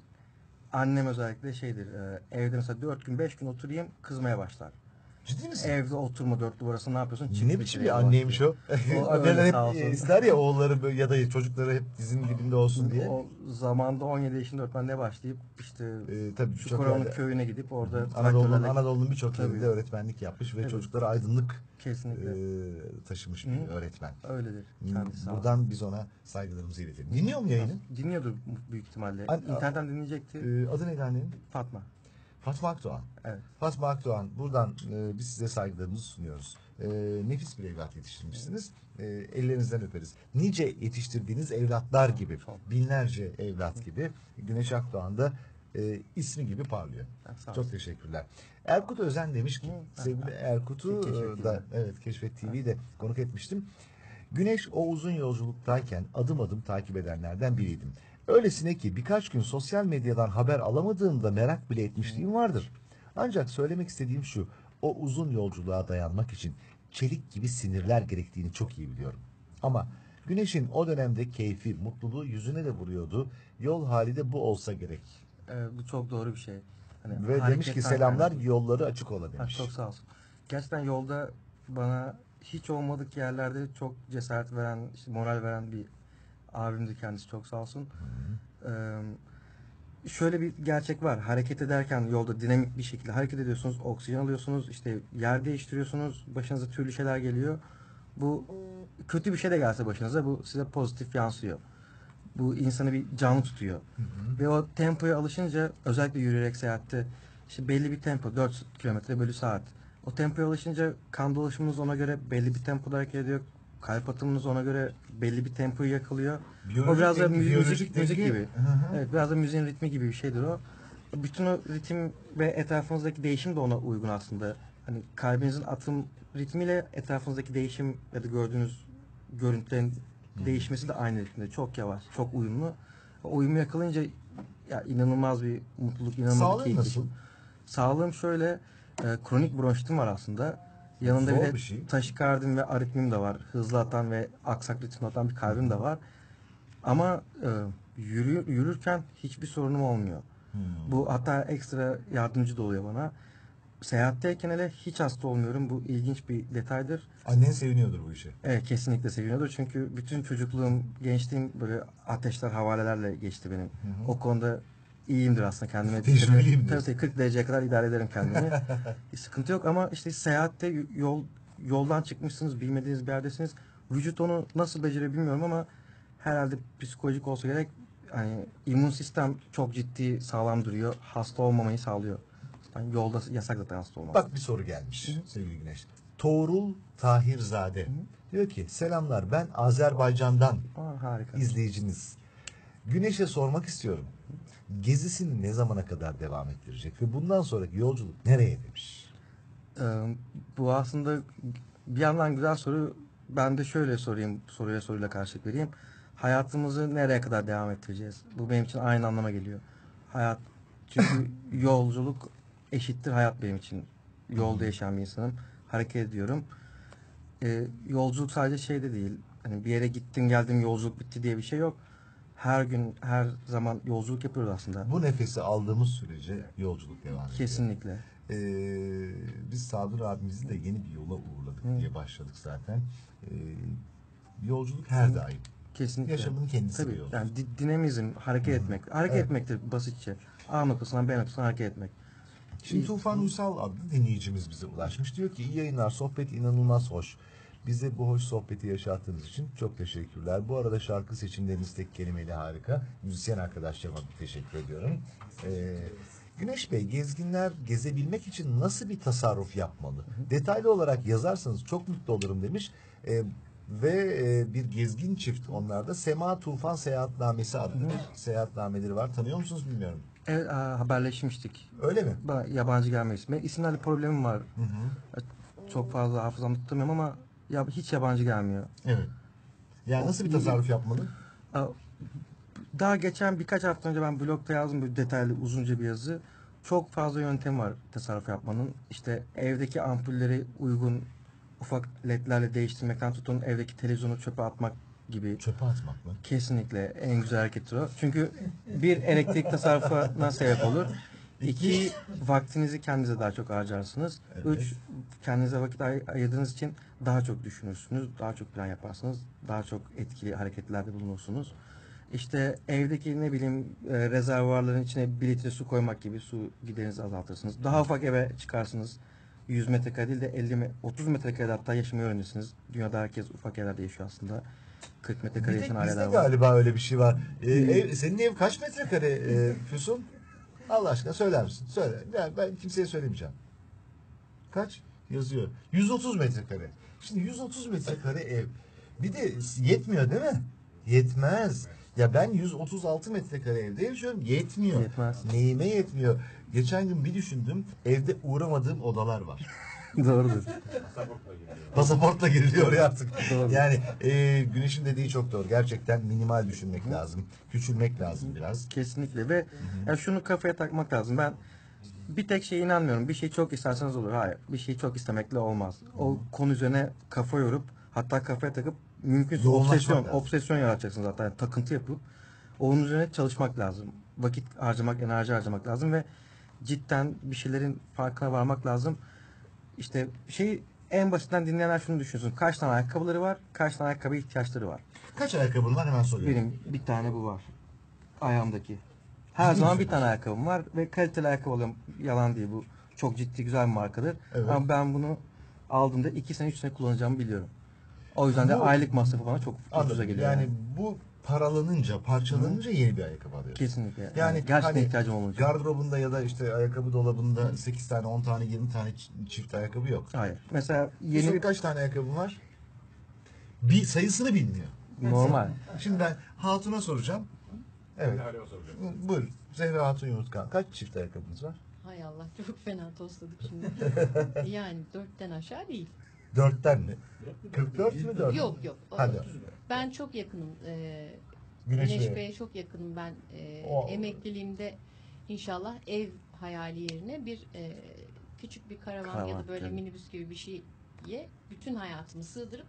Annem özellikle şeydir, evde mesela dört gün, beş gün oturayım, kızmaya başlar. Ciddi misin? Evde oturma dört duvarası, ne yapıyorsun? Çık ne biçim bir anneymiş o. o Anneler hep ister ya oğulları ya da çocukları hep dizinin dibinde olsun diye. O zamanda on yedi yaşında öğretmenliğe başlayıp işte ee, Çukurova'nın köyüne gidip orada... Anadolu'nun Anadolu'nun birçok yerinde öğretmenlik yapmış ve evet. çocuklara aydınlık kesinlikle e, taşımış bir öğretmen. Öyledir. Kendisi. Buradan biz ona saygılarımızı iletelim. Dinliyor mu yayını? Dinliyordur büyük ihtimalle. An İnternetten dinleyecekti. E, adı neydi annenin? Fatma. Fatma Akdoğan. Evet. Fatma Akdoğan, buradan e, biz size saygılarımızı sunuyoruz. E, nefis bir evlat yetiştirmişsiniz. E, ellerinizden öperiz. Nice yetiştirdiğiniz evlatlar gibi, binlerce evlat gibi Güneş Akdoğan da e, ismi gibi parlıyor. Evet, çok teşekkürler. Erkut Özen demiş ki, sevgili Erkut'u da evet Keşfet T V'yi de konuk etmiştim. Güneş o uzun yolculuktayken adım adım takip edenlerden biriydim. Öylesine ki birkaç gün sosyal medyadan haber alamadığımda merak bile etmişliğim vardır. Ancak söylemek istediğim şu, o uzun yolculuğa dayanmak için çelik gibi sinirler gerektiğini çok iyi biliyorum. Ama Güneş'in o dönemde keyfi, mutluluğu yüzüne de vuruyordu. Yol hali de bu olsa gerek. Ee, bu çok doğru bir şey. Hani ve demiş ki selamlar, yolları açık ola demiş. Ha, çok sağ olsun. Gerçekten yolda bana hiç olmadık yerlerde çok cesaret veren, işte moral veren bir abimdi kendisi, çok sağ olsun. Ee, şöyle bir gerçek var. Hareket ederken yolda dinamik bir şekilde hareket ediyorsunuz. Oksijen alıyorsunuz. İşte yer değiştiriyorsunuz. Başınıza türlü şeyler geliyor. Bu kötü bir şey de gelse başınıza bu size pozitif yansıyor. Bu insanı bir canlı tutuyor. Hı hı. Ve o tempoya alışınca özellikle yürüyerek seyahatte işte belli bir tempo dört kilometre bölü saat. O tempoya alışınca kan dolaşımınız ona göre belli bir tempoda hareket ediyor. Kalp atımınız ona göre belli bir tempoyu yakalıyor. Biyolojik, o biraz da müzik, müzik, müzik gibi. Hı hı. Evet, biraz da müziğin ritmi gibi bir şeydir o. Bütün o ritim ve etrafınızdaki değişim de ona uygun aslında. Hani kalbinizin atım ritmiyle etrafınızdaki değişim ya da gördüğünüz görüntülerin hı. değişmesi de aynı ritimde. Çok yavaş, çok uyumlu. O uyumu yakalayınca ya inanılmaz bir mutluluk, inanılmaz Sağlığın bir keyif. Sağlığım şöyle, e, kronik bronşitim var aslında. Yanında zor bir de şey. Taşikardim ve aritmim de var. Hızlı atan ve aksak ritimde atan bir kalbim de var. Ama e, yürü, yürürken hiçbir sorunum olmuyor. Hmm. Bu hatta ekstra yardımcı da oluyor bana. Seyahatteyken hele hiç hasta olmuyorum. Bu ilginç bir detaydır. Annen seviniyordur bu işe. Evet, kesinlikle seviniyordur. Çünkü bütün çocukluğum, gençliğim böyle ateşler, havalelerle geçti benim. Hmm. O konuda İyiyimdir aslında kendime. Tecrübeliyim. Tabii kırk dereceye kadar idare ederim kendimi. Sıkıntı yok ama işte seyahatte yol yoldan çıkmışsınız, bilmediğiniz bir yerdesiniz. Vücut onu nasıl becerir bilmiyorum ama herhalde psikolojik olsa gerek, hani immün sistem çok ciddi sağlam duruyor. Hasta olmamayı sağlıyor. Yani yolda yasak zaten hasta olmak. Bak bir soru gelmiş. Hı-hı. Sevgili Güneş. Toğrul Tahirzade. Hı-hı. Diyor ki selamlar, ben Azerbaycan'dan Aa, harika. izleyiciniz. Güneş'e sormak istiyorum. Gezisini ne zamana kadar devam ettirecek ve bundan sonraki yolculuk nereye demiş? Ee, bu aslında bir yandan güzel soru. Ben de şöyle sorayım, soruya soruyla karşılık vereyim. Hayatımızı nereye kadar devam ettireceğiz? Bu benim için aynı anlama geliyor. Hayat, çünkü yolculuk eşittir hayat benim için. Yolda yaşayan bir insanım. Hareket ediyorum. Ee, yolculuk sadece şey de değil. Hani bir yere gittim geldim yolculuk bitti diye bir şey yok. Her gün, her zaman yolculuk yapıyoruz aslında. Bu nefesi aldığımız sürece yolculuk devam ediyor. Kesinlikle. Ee, biz Sadır abimizi de yeni bir yola uğurladık Hı. diye başladık zaten. Ee, yolculuk her Hı. daim. Kesinlikle. Yaşamın kendisi Tabii, bir yolculuk. Yani dinamizm, hareket Hı. etmek. Hareket evet. etmektir basitçe. A noktasından B noktasından hareket etmek. Şimdi Tufan Uysal adlı dinleyicimiz bize ulaşmış. Diyor ki iyi yayınlar, sohbet inanılmaz hoş. Bize bu hoş sohbeti yaşattığınız için çok teşekkürler. Bu arada şarkı seçimleriniz tek kelimeyle harika. Müzisyen arkadaşlarıma teşekkür ediyorum. Ee, Güneş Bey, gezginler gezebilmek için nasıl bir tasarruf yapmalı? Detaylı olarak yazarsanız çok mutlu olurum demiş. Ee, ve e, bir gezgin çift onlarda. Sema Tufan Seyahatnamesi adlı seyahatnameleri var. Tanıyor musunuz bilmiyorum. Evet, haberleşmiştik. Öyle mi? Yabancı gelme ismi. İsimlerle problemim var. Hı hı. çok fazla hafızamda tutmuyorum ama ya hiç yabancı gelmiyor. Evet. Yani nasıl bir tasarruf yapmalı? Daha geçen birkaç hafta önce ben blogda yazdım bir detaylı uzunca bir yazı. Çok fazla yöntem var tasarruf yapmanın. İşte evdeki ampulleri uygun ufak ledlerle değiştirmekten tutun, evdeki televizyonu çöpe atmak gibi. Çöpe atmak mı? Kesinlikle en güzel hareket o. Çünkü bir, elektrik tasarrufuna sebep olur. İki, vaktinizi kendinize daha çok harcarsınız. Evet. Üç, kendinize vakit ay- ayırdığınız için daha çok düşünürsünüz, daha çok plan yaparsınız, daha çok etkili hareketlerde bulunursunuz. İşte evdeki ne bileyim e, rezervuarların içine bir litre su koymak gibi su giderinizi azaltırsınız. Daha ufak eve çıkarsınız. yüz metrekare değil de elli otuz metrekare hatta yaşamayı öğrenirsiniz. Dünyada herkes ufak evlerde yaşıyor aslında. kırk metrekare yaşayan aileler var. Bizde galiba öyle bir şey var. Ee, ev, senin ev kaç metrekare e, Füsun? Allah aşkına söyler misin? Söyle. Yani ben kimseye söylemeyeceğim. Kaç? Yazıyor. yüz otuz metrekare. Şimdi yüz otuz metrekare ev. Bir de yetmiyor değil mi? Yetmez. Ya ben yüz otuz altı metrekare evde yaşıyorum. Yetmiyor. Yetmez. Neyime yetmiyor? Geçen gün bir düşündüm. Evde uğramadığım odalar var. Doğrudur. Pasaportla giriliyor artık. Doğru. Yani e, Güneş'in dediği çok doğru. Gerçekten minimal düşünmek lazım. Küçülmek lazım biraz. Kesinlikle ve yani şunu kafaya takmak lazım. Ben bir tek şeye inanmıyorum. Bir şey çok isterseniz olur. Hayır. Bir şey çok istemekle olmaz. O konu üzerine kafa yorup hatta kafaya takıp mümkünse obsesyon, obsesyon yaratacaksınız hatta. Yani takıntı yapıp onun üzerine çalışmak lazım. Vakit harcamak, enerji harcamak lazım ve cidden bir şeylerin farkına varmak lazım. İşte şey en basitten dinleyenler şunu düşünsün. Kaç tane ayakkabıları var? Kaç tane ayakkabı ihtiyaçları var? Kaç ayakkabın var hemen soruyorum. Benim bir tane bu var. Ayağımdaki. Her Ciddi zaman bir tane ayakkabım var ve kaliteli ayakkabı alıyorum. Yalan değil bu. Çok ciddi güzel bir markadır. Evet. Ama ben bunu aldığımda iki sene üç sene kullanacağımı biliyorum. O yüzden de bu, aylık masrafı bana çok ucuza geliyor. Yani, yani bu paralanınca, parçalanınca Hı. yeni bir ayakkabı alıyorsun. Kesinlikle. Yani, yani gerçekten hani ihtiyacım olunca. Gardırobunda ya da işte ayakkabı dolabında Hı. sekiz tane, on tane, yirmi tane çift ayakkabı yok. Hayır. Mesela yeni... Şimdi kaç tane ayakkabı var? Bir sayısını bilmiyor. Normal. Şimdi ben Hatun'a soracağım. Evet. Buyur. Zehra Hatun Umutkan. Kaç çift ayakkabınız var? Hay Allah çok fena tostladık şimdi. Yani dörtten aşağı değil. Dörtten mi? kırk dört mü dört? Yok yok. Hadi. Ben çok yakınım. Ee, Güneş, Güneş Bey'e çok yakınım. Ben e, emekliliğimde inşallah ev hayali yerine bir e, küçük bir karavan, karavan ya da böyle yani. Minibüs gibi bir şeye bütün hayatımı sığdırıp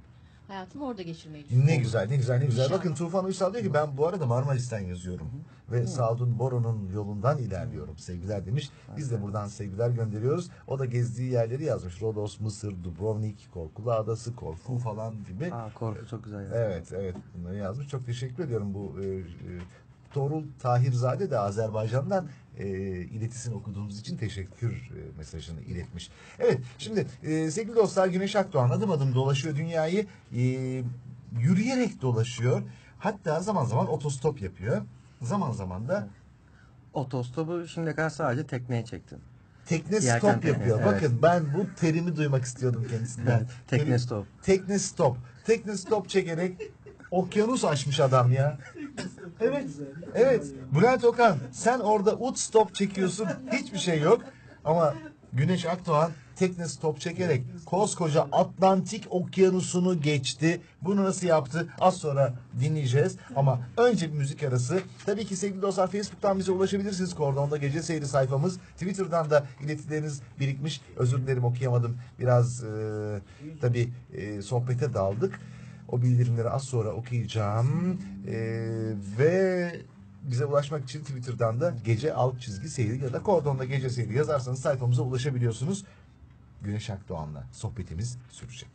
hayatımı orada geçirmeyi düşünüyorum. Ne güzel, ne güzel, ne güzel. İnşallah. Bakın Tufan Uysal diyor ki ben bu arada Marmaris'ten yazıyorum. Hı. Ve Hı. Sadun Boro'nun yolundan ilerliyorum. Sevgiler demiş. Biz de buradan sevgiler gönderiyoruz. O da gezdiği yerleri yazmış. Rodos, Mısır, Dubrovnik, Korkulu Adası, Korfu falan gibi. Aa, Korfu çok güzel. Yani. Evet, evet. Bunları yazmış. Çok teşekkür ediyorum bu e, e, Torul Tahirzade de Azerbaycan'dan e, iletisini okuduğumuz için teşekkür e, mesajını iletmiş. Evet şimdi e, sevgili dostlar Güneş Akdoğan adım adım dolaşıyor dünyayı. E, yürüyerek dolaşıyor. Hatta zaman zaman otostop yapıyor. Zaman zaman da otostopu şimdiye kadar sadece tekneye çektim. Tekne Yerken stop yapıyor. Tekne, bakın evet. Ben bu terimi duymak istiyordum kendisinden. Evet, tekne Terim, stop. Tekne stop. Tekne stop çekerek okyanus açmış adam ya. Evet, evet. Bülent Okan, sen orada ut stop çekiyorsun, hiçbir şey yok. Ama Güneş Akdoğan tekne stop çekerek koskoca Atlantik Okyanusu'nu geçti. Bunu nasıl yaptı? Az sonra dinleyeceğiz. Ama önce bir müzik arası. Tabii ki sevgili dostlar Facebook'tan bize ulaşabilirsiniz. Kordon'da gece seyri sayfamız. Twitter'dan da iletileriniz birikmiş. Özür dilerim okuyamadım. Biraz e, tabii e, sohbete daldık. O bildirimleri az sonra okuyacağım ee, ve bize ulaşmak için Twitter'dan da gece alt çizgi seyri ya da Kordon'da gece seyri yazarsanız sayfamıza ulaşabiliyorsunuz. Güneş Akdoğan'la sohbetimiz sürecek.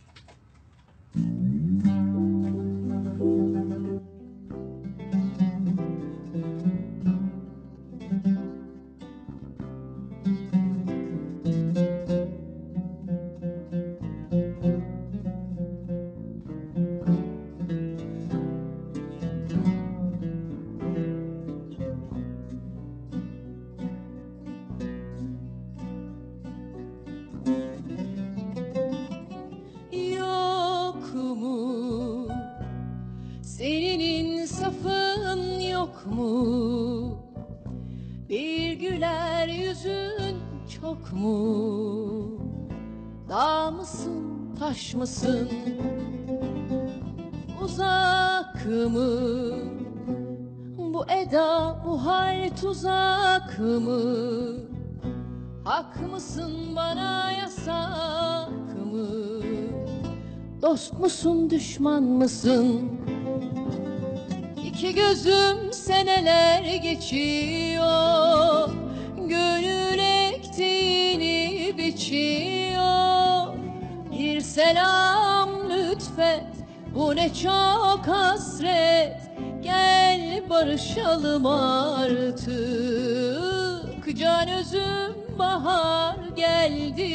Dağ mısın, taş mısın, uzak mı? Bu eda, bu hal tuzak mı? Hak mısın bana, yasak mı? Dost musun, düşman mısın? İki gözüm seneler geçiyor, gönül ektiğini biçiyor. Bir selam lütfet, bu ne çok hasret. Gel barışalım artık, can özüm bahar geldi.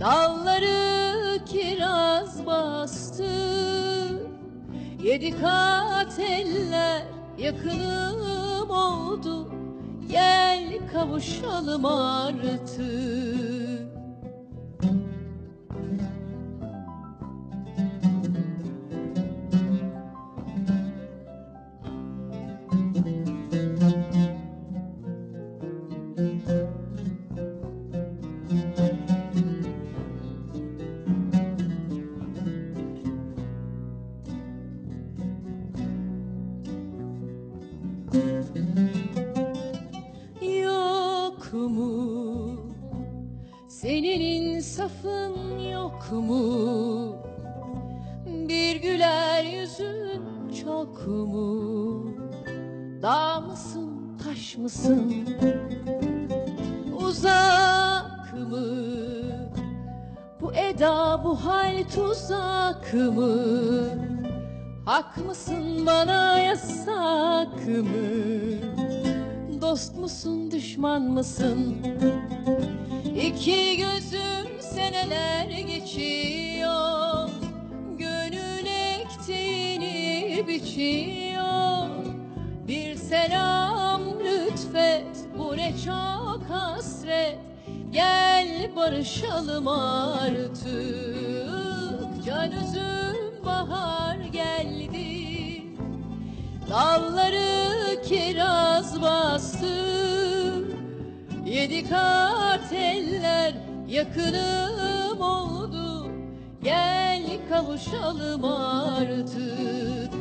Dalları kiraz bastı, yedi kat eller yakınım oldu. Gel kavuşalım artık. Safın yok mu? Bir güler yüzün çok mu? Dağ mısın, taş mısın? Uzak mı? Bu eda, bu hal tuzak mı? Hak mısın bana, yasak mı? Dost musun, düşman mısın? İki gözüm seneler geçiyor, gönül ektiğini biçiyor. Bir selam lütfet, bu ne çok hasret. Gel barışalım artık, can üzüm bahar geldi. Dalları kiraz bastı, yedi kat eller yakınım oldu. Gel kavuşalım artık.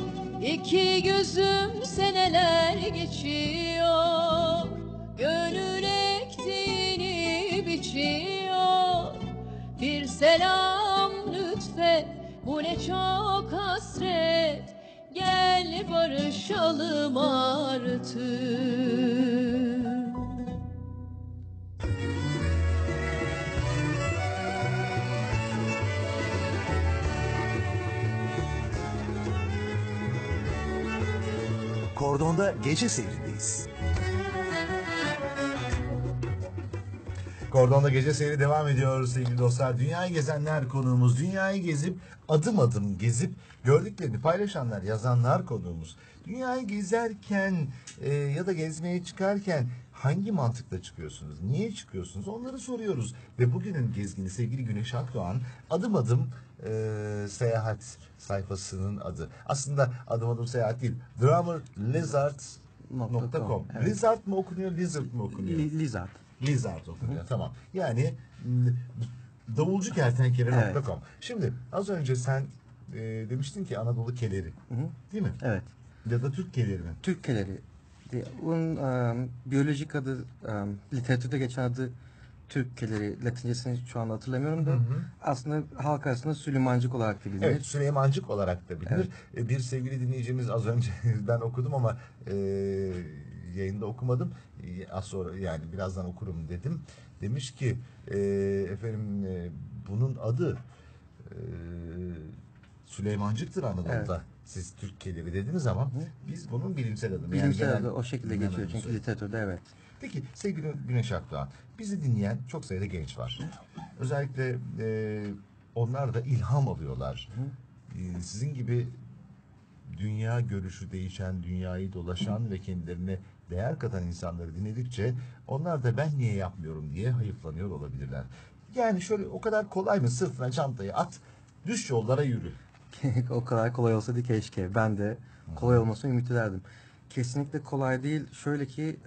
İki gözüm seneler geçiyor, gönül ektiğini biçiyor. Bir selam lütfet, bu ne çok hasret. Gel barışalım artık. Kordon'da gece seyrindeyiz. Kordon'da gece seyri devam ediyoruz sevgili dostlar. Dünyayı gezenler konuğumuz. Dünyayı gezip, adım adım gezip gördüklerini paylaşanlar, yazanlar konuğumuz. Dünyayı gezerken e, ya da gezmeye çıkarken hangi mantıkla çıkıyorsunuz? Niye çıkıyorsunuz? Onları soruyoruz. Ve bugünün gezgini sevgili Güneş Akdoğan, adım adım e, seyahat sayfasının adı. Aslında adım adım seyahat değil. Drummer Lizard nokta com. Evet. Lizard mı okunuyor, Lizard mı okunuyor? Li Lizard. Lizard okunuyor. Hı. Tamam. Yani davulcu kertenkele nokta com. Evet. Şimdi az önce sen e, demiştin ki Anadolu keleri. Hı hı. Değil mi? Evet. Ya da Türk keleri mi? Türk keleri. Onun um, biyolojik adı, um, literatürde geçen adı Türk keleri. Latincesini şu anda hatırlamıyorum da, hı hı, aslında halk arasında Süleymancık olarak da bilinir. Evet, Süleymancık olarak da bilinir. Evet. Bir sevgili dinleyicimiz, az önce ben okudum ama e, yayında okumadım. Az sonra, yani birazdan okurum dedim. Demiş ki e, efendim e, bunun adı e, Süleymancıktır Anadolu'da. Evet. Siz Türk keleri dediniz ama biz bunun bilimsel adını. Bilimsel yani adı o şekilde geçiyor çünkü literatürde, evet. Peki sevgili Güneş Akdoğan, bizi dinleyen çok sayıda genç var. Özellikle e, onlar da ilham alıyorlar. E, sizin gibi dünya görüşü değişen, dünyayı dolaşan ve kendilerine değer katan insanları dinledikçe onlar da ben niye yapmıyorum diye hayıflanıyor olabilirler. Yani şöyle, o kadar kolay mı? Sırtına çantayı at, düş yollara yürü. O kadar kolay olsaydı keşke. Ben de kolay olmasını ümit ederdim. Kesinlikle kolay değil. Şöyle ki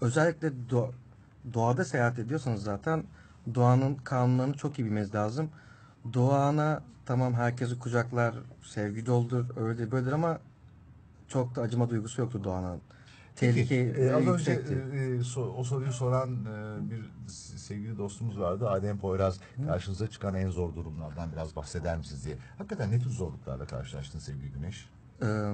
özellikle doğada seyahat ediyorsanız zaten doğanın kanunlarını çok iyi bilmemiz lazım. Doğana tamam herkesi kucaklar, sevgi doldur, öyle böyledir ama çok da acıma duygusu yoktu doğanın. Tehlike e, az yüksekti. Önce e, so, o soruyu soran e, bir sevgili dostumuz vardı. Adem Poyraz, karşınıza çıkan en zor durumlardan biraz bahseder misiniz diye. Hakikaten ne tür zorluklarla karşılaştın sevgili Güneş? Ee,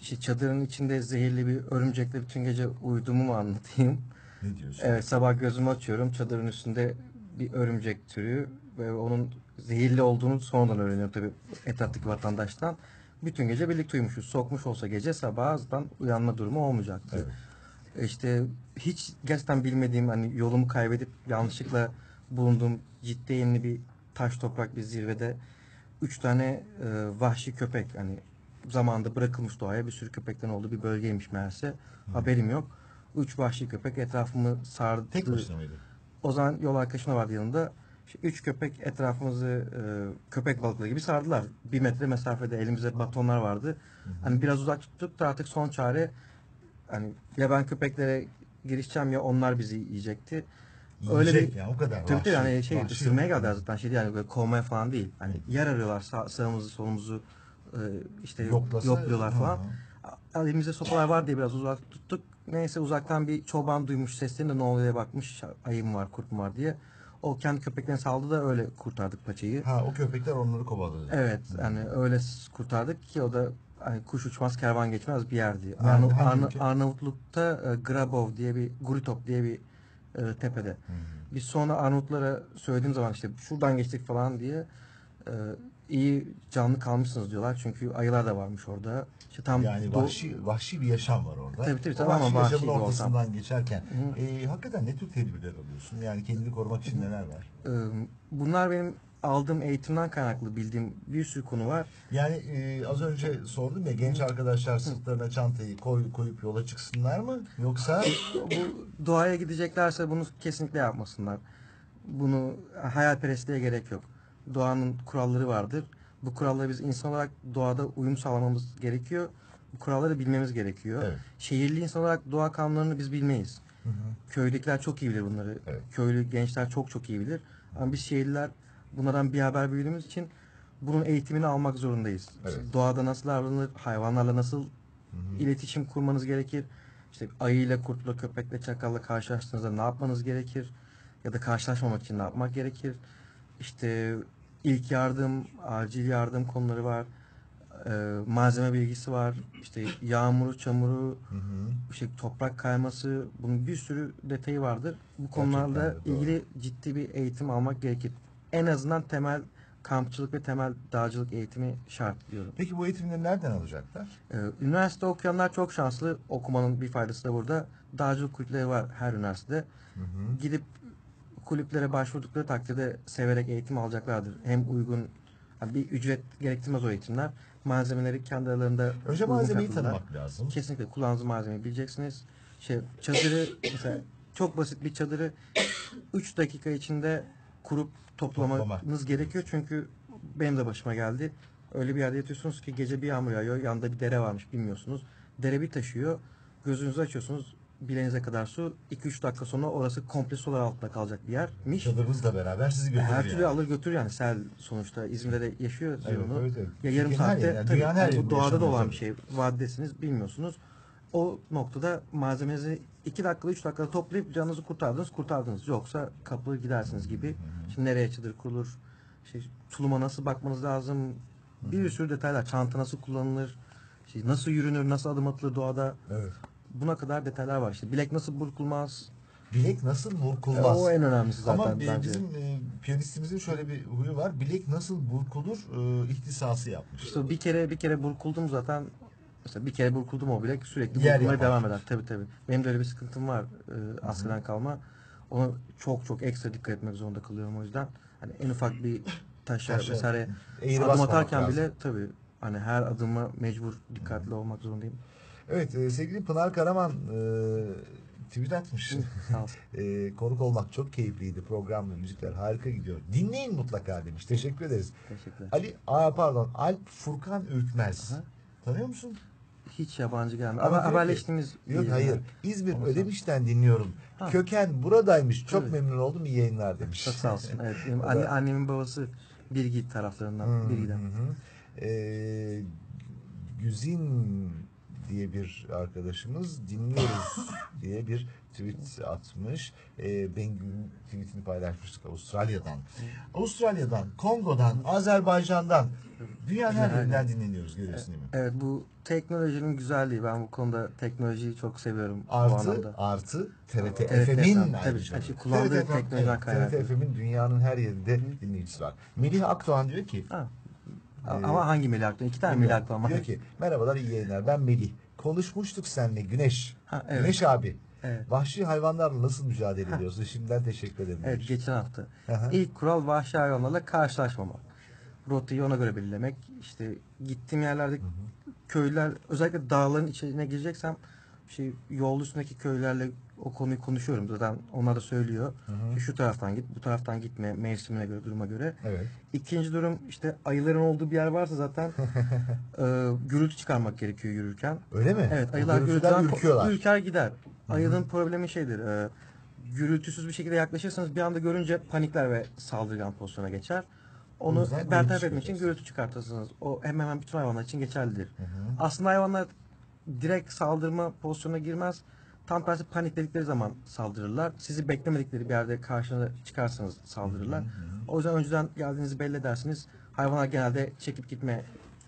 işte çadırın içinde zehirli bir örümcekle bütün gece uyuduğumu mu anlatayım? Ne diyorsun? Evet, sabah gözümü açıyorum. Çadırın üstünde bir örümcek türü ve onun zehirli olduğunu sonradan öğreniyorum tabii etraftaki vatandaştan. Bütün gece birlikte uyumuşuz. Sokmuş olsa gece sabah azdan uyanma durumu olmayacaktı. Evet. İşte hiç gerçekten bilmediğim, hani yolumu kaybedip yanlışlıkla bulunduğum ciddi yeni bir taş toprak bir zirvede üç tane e, vahşi köpek, hani zamanında bırakılmış doğaya bir sürü köpekten olduğu bir bölgeymiş meğerse. Hı. Haberim yok. Üç vahşi köpek etrafımı sardı. Tek başına mıydı? O zaman yol arkadaşım vardı yanında. Üç köpek etrafımızı e, köpek balıkları gibi sardılar. Bir metre mesafede elimizde batonlar vardı. Hı hı. Hani biraz uzak tuttuk da artık son çare, hani ya ben köpeklere girişeceğim ya onlar bizi yiyecekti. Yiyecek öyle bir, ya o kadar. Tabii tabii hani şey ısırmaya geldi zaten, şey yani böyle kovmaya falan değil. Hani yer arıyorlar, sağ, sağımızı solumuzu e, işte Yoklasa, yokluyorlar falan. Hı hı. Elimizde sopalar var diye biraz uzak tuttuk. Neyse uzaktan bir çoban duymuş seslerini de ne oluyor diye bakmış, ayım var kurt mu var diye. O kendi köpeklerini saldı da öyle kurtardık paçayı. Ha, o köpekler onları kovaladı. Evet, yani öyle kurtardık ki o da hani kuş uçmaz kervan geçmez bir yerdi. Arnav Arnav Arnavutluk'ta e, Grabov diye bir, Guritop diye bir e, tepede. Hı hı. Biz sonra Arnavutlara söylediğim zaman işte şuradan geçtik falan diye e, iyi canlı kalmışsınız diyorlar. Çünkü ayılar da varmış orada. İşte tam yani vahşi, vahşi bir yaşam var orada. Tabii tabii. Tamam, vahşi, vahşi yaşamın ortasından ortam. Geçerken e, hakikaten ne tür tedbirler alıyorsun? Yani kendini korumak için neler var? E, bunlar benim aldığım eğitimden kaynaklı bildiğim bir sürü konu var. Yani e, az önce sordum ya, genç arkadaşlar sırtlarına çantayı koy, koyup yola çıksınlar mı? Yoksa bu doğaya gideceklerse bunu kesinlikle yapmasınlar. Bunu hayalperestliğe gerek yok. Doğanın kuralları vardır. Bu kurallara biz insan olarak doğada uyum sağlamamız gerekiyor. Bu kuralları bilmemiz gerekiyor. Evet. Şehirli insan olarak doğa kanunlarını biz bilmeyiz. Hı hı. Köylükler çok iyi bilir bunları. Evet. Köylü gençler çok çok iyi bilir. Ama biz şehirliler bunlardan bir haber büyüdüğümüz için bunun eğitimini almak zorundayız. Evet. İşte doğada nasıl davranılır, hayvanlarla nasıl hı hı. iletişim kurmanız gerekir. İşte ayıyla, kurtla, köpekle, çakalla karşılaştığınızda ne yapmanız gerekir? Ya da karşılaşmamak için ne yapmak gerekir? İşte ilk yardım, acil yardım konuları var, ee, malzeme bilgisi var, işte yağmuru, çamuru, hı hı. Şey, toprak kayması, bunun bir sürü detayı vardır. Bu konularla ilgili ciddi bir eğitim almak gerekir. En azından temel kampçılık ve temel dağcılık eğitimi şart diyorum. Peki bu eğitimleri nereden alacaklar? Ee, üniversite okuyanlar çok şanslı, okumanın bir faydası da burada. Dağcılık kulüpleri var her üniversitede. Hı hı. Gidip kulüplere başvurdukları takdirde severek eğitim alacaklardır. Hem uygun, bir ücret gerektirmez o eğitimler. Malzemeleri kendi aralarında... Önce malzemeyi tanımak lazım. Kesinlikle kullandığınız malzemeyi bileceksiniz. Şey, çadırı, mesela çok basit bir çadırı üç dakika içinde kurup toplamanız Toplama. gerekiyor. Çünkü benim de başıma geldi. Öyle bir yerde yatıyorsunuz ki gece bir yağmur yağıyor, yanında bir dere varmış bilmiyorsunuz. Dere bir taşıyor, gözünüzü açıyorsunuz. Bilenize kadar su, iki üç dakika sonra orası komple sular altında kalacak bir yermiş. Çadırımızla beraber sizi götürür. Her türlü yani. Alır götür yani, sel sonuçta İzmir'de de yaşıyor. Evet, evet, evet. Ya yarım saatte yani, tabii, yani bu doğada da olan bir şey. Vadidesiniz, bilmiyorsunuz. O noktada malzemenizi iki dakikada üç dakikada toplayıp canınızı kurtardınız kurtardınız. Yoksa kapılır gidersiniz gibi. Hı hı. Şimdi nereye çadır kurulur? Şey, tuluma nasıl bakmanız lazım? Hı hı. Bir sürü detaylar. Çanta nasıl kullanılır? Şey, nasıl yürünür? Nasıl adım atılır doğada? Evet. Buna kadar detaylar var işte. Bilek nasıl burkulmaz? Bilek nasıl burkulmaz? E, o en önemlisi zaten. Ama bence. Bizim e, piyanistimizin şöyle bir huyu var. Bilek nasıl burkulur e, ihtisası yapmış. İşte bir kere bir kere burkuldum zaten. Mesela bir kere burkuldum o bilek sürekli burkulmaya devam eder. Tabii tabii. Benim de öyle bir sıkıntım var. E, askerden kalma. Ona çok çok ekstra dikkat etmek zorunda kalıyorum o yüzden. Hani en ufak bir taşa vesaire adım atarken bile tabii hani her adıma mecbur dikkatli Hı-hı. olmak zorundayım. Evet, e, sevgili Pınar Karaman e, tweet atmış. e, konuk olmak çok keyifliydi. Programla müzikler harika gidiyor. Dinleyin mutlaka demiş. Teşekkür ederiz. Teşekkürler. Ali, aa, pardon, Alp Furkan Ürkmez. Aha. Tanıyor musun? hiç yabancı gelmiyor. Ama haberleştiğimiz... Yok hayır. Yani. İzmir Olursa. Ödemiş'ten dinliyorum. Ha. Köken buradaymış. Çok evet. memnun oldum. İyi yayınlar demiş. Çok sağ olsun. Evet. Anne, annemin babası Birgi taraflarından. Hı, Birgi'den. Hı hı. Ee, Güzin diye bir arkadaşımız dinliyoruz diye bir tweet atmış. Ee, Bengü'nün tweetini paylaşmıştık Avustralya'dan. Avustralya'dan, Kongo'dan, Azerbaycan'dan, dünyanın her yerinden dinleniyoruz, görüyorsun değil mi? Evet, bu teknolojinin güzelliği. Ben bu konuda teknolojiyi çok seviyorum. Artı, artı T R T F M'in ayrıca. Kullandığı teknolojiden kaynaklı. T R T F M'in dünyanın her yerinde dinleyicisi var. Melih Akdoğan diyor ki, ama hangi Melih Akdoğan? İki tane Melih Akdoğan var. Diyor ki, merhabalar, iyi yayınlar. Ben Melih. Konuşmuştuk seninle Güneş. Güneş abi. Evet. Vahşi hayvanlarla nasıl mücadele ediyorsun? Şimdiden teşekkür ederim. Evet, geçen hafta. Aha. İlk kural vahşi hayvanlarla karşılaşmamak. Rotayı ona göre belirlemek. İşte gittiğim yerlerde hı hı. köylüler, özellikle dağların içine gireceksem şey, yol üstündeki köylülerle o konuyu konuşuyorum. Zaten onlar da söylüyor. Hı hı. Şu taraftan git, bu taraftan gitme, mevsimine göre, duruma göre. Evet. İkinci durum, işte ayıların olduğu bir yer varsa zaten e, gürültü çıkarmak gerekiyor yürürken. Öyle mi? Evet, ayılar gürültüden ürküyorlar. Ürker gider. Ayının problemi şeydir, e, gürültüsüz bir şekilde yaklaşırsanız bir anda görünce panikler ve saldırgan pozisyona geçer. Onu bertaraf etmek için gürültü çıkartırsınız. O hemen hemen bütün hayvanlar için geçerlidir. Hı hı. Aslında hayvanlar direkt saldırma pozisyonuna girmez. Tam tersi panikledikleri zaman saldırırlar. Sizi beklemedikleri bir yerde karşına çıkarsanız saldırırlar. Hı hı hı. O yüzden önceden geldiğinizi belli edersiniz. Hayvanlar genelde çekip gitme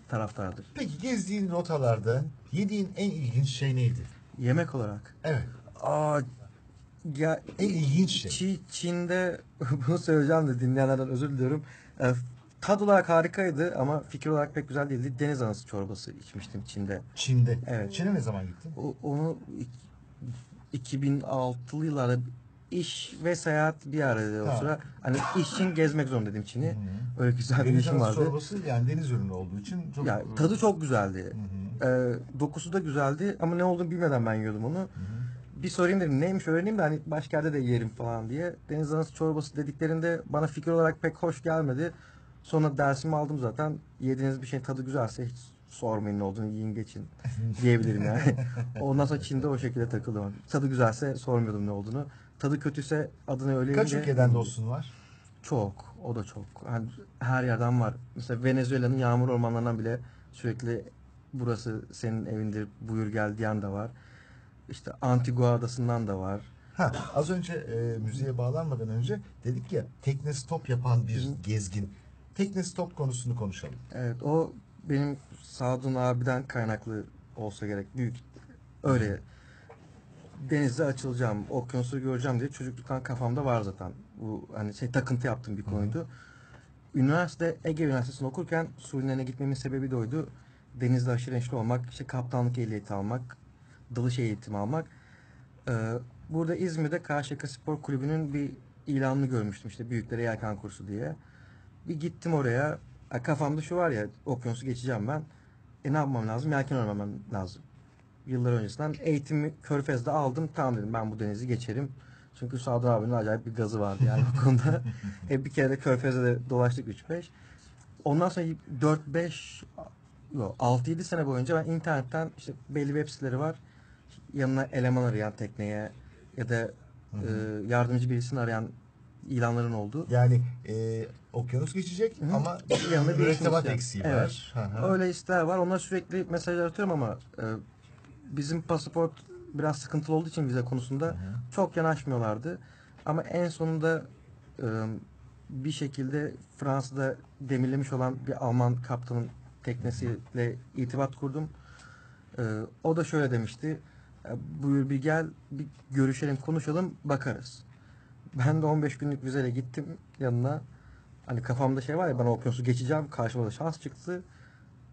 taraftardır. Peki gezdiğin rotalarda yediğin en ilginç şey neydi? Yemek olarak. Evet. Aa, ya, en ilginç şey. Çin, Çin'de bunu söyleyeceğim de dinleyenlerden özür diliyorum. E, tad olarak harikaydı ama fikir olarak pek güzel değildi. Deniz anası çorbası içmiştim Çin'de. Çin'de. Evet. Çin'e ne zaman gittin? O, onu iki bin altılı yıllarda iş ve seyahat bir aradaydı o sıra. Hani iş için gezmek zorundaydım Çin'i. Hı-hı. Öyle güzel bir işim vardı. Deniz çorbası yani deniz ürünü olduğu için çok... Ya, tadı çok güzeldi. E, dokusu da güzeldi ama ne olduğunu bilmeden ben yiyordum onu. Hı-hı. Bir sorayım dedim, neymiş öğreneyim de hani başka yerde de yerim falan diye. Deniz anası çorbası dediklerinde bana fikir olarak pek hoş gelmedi. Sonra dersimi aldım zaten. Yediğiniz bir şeyin tadı güzelse hiç sormayın ne olduğunu, yiyin geçin diyebilirim yani. Ondan sonra Çin'de o şekilde takıldım. Tadı güzelse sormuyordum ne olduğunu. Tadı kötüyse adını öyle... Kaç ülkeden dostun var? Çok. O da çok. Yani her yerden var. Mesela Venezuela'nın yağmur ormanlarından bile sürekli burası senin evindir, buyur gel diyen de var. İşte Antigua Adası'ndan da var. Ha, az önce e, müziğe bağlanmadan önce dedik ya, tekne stop yapan bir gezgin. Tekne stop konusunu konuşalım. Evet, o benim Sadun abiden kaynaklı olsa gerek. Büyük öyle denizde açılacağım, okyanusu göreceğim diye çocukluktan kafamda var zaten. Bu hani şey, takıntı yaptığım bir konuydu. Hı-hı. Üniversite, Ege Üniversitesi'nde okurken Surinam'e gitmemin sebebi de oydu. Denizde aşırı neşeli olmak, işte kaptanlık ehliyeti almak, dalış eğitimi almak. Ee, burada İzmir'de Karşıyaka Spor Kulübü'nün bir ilanını görmüştüm, işte büyüklere yelken kursu diye. Bir gittim oraya, e, kafamda şu var ya, okyanusu geçeceğim ben. E ne yapmam lazım? Yelken öğrenmem lazım. Yıllar öncesinden eğitimi Körfez'de aldım, tamam dedim ben bu denizi geçerim. Çünkü Sadun abinin acayip bir gazı vardı yani bu konuda. E, bir kere de Körfez'de de dolaştık üç beş. Ondan sonra dört beş, altı yedi sene boyunca ben internetten, işte belli web siteleri var. Yanına eleman arayan tekneye ya da e, yardımcı birisini arayan ilanların oldu. Yani e, okyanus geçecek Hı-hı. ama yanında bir mürettebat eksiği evet. var. Hı-hı. Öyle ister var. Onlara sürekli mesajlar atıyorum ama e, bizim pasaport biraz sıkıntılı olduğu için vize konusunda Hı-hı. çok yanaşmıyorlardı. Ama en sonunda e, bir şekilde Fransa'da demirlemiş olan bir Alman kaptanın teknesiyle irtibat kurdum. Ee, o da şöyle demişti, buyur bir gel, bir görüşelim, konuşalım, bakarız. Ben de on beş günlük vizeyle gittim yanına. Hani kafamda şey var ya, ben okyanusu geçeceğim, karşıma da şans çıktı.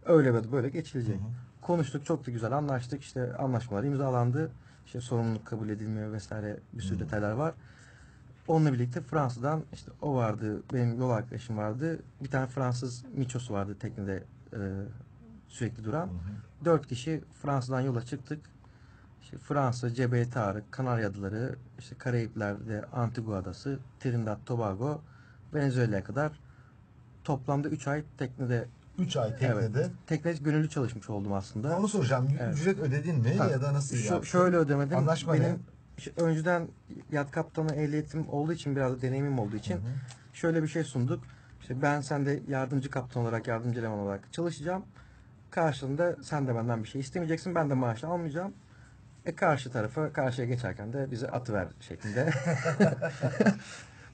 Öyle böyle geçilecek. Hı hı. Konuştuk, çok da güzel anlaştık, işte anlaşmalar imzalandı. İşte sorumluluk kabul edilmiyor vesaire, bir sürü hı. detaylar var. Onunla birlikte Fransa'dan, işte o vardı, benim yol arkadaşım vardı. Bir tane Fransız miçosu vardı teknede e, sürekli duran. Hı hı. Dört kişi Fransa'dan yola çıktık. İşte Fransa, Cebel Tarık, Kanarya Adaları, işte Karayipler'de Antigua Adası, Trinidad, Tobago, Venezuela'ya kadar toplamda üç ay teknede üç ay teknede. Evet. Tekne gönüllü çalışmış oldum aslında. Onu soracağım. Evet. Ücret ödedin mi ha, ya da nasıl Ş- yaptın? Şöyle ödemedim. Anlaşma benim, ne? Önceden yat kaptanı ehliyetim olduğu için, biraz da deneyimim olduğu için, hı hı, şöyle bir şey sunduk. İşte ben sende yardımcı kaptan olarak, yardımcı eleman olarak çalışacağım. Karşılığında sen de benden bir şey istemeyeceksin. Ben de maaşı almayacağım. E karşı tarafa, karşıya geçerken de bizi atıver şeklinde.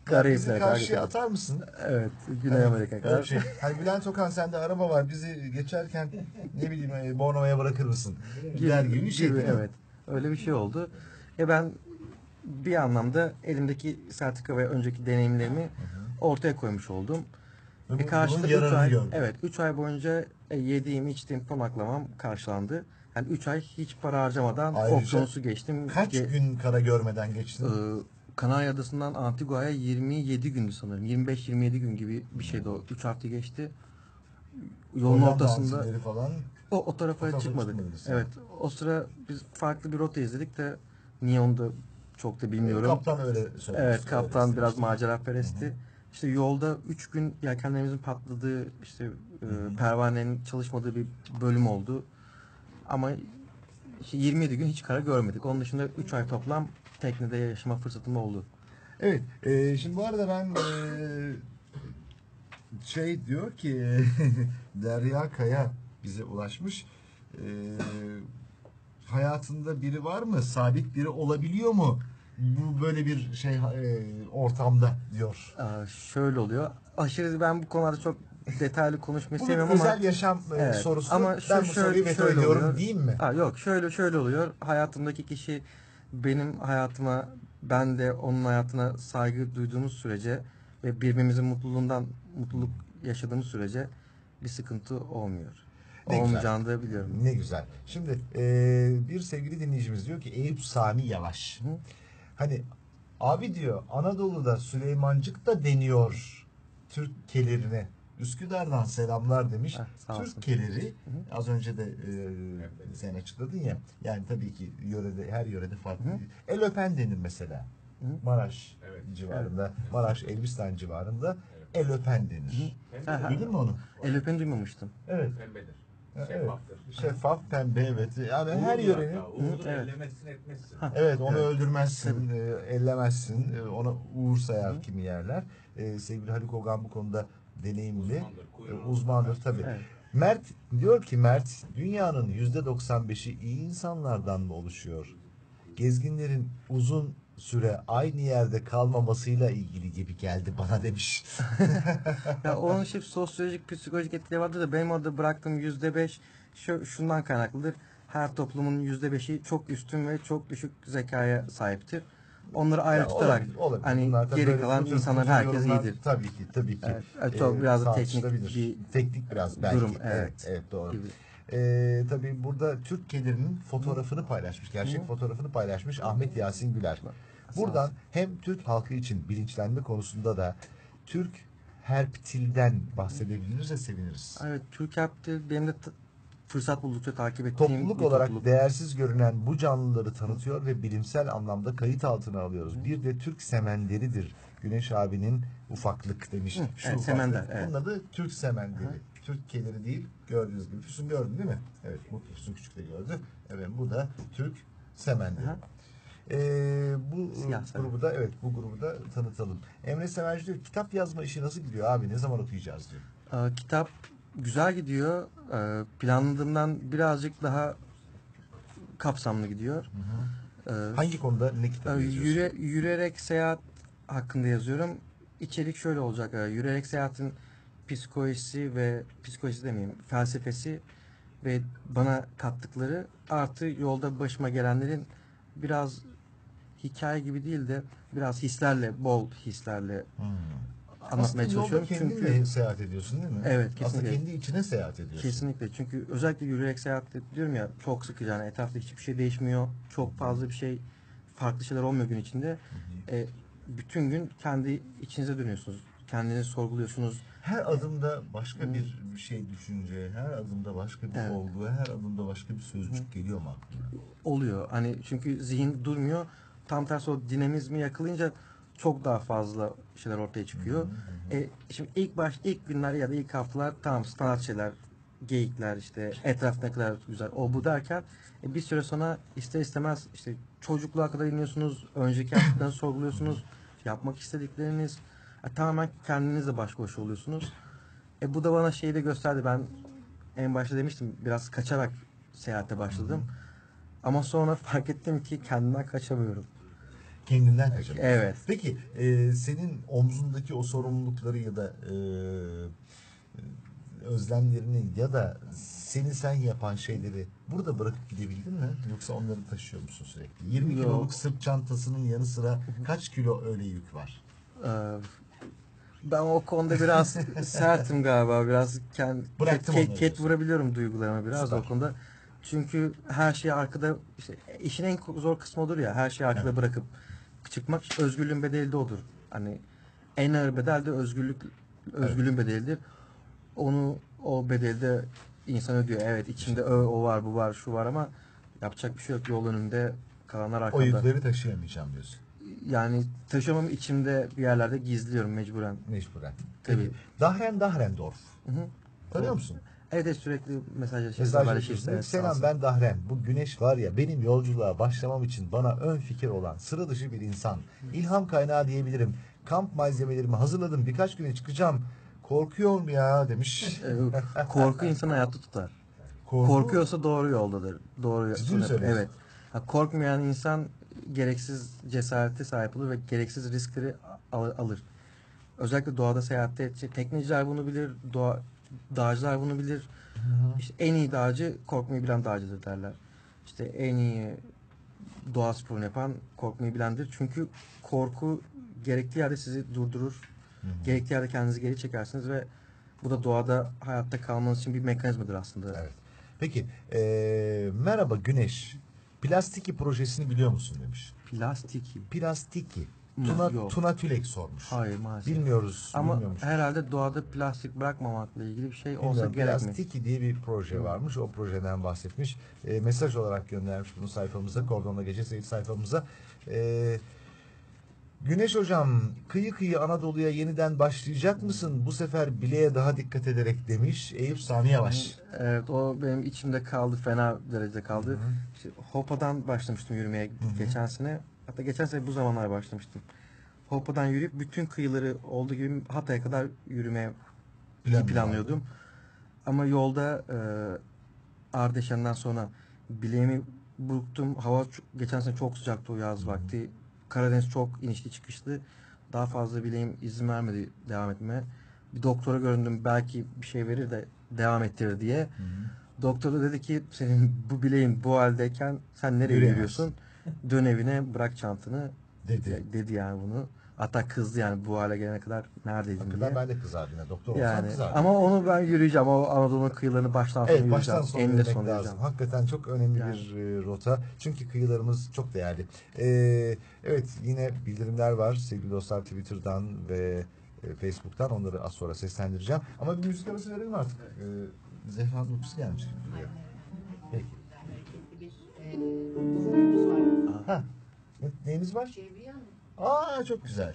Karayipler, bizi karşıya atar mısın? Evet. Güney evet, Amerika kadar. Şey. Hani Bülent Okan, sende araba var. Bizi geçerken ne bileyim Bornova'ya bırakır mısın? Gider gibi bir şey. Evet. Öyle bir şey oldu. E ben bir anlamda elimdeki sertifika ve önceki deneyimlerimi, hı hı, ortaya koymuş oldum. E karşıda üç ay, evet, üç ay boyunca yediğim, içtiğim, konaklamam karşılandı. Yani üç ay hiç para harcamadan okyanusu geçtim. Kaç Ge- gün kara görmeden geçtin? Ee, Kanarya Adası'ndan Antigua'ya yirmi yedi gündü sanırım. yirmi beş yirmi yedi gün gibi bir şeydi o. üç hafta geçti. Yolun Hollanda ortasında falan, o, o tarafa o çıkmadık. Evet. O sıra biz farklı bir rota izledik de niye onu da çok da bilmiyorum. Kaptan öyle söylemişti. Evet, kaptan öyle biraz maceraperestti. İşte yolda üç gün yelkenlerimizin patladığı, işte e, pervanenin çalışmadığı bir bölüm oldu. Ama işte yirmi yedi gün hiç kara görmedik. Onun dışında üç ay toplam teknede yaşama fırsatım oldu. Evet. E, şimdi bu arada ben e, şey diyor ki Derya Kaya bize ulaşmış. E, hayatında biri var mı? Sabit biri olabiliyor mu? Bu böyle bir şey e, ortamda diyor. Aa, şöyle oluyor. Aşırı ben bu konuda çok detaylı konuşmayı sevmiyorum ama. Bu özel yaşam evet, sorusu. Ama şu, ben bu şöyle, soruyu veto ediyorum diyeyim mi? Aa, yok şöyle şöyle oluyor. Hayatımdaki kişi benim hayatıma, ben de onun hayatına saygı duyduğumuz sürece ve birbirimizin mutluluğundan mutluluk yaşadığımız sürece bir sıkıntı olmuyor. Ne olmayacağını güzel da biliyorum. Ne güzel. Şimdi e, bir sevgili dinleyicimiz diyor ki Eyüp Sami Yavaş. Hı? Hani abi diyor, Anadolu'da Süleymancık da deniyor Türkkelerine. Üsküdar'dan selamlar demiş. Ah, Türkkeleri az önce de e, sen açıkladın ya. Yani tabii ki yörede, her yörede farklı. Hı? El öpen denir mesela. Hı? Maraş evet, civarında, evet. Maraş Elbistan civarında evet, el öpen denir. Duydun mu onu? El öpeni duymamıştım. Evet. Pembedir. Şeffaftır. Şeffaf, pembe evet. Yani Uğur her yörenin. Uğur'u evet, ellemezsin etmezsin. Ha. Evet onu evet, öldürmezsin, e, ellemezsin. E, ona uğur sayar hı, kimi yerler. E, sevgili Haluk Ogan bu konuda deneyimli. Uzmandır, e, uzmandır tabii. Evet. Mert diyor ki Mert dünyanın yüzde doksan beşi iyi insanlardan mı oluşuyor? Gezginlerin uzun süre aynı yerde kalmamasıyla ilgili gibi geldi bana demiş. Ya onun şey sosyolojik, psikolojik etkileri vardır da benim orada bıraktığım yüzde beş şundan kaynaklıdır. Her toplumun yüzde beşi çok üstün ve çok düşük zekaya sahiptir. Onları ayrı ya tutarak olabilir, olabilir. Hani geri kalan insanlar herkes iyidir. Tabii ki tabii ki. Evet, çok ee, biraz da teknik bir teknik biraz belki. Durum, evet, evet, evet doğru. Gibi. Ee, tabii burada Türkkelerinin fotoğrafını paylaşmış. Gerçek hı, fotoğrafını paylaşmış Ahmet Yasin Güler. Buradan hem Türk halkı için bilinçlenme konusunda da Türk Herptil'den bahsedebiliriz de seviniriz. Evet, Türk Herptil benim de t- fırsat buldukça takip ettiğim topluluk olarak topluluk, değersiz görünen bu canlıları tanıtıyor ve bilimsel anlamda kayıt altına alıyoruz. Hı. Bir de Türk semenderidir. Güneş abinin ufaklık demiş. Hı, şu evet, semender. Evet. Bunun adı Türk semenderi. Hı. Türkkeleri değil, gördüğünüz gibi. Füsun gördün değil mi? Evet, bu Füsun küçük de gördü. Evet, bu da Türk semenderi. Ee, bu Siyah grubu da evet, bu grubu da tanıtalım. Emre Sevenci diyor, kitap yazma işi nasıl gidiyor abi? Ne zaman okuyacağız diyor. Ee, kitap güzel gidiyor. Ee, planladığımdan birazcık daha kapsamlı gidiyor. Hı hı. Ee, Hangi konuda ne kitabı yazıyorsun? Yüre, yürüyerek seyahat hakkında yazıyorum. İçerik şöyle olacak. Yürüyerek seyahatin psikolojisi ve psikolojisi demeyeyim, felsefesi ve bana kattıkları artı yolda başıma gelenlerin biraz hikaye gibi değil de biraz hislerle, bol hislerle hmm, anlatmaya çalışıyorum. Aslında yolda kendinle seyahat ediyorsun değil mi? Evet, kesinlikle. Aslında kendi içine seyahat ediyorsun. Kesinlikle. Çünkü özellikle yürüyerek seyahat diyorum ya, çok sıkıcı. Yani etrafta hiçbir şey değişmiyor. Çok fazla bir şey, farklı şeyler olmuyor gün içinde. Hmm. E, bütün gün kendi içinize dönüyorsunuz. Kendinizi sorguluyorsunuz. Her adımda başka hmm, bir şey düşünce, her adımda başka bir evet, olgu, her adımda başka bir sözcük hmm, geliyor mu aklına? Oluyor. Hani çünkü zihin durmuyor. Tam tersi o dinamizmi yakalayınca çok daha fazla şeyler ortaya çıkıyor. E, şimdi ilk baş ilk günler ya da ilk haftalar tam standart şeyler, geyikler, işte etraf ne kadar güzel, o bu derken e, bir süre sonra ister istemez işte çocukluğa kadar iniyorsunuz, önceki yaptıklarını sorguluyorsunuz, yapmak istedikleriniz, e, tamamen kendinizle baş başa oluyorsunuz. E, bu da bana şeyi de gösterdi. Ben en başta demiştim, biraz kaçarak seyahate başladım. Ama sonra fark ettim ki kendimden kaçamıyorum. Kendinden kaçamıyorum. Evet. Peki e, senin omzundaki o sorumlulukları ya da e, özlemlerini ya da seni sen yapan şeyleri burada bırakıp gidebildin mi? Yoksa onları taşıyor musun sürekli? yirmi Yok. Kiloluk sırt çantasının yanı sıra kaç kilo öyle yük var? Ee, ben o konuda biraz sertim galiba. Biraz kendi ket, ket vurabiliyorum duygularıma biraz. Süper. O konuda. Çünkü her şeyi arkada, işte işin en zor kısmı olur ya, her şeyi arkada evet. bırakıp çıkmak özgürlüğün bedeli de odur. Hani en ağır bedel de özgürlük, özgürlüğün evet. bedelidir. Onu o bedelde insan ödüyor. Evet, içinde o, o var, bu var, şu var ama yapacak bir şey yok. Yol önünde kalanlar arkada. O yükleri taşıyamayacağım diyorsun. Yani taşımam, içimde bir yerlerde gizliyorum mecburen. Mecburen. Tabii. Peki, Dahren Dahrendorf. Hı hı. Tanıyor musun? Evet, sürekli mesajlaşıyoruz. Evet, selam, ben Dahren. Bu güneş var ya, benim yolculuğa başlamam için bana ön fikir olan sıra dışı bir insan. İlham kaynağı diyebilirim. Kamp malzemelerimi hazırladım. Birkaç güne çıkacağım. Korkuyorum ya demiş. Korku insanı hayatta tutar. Korku... Korkuyorsa doğru yoldadır. Doğru yoldadır. Evet. Korkmayan insan gereksiz cesarete sahip olur ve gereksiz riskleri alır. Özellikle doğada seyahatte edecek. Tekneciler bunu bilir. Doğa... Dağcılar bunu bilir. İşte en iyi dağcı korkmayı bilen dağcıdır derler. İşte en iyi doğa sporunu yapan korkmayı bilendir. Çünkü korku gerekli yerde sizi durdurur. Hı-hı. Gerekli yerde kendinizi geri çekersiniz ve bu da doğada hayatta kalmanız için bir mekanizmadır aslında. Evet. Peki ee, merhaba Güneş. Plastiki projesini biliyor musun demiş. Plastiki. Plastiki. Tuna, Yok. Tuna Tülek sormuş. Hayır, maalesef. Bilmiyoruz. Ama herhalde doğada plastik bırakmamakla ilgili bir şey Bilmiyorum, olsa gerek mi? Plastiki diye bir proje varmış. O projeden bahsetmiş. E, mesaj olarak göndermiş bunu sayfamıza. Kordon'da Gece Seyir sayfamıza. E, Güneş Hocam, kıyı kıyı Anadolu'ya yeniden başlayacak mısın? Bu sefer bileğe daha dikkat ederek demiş. Eyüp Sami Yavaş. Evet, o benim içimde kaldı. Fena derecede kaldı. İşte, Hopa'dan başlamıştım yürümeye Hı-hı. geçen sene. Hatta geçen sene bu zamanlar başlamıştım. Hopa'dan yürüyüp bütün kıyıları olduğu gibi Hatay'a kadar yürümeye Plan planlıyordum. Vardı. Ama yolda e, Ardeşen'den sonra bileğimi burktum. Hava geçen sene çok sıcaktı o yaz vakti. Karadeniz çok inişli çıkışlı. Daha fazla bileğim izin vermedi devam etmeye. Bir doktora göründüm, belki bir şey verir de devam ettirir diye. Hı-hı. Doktor da dedi ki, senin bu bileğin bu haldeyken sen nereye Yürüyemez. yürüyorsun? Dön evine, bırak çantını dedi. Dedi yani bunu. Hatta kızdı yani, bu hale gelene kadar neredeydin diye. Ben de kızardım yani, doktor olsam yani, kızardım. Ama onu ben yürüyeceğim. O Anadolu'nun kıyılarını baştan sona evet, yürüyeceğim. Baştan sona yürümek lazım. Hakikaten çok önemli yani. Bir e, rota. Çünkü kıyılarımız çok değerli. E, evet, yine bildirimler var sevgili dostlar, Twitter'dan ve e, Facebook'tan. Onları az sonra seslendireceğim. Ama bir müzik arası verelim artık. E, Zehra'nın uykusu gelmiş gibi duruyor. Peki. Ha, neyimiz var? Aa, çok güzel.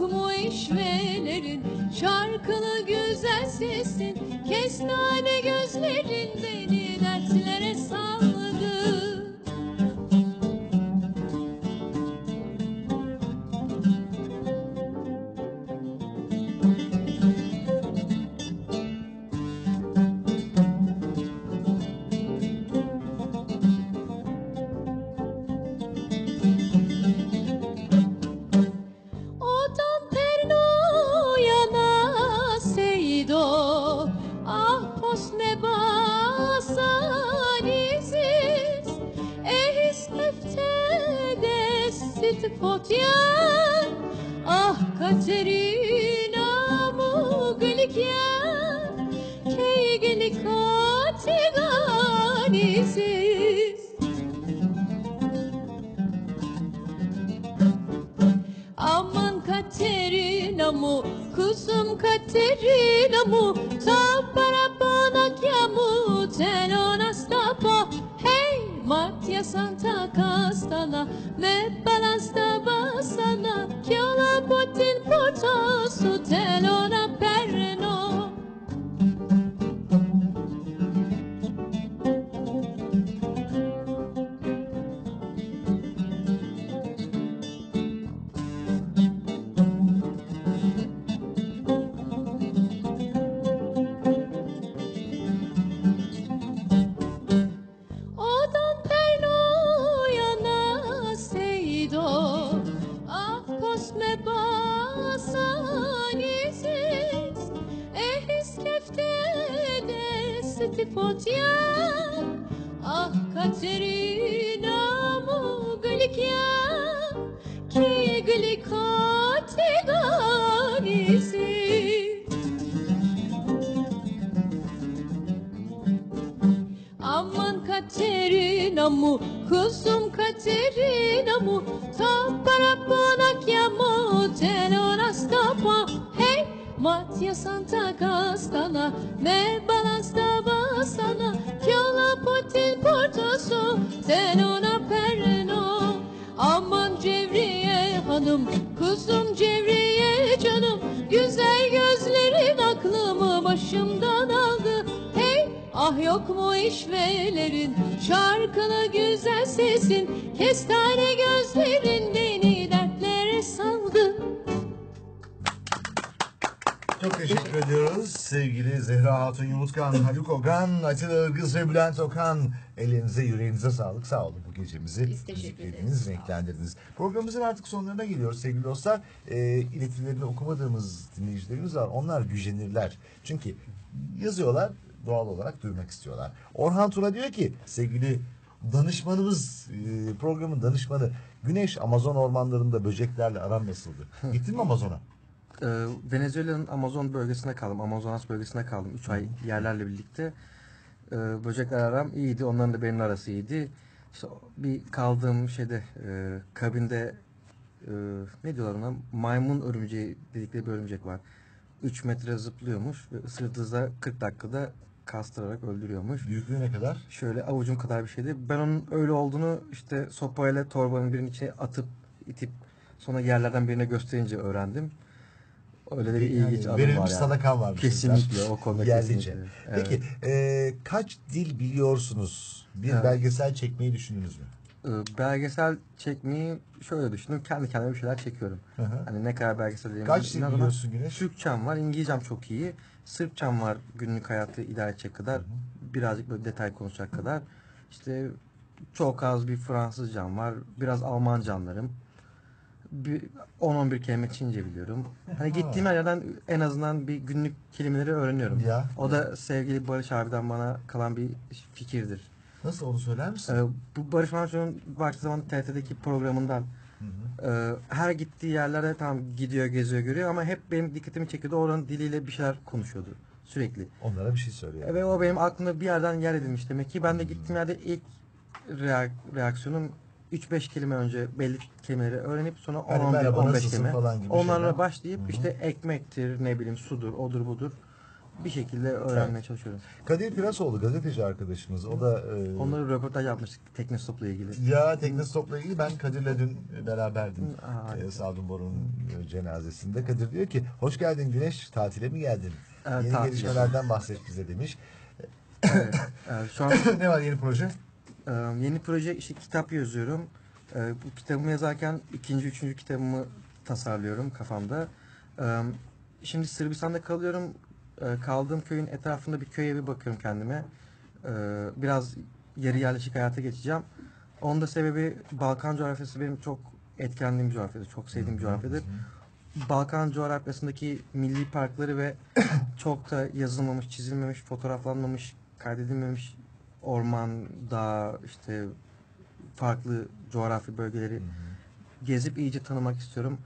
yok mu işvelerin, şarkılı güzel sesin, kestane gözlerin beni dertlere salladı. Zehra Hatun Umutkan, Haluk Ogan, Atilla Irgız ve Bülent Okan. Elinize, yüreğinize sağlık. Sağ olun bu gecemizi. Biz teşekkür ederiz. Renklendirdiniz. Programımızın artık sonlarına geliyoruz sevgili dostlar. E, iletilerini okumadığımız dinleyicilerimiz var. Onlar gücenirler. Çünkü yazıyorlar, doğal olarak duymak istiyorlar. Orhan Tuna diyor ki sevgili danışmanımız, e, programın danışmanı Güneş, Amazon ormanlarında böceklerle aram nasıldı? Gittin mi Amazon'a? Venezuela'nın Amazon bölgesine kaldım. Amazonas bölgesine kaldım. Üç ay yerlerle birlikte. Böcekler aram iyiydi. Onların da benim arası iyiydi. İşte bir kaldığım şeyde kabinde ne diyorlar ona? Maymun örümceği dedikleri bir örümcek var. üç metre zıplıyormuş ve ısırdığınızda kırk dakikada kastırarak öldürüyormuş. Büyüklüğü ne kadar? Şöyle avucum kadar bir şeydi. Ben onun öyle olduğunu işte sopayla torbanın birinin içine atıp itip sonra yerlerden birine gösterince öğrendim. Öyle de bir yani ilginç anı var yani. Sadaka var. Kesinlikle o konuda kesinlikle. Evet. Peki e, kaç dil biliyorsunuz? Bir evet. belgesel çekmeyi düşündünüz mü? E, belgesel çekmeyi şöyle düşündüm. Kendi kendime bir şeyler çekiyorum. Hı hı. Hani ne kadar belgesel dediğimi. Kaç dil biliyorsun Güneş? Türkçem var, İngilizcem çok iyi. Sırpçam var günlük hayatı idare edecek kadar. Hı hı. Birazcık böyle detay konuşacak kadar. İşte çok az bir Fransızcam var. Biraz Almancanlarım. on on bir kelime Çince biliyorum. Hani gittiğim yerden en azından bir günlük kelimeleri öğreniyorum. Ya, o da ya. Sevgili Barış abiden bana kalan bir fikirdir. Nasıl, onu söyler misin? Ee, bu Barış Manço'nun vakti zaman T R T'deki programından hı hı. E, her gittiği yerlere tam gidiyor, geziyor, görüyor ama hep benim dikkatimi çekiyordu. Oranın diliyle bir şeyler konuşuyordu sürekli. Onlara bir şey söylüyor. E, ve o benim aklımda bir yerden yer edilmiş demek ki. Ben de gittiğim yerde ilk reak reaksiyonum üç beş kelime önce belli kelimeleri öğrenip sonra on on beş kelime. Onlarla şeyden başlayıp hı-hı. işte ekmektir, ne bileyim sudur, odur budur. bir şekilde öğrenmeye evet. çalışıyorum. Kadir Pirasoğlu gazeteci arkadaşımız. O da e... onları röportaj yapmıştık Teknostop'la ilgili. Ya Teknostop'la ilgili ben Kadir'le dün beraberdim. Ee, Sadun Boro'nun cenazesinde. Kadir diyor ki hoş geldin Güneş, tatile mi geldin? Evet, yeni gelişmelerden bahset bize demiş. Evet, evet, şu an ne var yeni proje? Ee, yeni proje işte kitap yazıyorum. Ee, bu kitabımı yazarken ikinci, üçüncü kitabımı tasarlıyorum kafamda. Ee, şimdi Sırbistan'da kalıyorum. Ee, kaldığım köyün etrafında bir köye bir bakıyorum kendime. Ee, biraz yarı yerleşik hayata geçeceğim. Onun da sebebi Balkan coğrafyası benim çok etkilendiğim coğrafyadır. Çok sevdiğim coğrafyadır. Balkan coğrafyasındaki milli parkları ve çok da yazılmamış, çizilmemiş, fotoğraflanmamış, kaydedilmemiş orman, dağ, işte farklı coğrafi bölgeleri hı hı. gezip iyice tanımak istiyorum.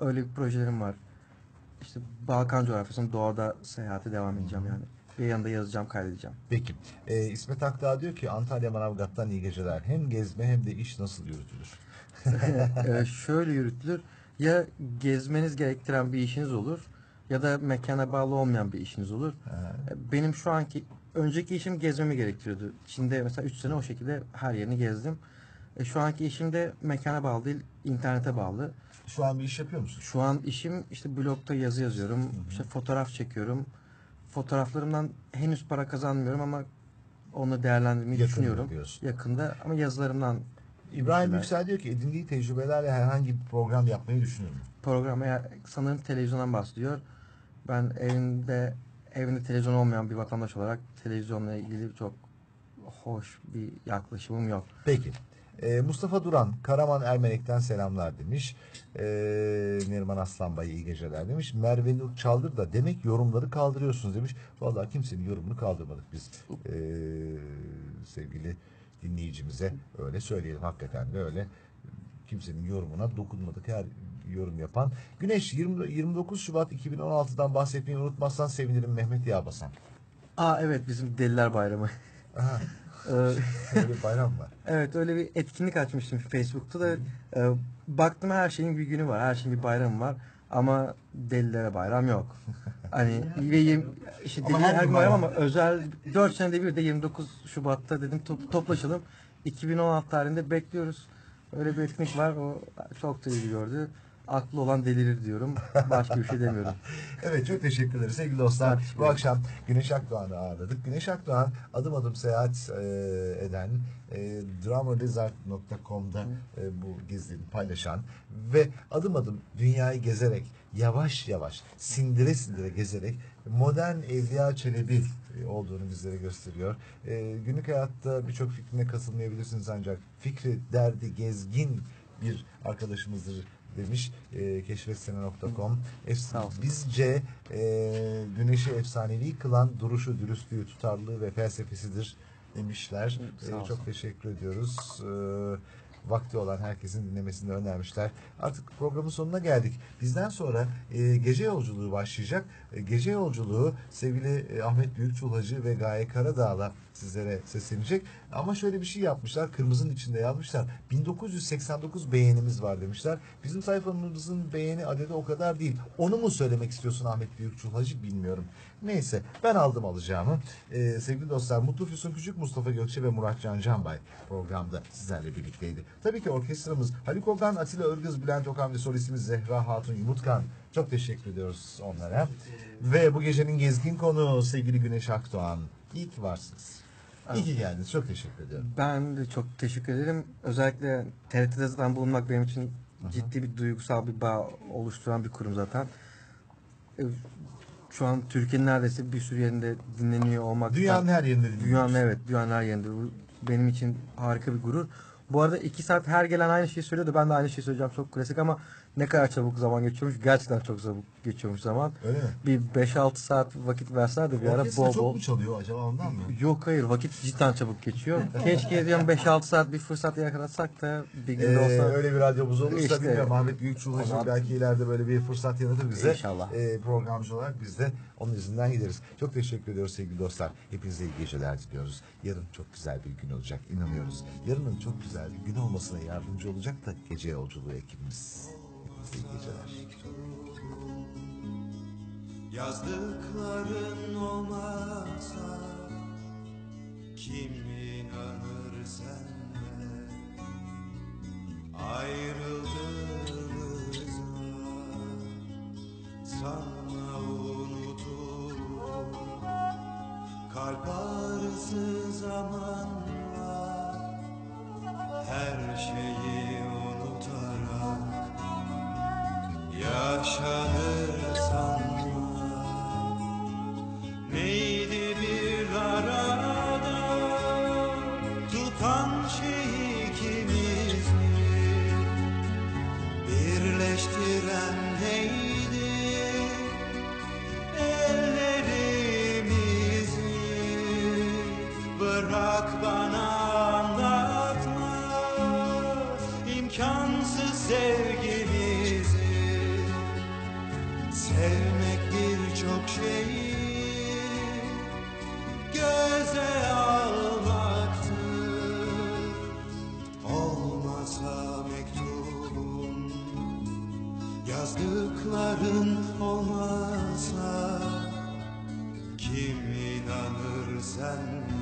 Öyle bir projelerim var. İşte Balkan coğrafyasının doğada seyahate devam edeceğim hı hı. yani. Ve yanında yazacağım, kaydedeceğim. Peki. Ee, İsmet Akdağ diyor ki Antalya Manavgat'tan iyi geceler. Hem gezme hem de iş nasıl yürütülür? ee, şöyle yürütülür. Ya gezmeniz gerektiren bir işiniz olur ya da mekana bağlı olmayan bir işiniz olur. Evet. Benim şu anki, önceki işim gezmemi gerektiriyordu. Çin'de mesela üç sene o şekilde her yerini gezdim. E şu anki işim de mekana bağlı değil, internete bağlı. Şu an bir iş yapıyor musun? Şu an işim işte blogda yazı yazıyorum, hı hı. işte fotoğraf çekiyorum. Fotoğraflarımdan henüz para kazanmıyorum ama onu değerlendirmeyi yakında düşünüyorum. Diyorsun. Yakında ama yazılarımdan... İbrahim Yüksel diyor ki edindiği tecrübelerle herhangi bir program yapmayı düşünüyor mu? Program ya, sanırım televizyondan bahsediyor. Ben evimde evinde televizyon olmayan bir vatandaş olarak televizyonla ilgili çok hoş bir yaklaşımım yok. Peki. Ee, Mustafa Duran, Karaman Ermenek'ten selamlar demiş. Ee, Neriman Aslanbay iyi geceler demiş. Merve Nur Çaldır da demek yorumları kaldırıyorsunuz demiş. Vallahi kimsenin yorumunu kaldırmadık biz. Ee, sevgili dinleyicimize öyle söyleyelim, hakikaten de öyle, kimsenin yorumuna dokunmadık, her yorum yapan. Güneş, yirmi, yirmi dokuz Şubat iki bin on altı'dan bahsetmeyi unutmazsan sevinirim Mehmet Yağbasan. Aa evet, bizim Deliler Bayramı. Aha. Öyle bir bayram var. Evet, öyle bir etkinlik açmıştım Facebook'ta da e, baktım her şeyin bir günü var, her şeyin bir bayramı var ama delilere bayram yok. Hani ve yirmi, işte ama her gün bayram ama özel dört senede bir de yirmi dokuz Şubat'ta dedim to toplaşalım. iki bin on altı tarihinde bekliyoruz. Öyle bir etkinlik var. O çok da ilgi gördü. Aklı olan delirir diyorum. Başka bir şey demiyorum. Evet, çok teşekkür ederiz sevgili dostlar. Bu akşam Güneş Akdoğan'ı ağırladık. Güneş Akdoğan adım adım seyahat e, eden e, drummer lizard nokta com'da e, bu gezilerini paylaşan ve adım adım dünyayı gezerek yavaş yavaş sindire sindire gezerek modern Evliya Çelebi olduğunu bizlere gösteriyor. E, günlük hayatta birçok fikrine katılmayabilirsiniz ancak fikri derdi gezgin bir arkadaşımızdır demiş e, keşfetsene nokta com. Bizce e, güneşi efsanevi kılan duruşu, dürüstlüğü, tutarlılığı ve felsefesidir demişler. E, çok teşekkür ediyoruz. E, vakti olan herkesin dinlemesini önermişler. Artık programın sonuna geldik. Bizden sonra e, gece yolculuğu başlayacak. E, gece yolculuğu sevgili e, Ahmet Büyükçulhacı ve Gaye Karadağ'la sizlere seslenecek. Ama şöyle bir şey yapmışlar. Kırmızının içinde yazmışlar. bin dokuz yüz seksen dokuz beğenimiz var demişler. Bizim sayfamızın beğeni adedi o kadar değil. Onu mu söylemek istiyorsun Ahmet Büyükçulhacı bilmiyorum. Neyse, ben aldım alacağımı. Ee, sevgili dostlar, Mutlu Füsun Küçük, Mustafa Gökçe ve Murat Can Canbay programda sizlerle birlikteydi. Tabii ki orkestramız Haluk Ogan, Atilla Irgız, Bülent Okan ve solistimiz Zehra Hatun Umutkan. Çok teşekkür ediyoruz onlara. Ve bu gecenin gezgin konuğu sevgili Güneş Akdoğan. İyi ki varsınız. İyi ki geldiniz. Çok teşekkür ediyorum. Ben de çok teşekkür ederim. Özellikle T R T'de zaten bulunmak benim için Aha. ciddi bir duygusal bir bağ oluşturan bir kurum zaten. Şu an Türkiye'nin neredeyse bir sürü yerinde dinleniyor olmak. Dünyanın her yerinde dinleniyor. Dünyanın, evet. Dünyanın her yerinde. Benim için harika bir gurur. Bu arada iki saat her gelen aynı şeyi söylüyordu. Ben de aynı şeyi söyleyeceğim. Çok klasik ama ne kadar çabuk zaman geçiyormuş. Gerçekten çok çabuk geçiyormuş zaman. Öyle mi? Bir beş altı saat vakit versen de bir ara bol bol. Çok mu çalıyor acaba, ondan mı? Yok hayır, vakit cidden çabuk geçiyor. Keşke diyorum beş altı saat bir fırsat yakalatsak da bir günde ee, olsa. Öyle bir radyomuz olursa işte, bilmiyorum. Ahmet Büyükçulhacı belki ileride böyle bir fırsat yaratır bize. İnşallah. E, programcı olarak biz de onun izinden gideriz. Çok teşekkür ediyoruz sevgili dostlar. Hepinize iyi geceler diliyoruz. Yarın çok güzel bir gün olacak. İnanıyoruz. Yarının çok güzel gün olmasına yardımcı olacak da gece yolculuğu ekibimiz. İyi geceler. Yazdıkların olmazsa kim inanır senle ayrıldığımızda sana unuturum kalp ağrısı zamanla her şeyi unutarak yaşanır sanma. Neydi bir arada tutan şey ikimizi, birleştiren neydi ellerimizi? Bırak bana anlatma imkansız sevgimizi. Sevmek birçok şey göze almaktı. Olmasa mektubun, yazdıkların olmasa kim inanır sen?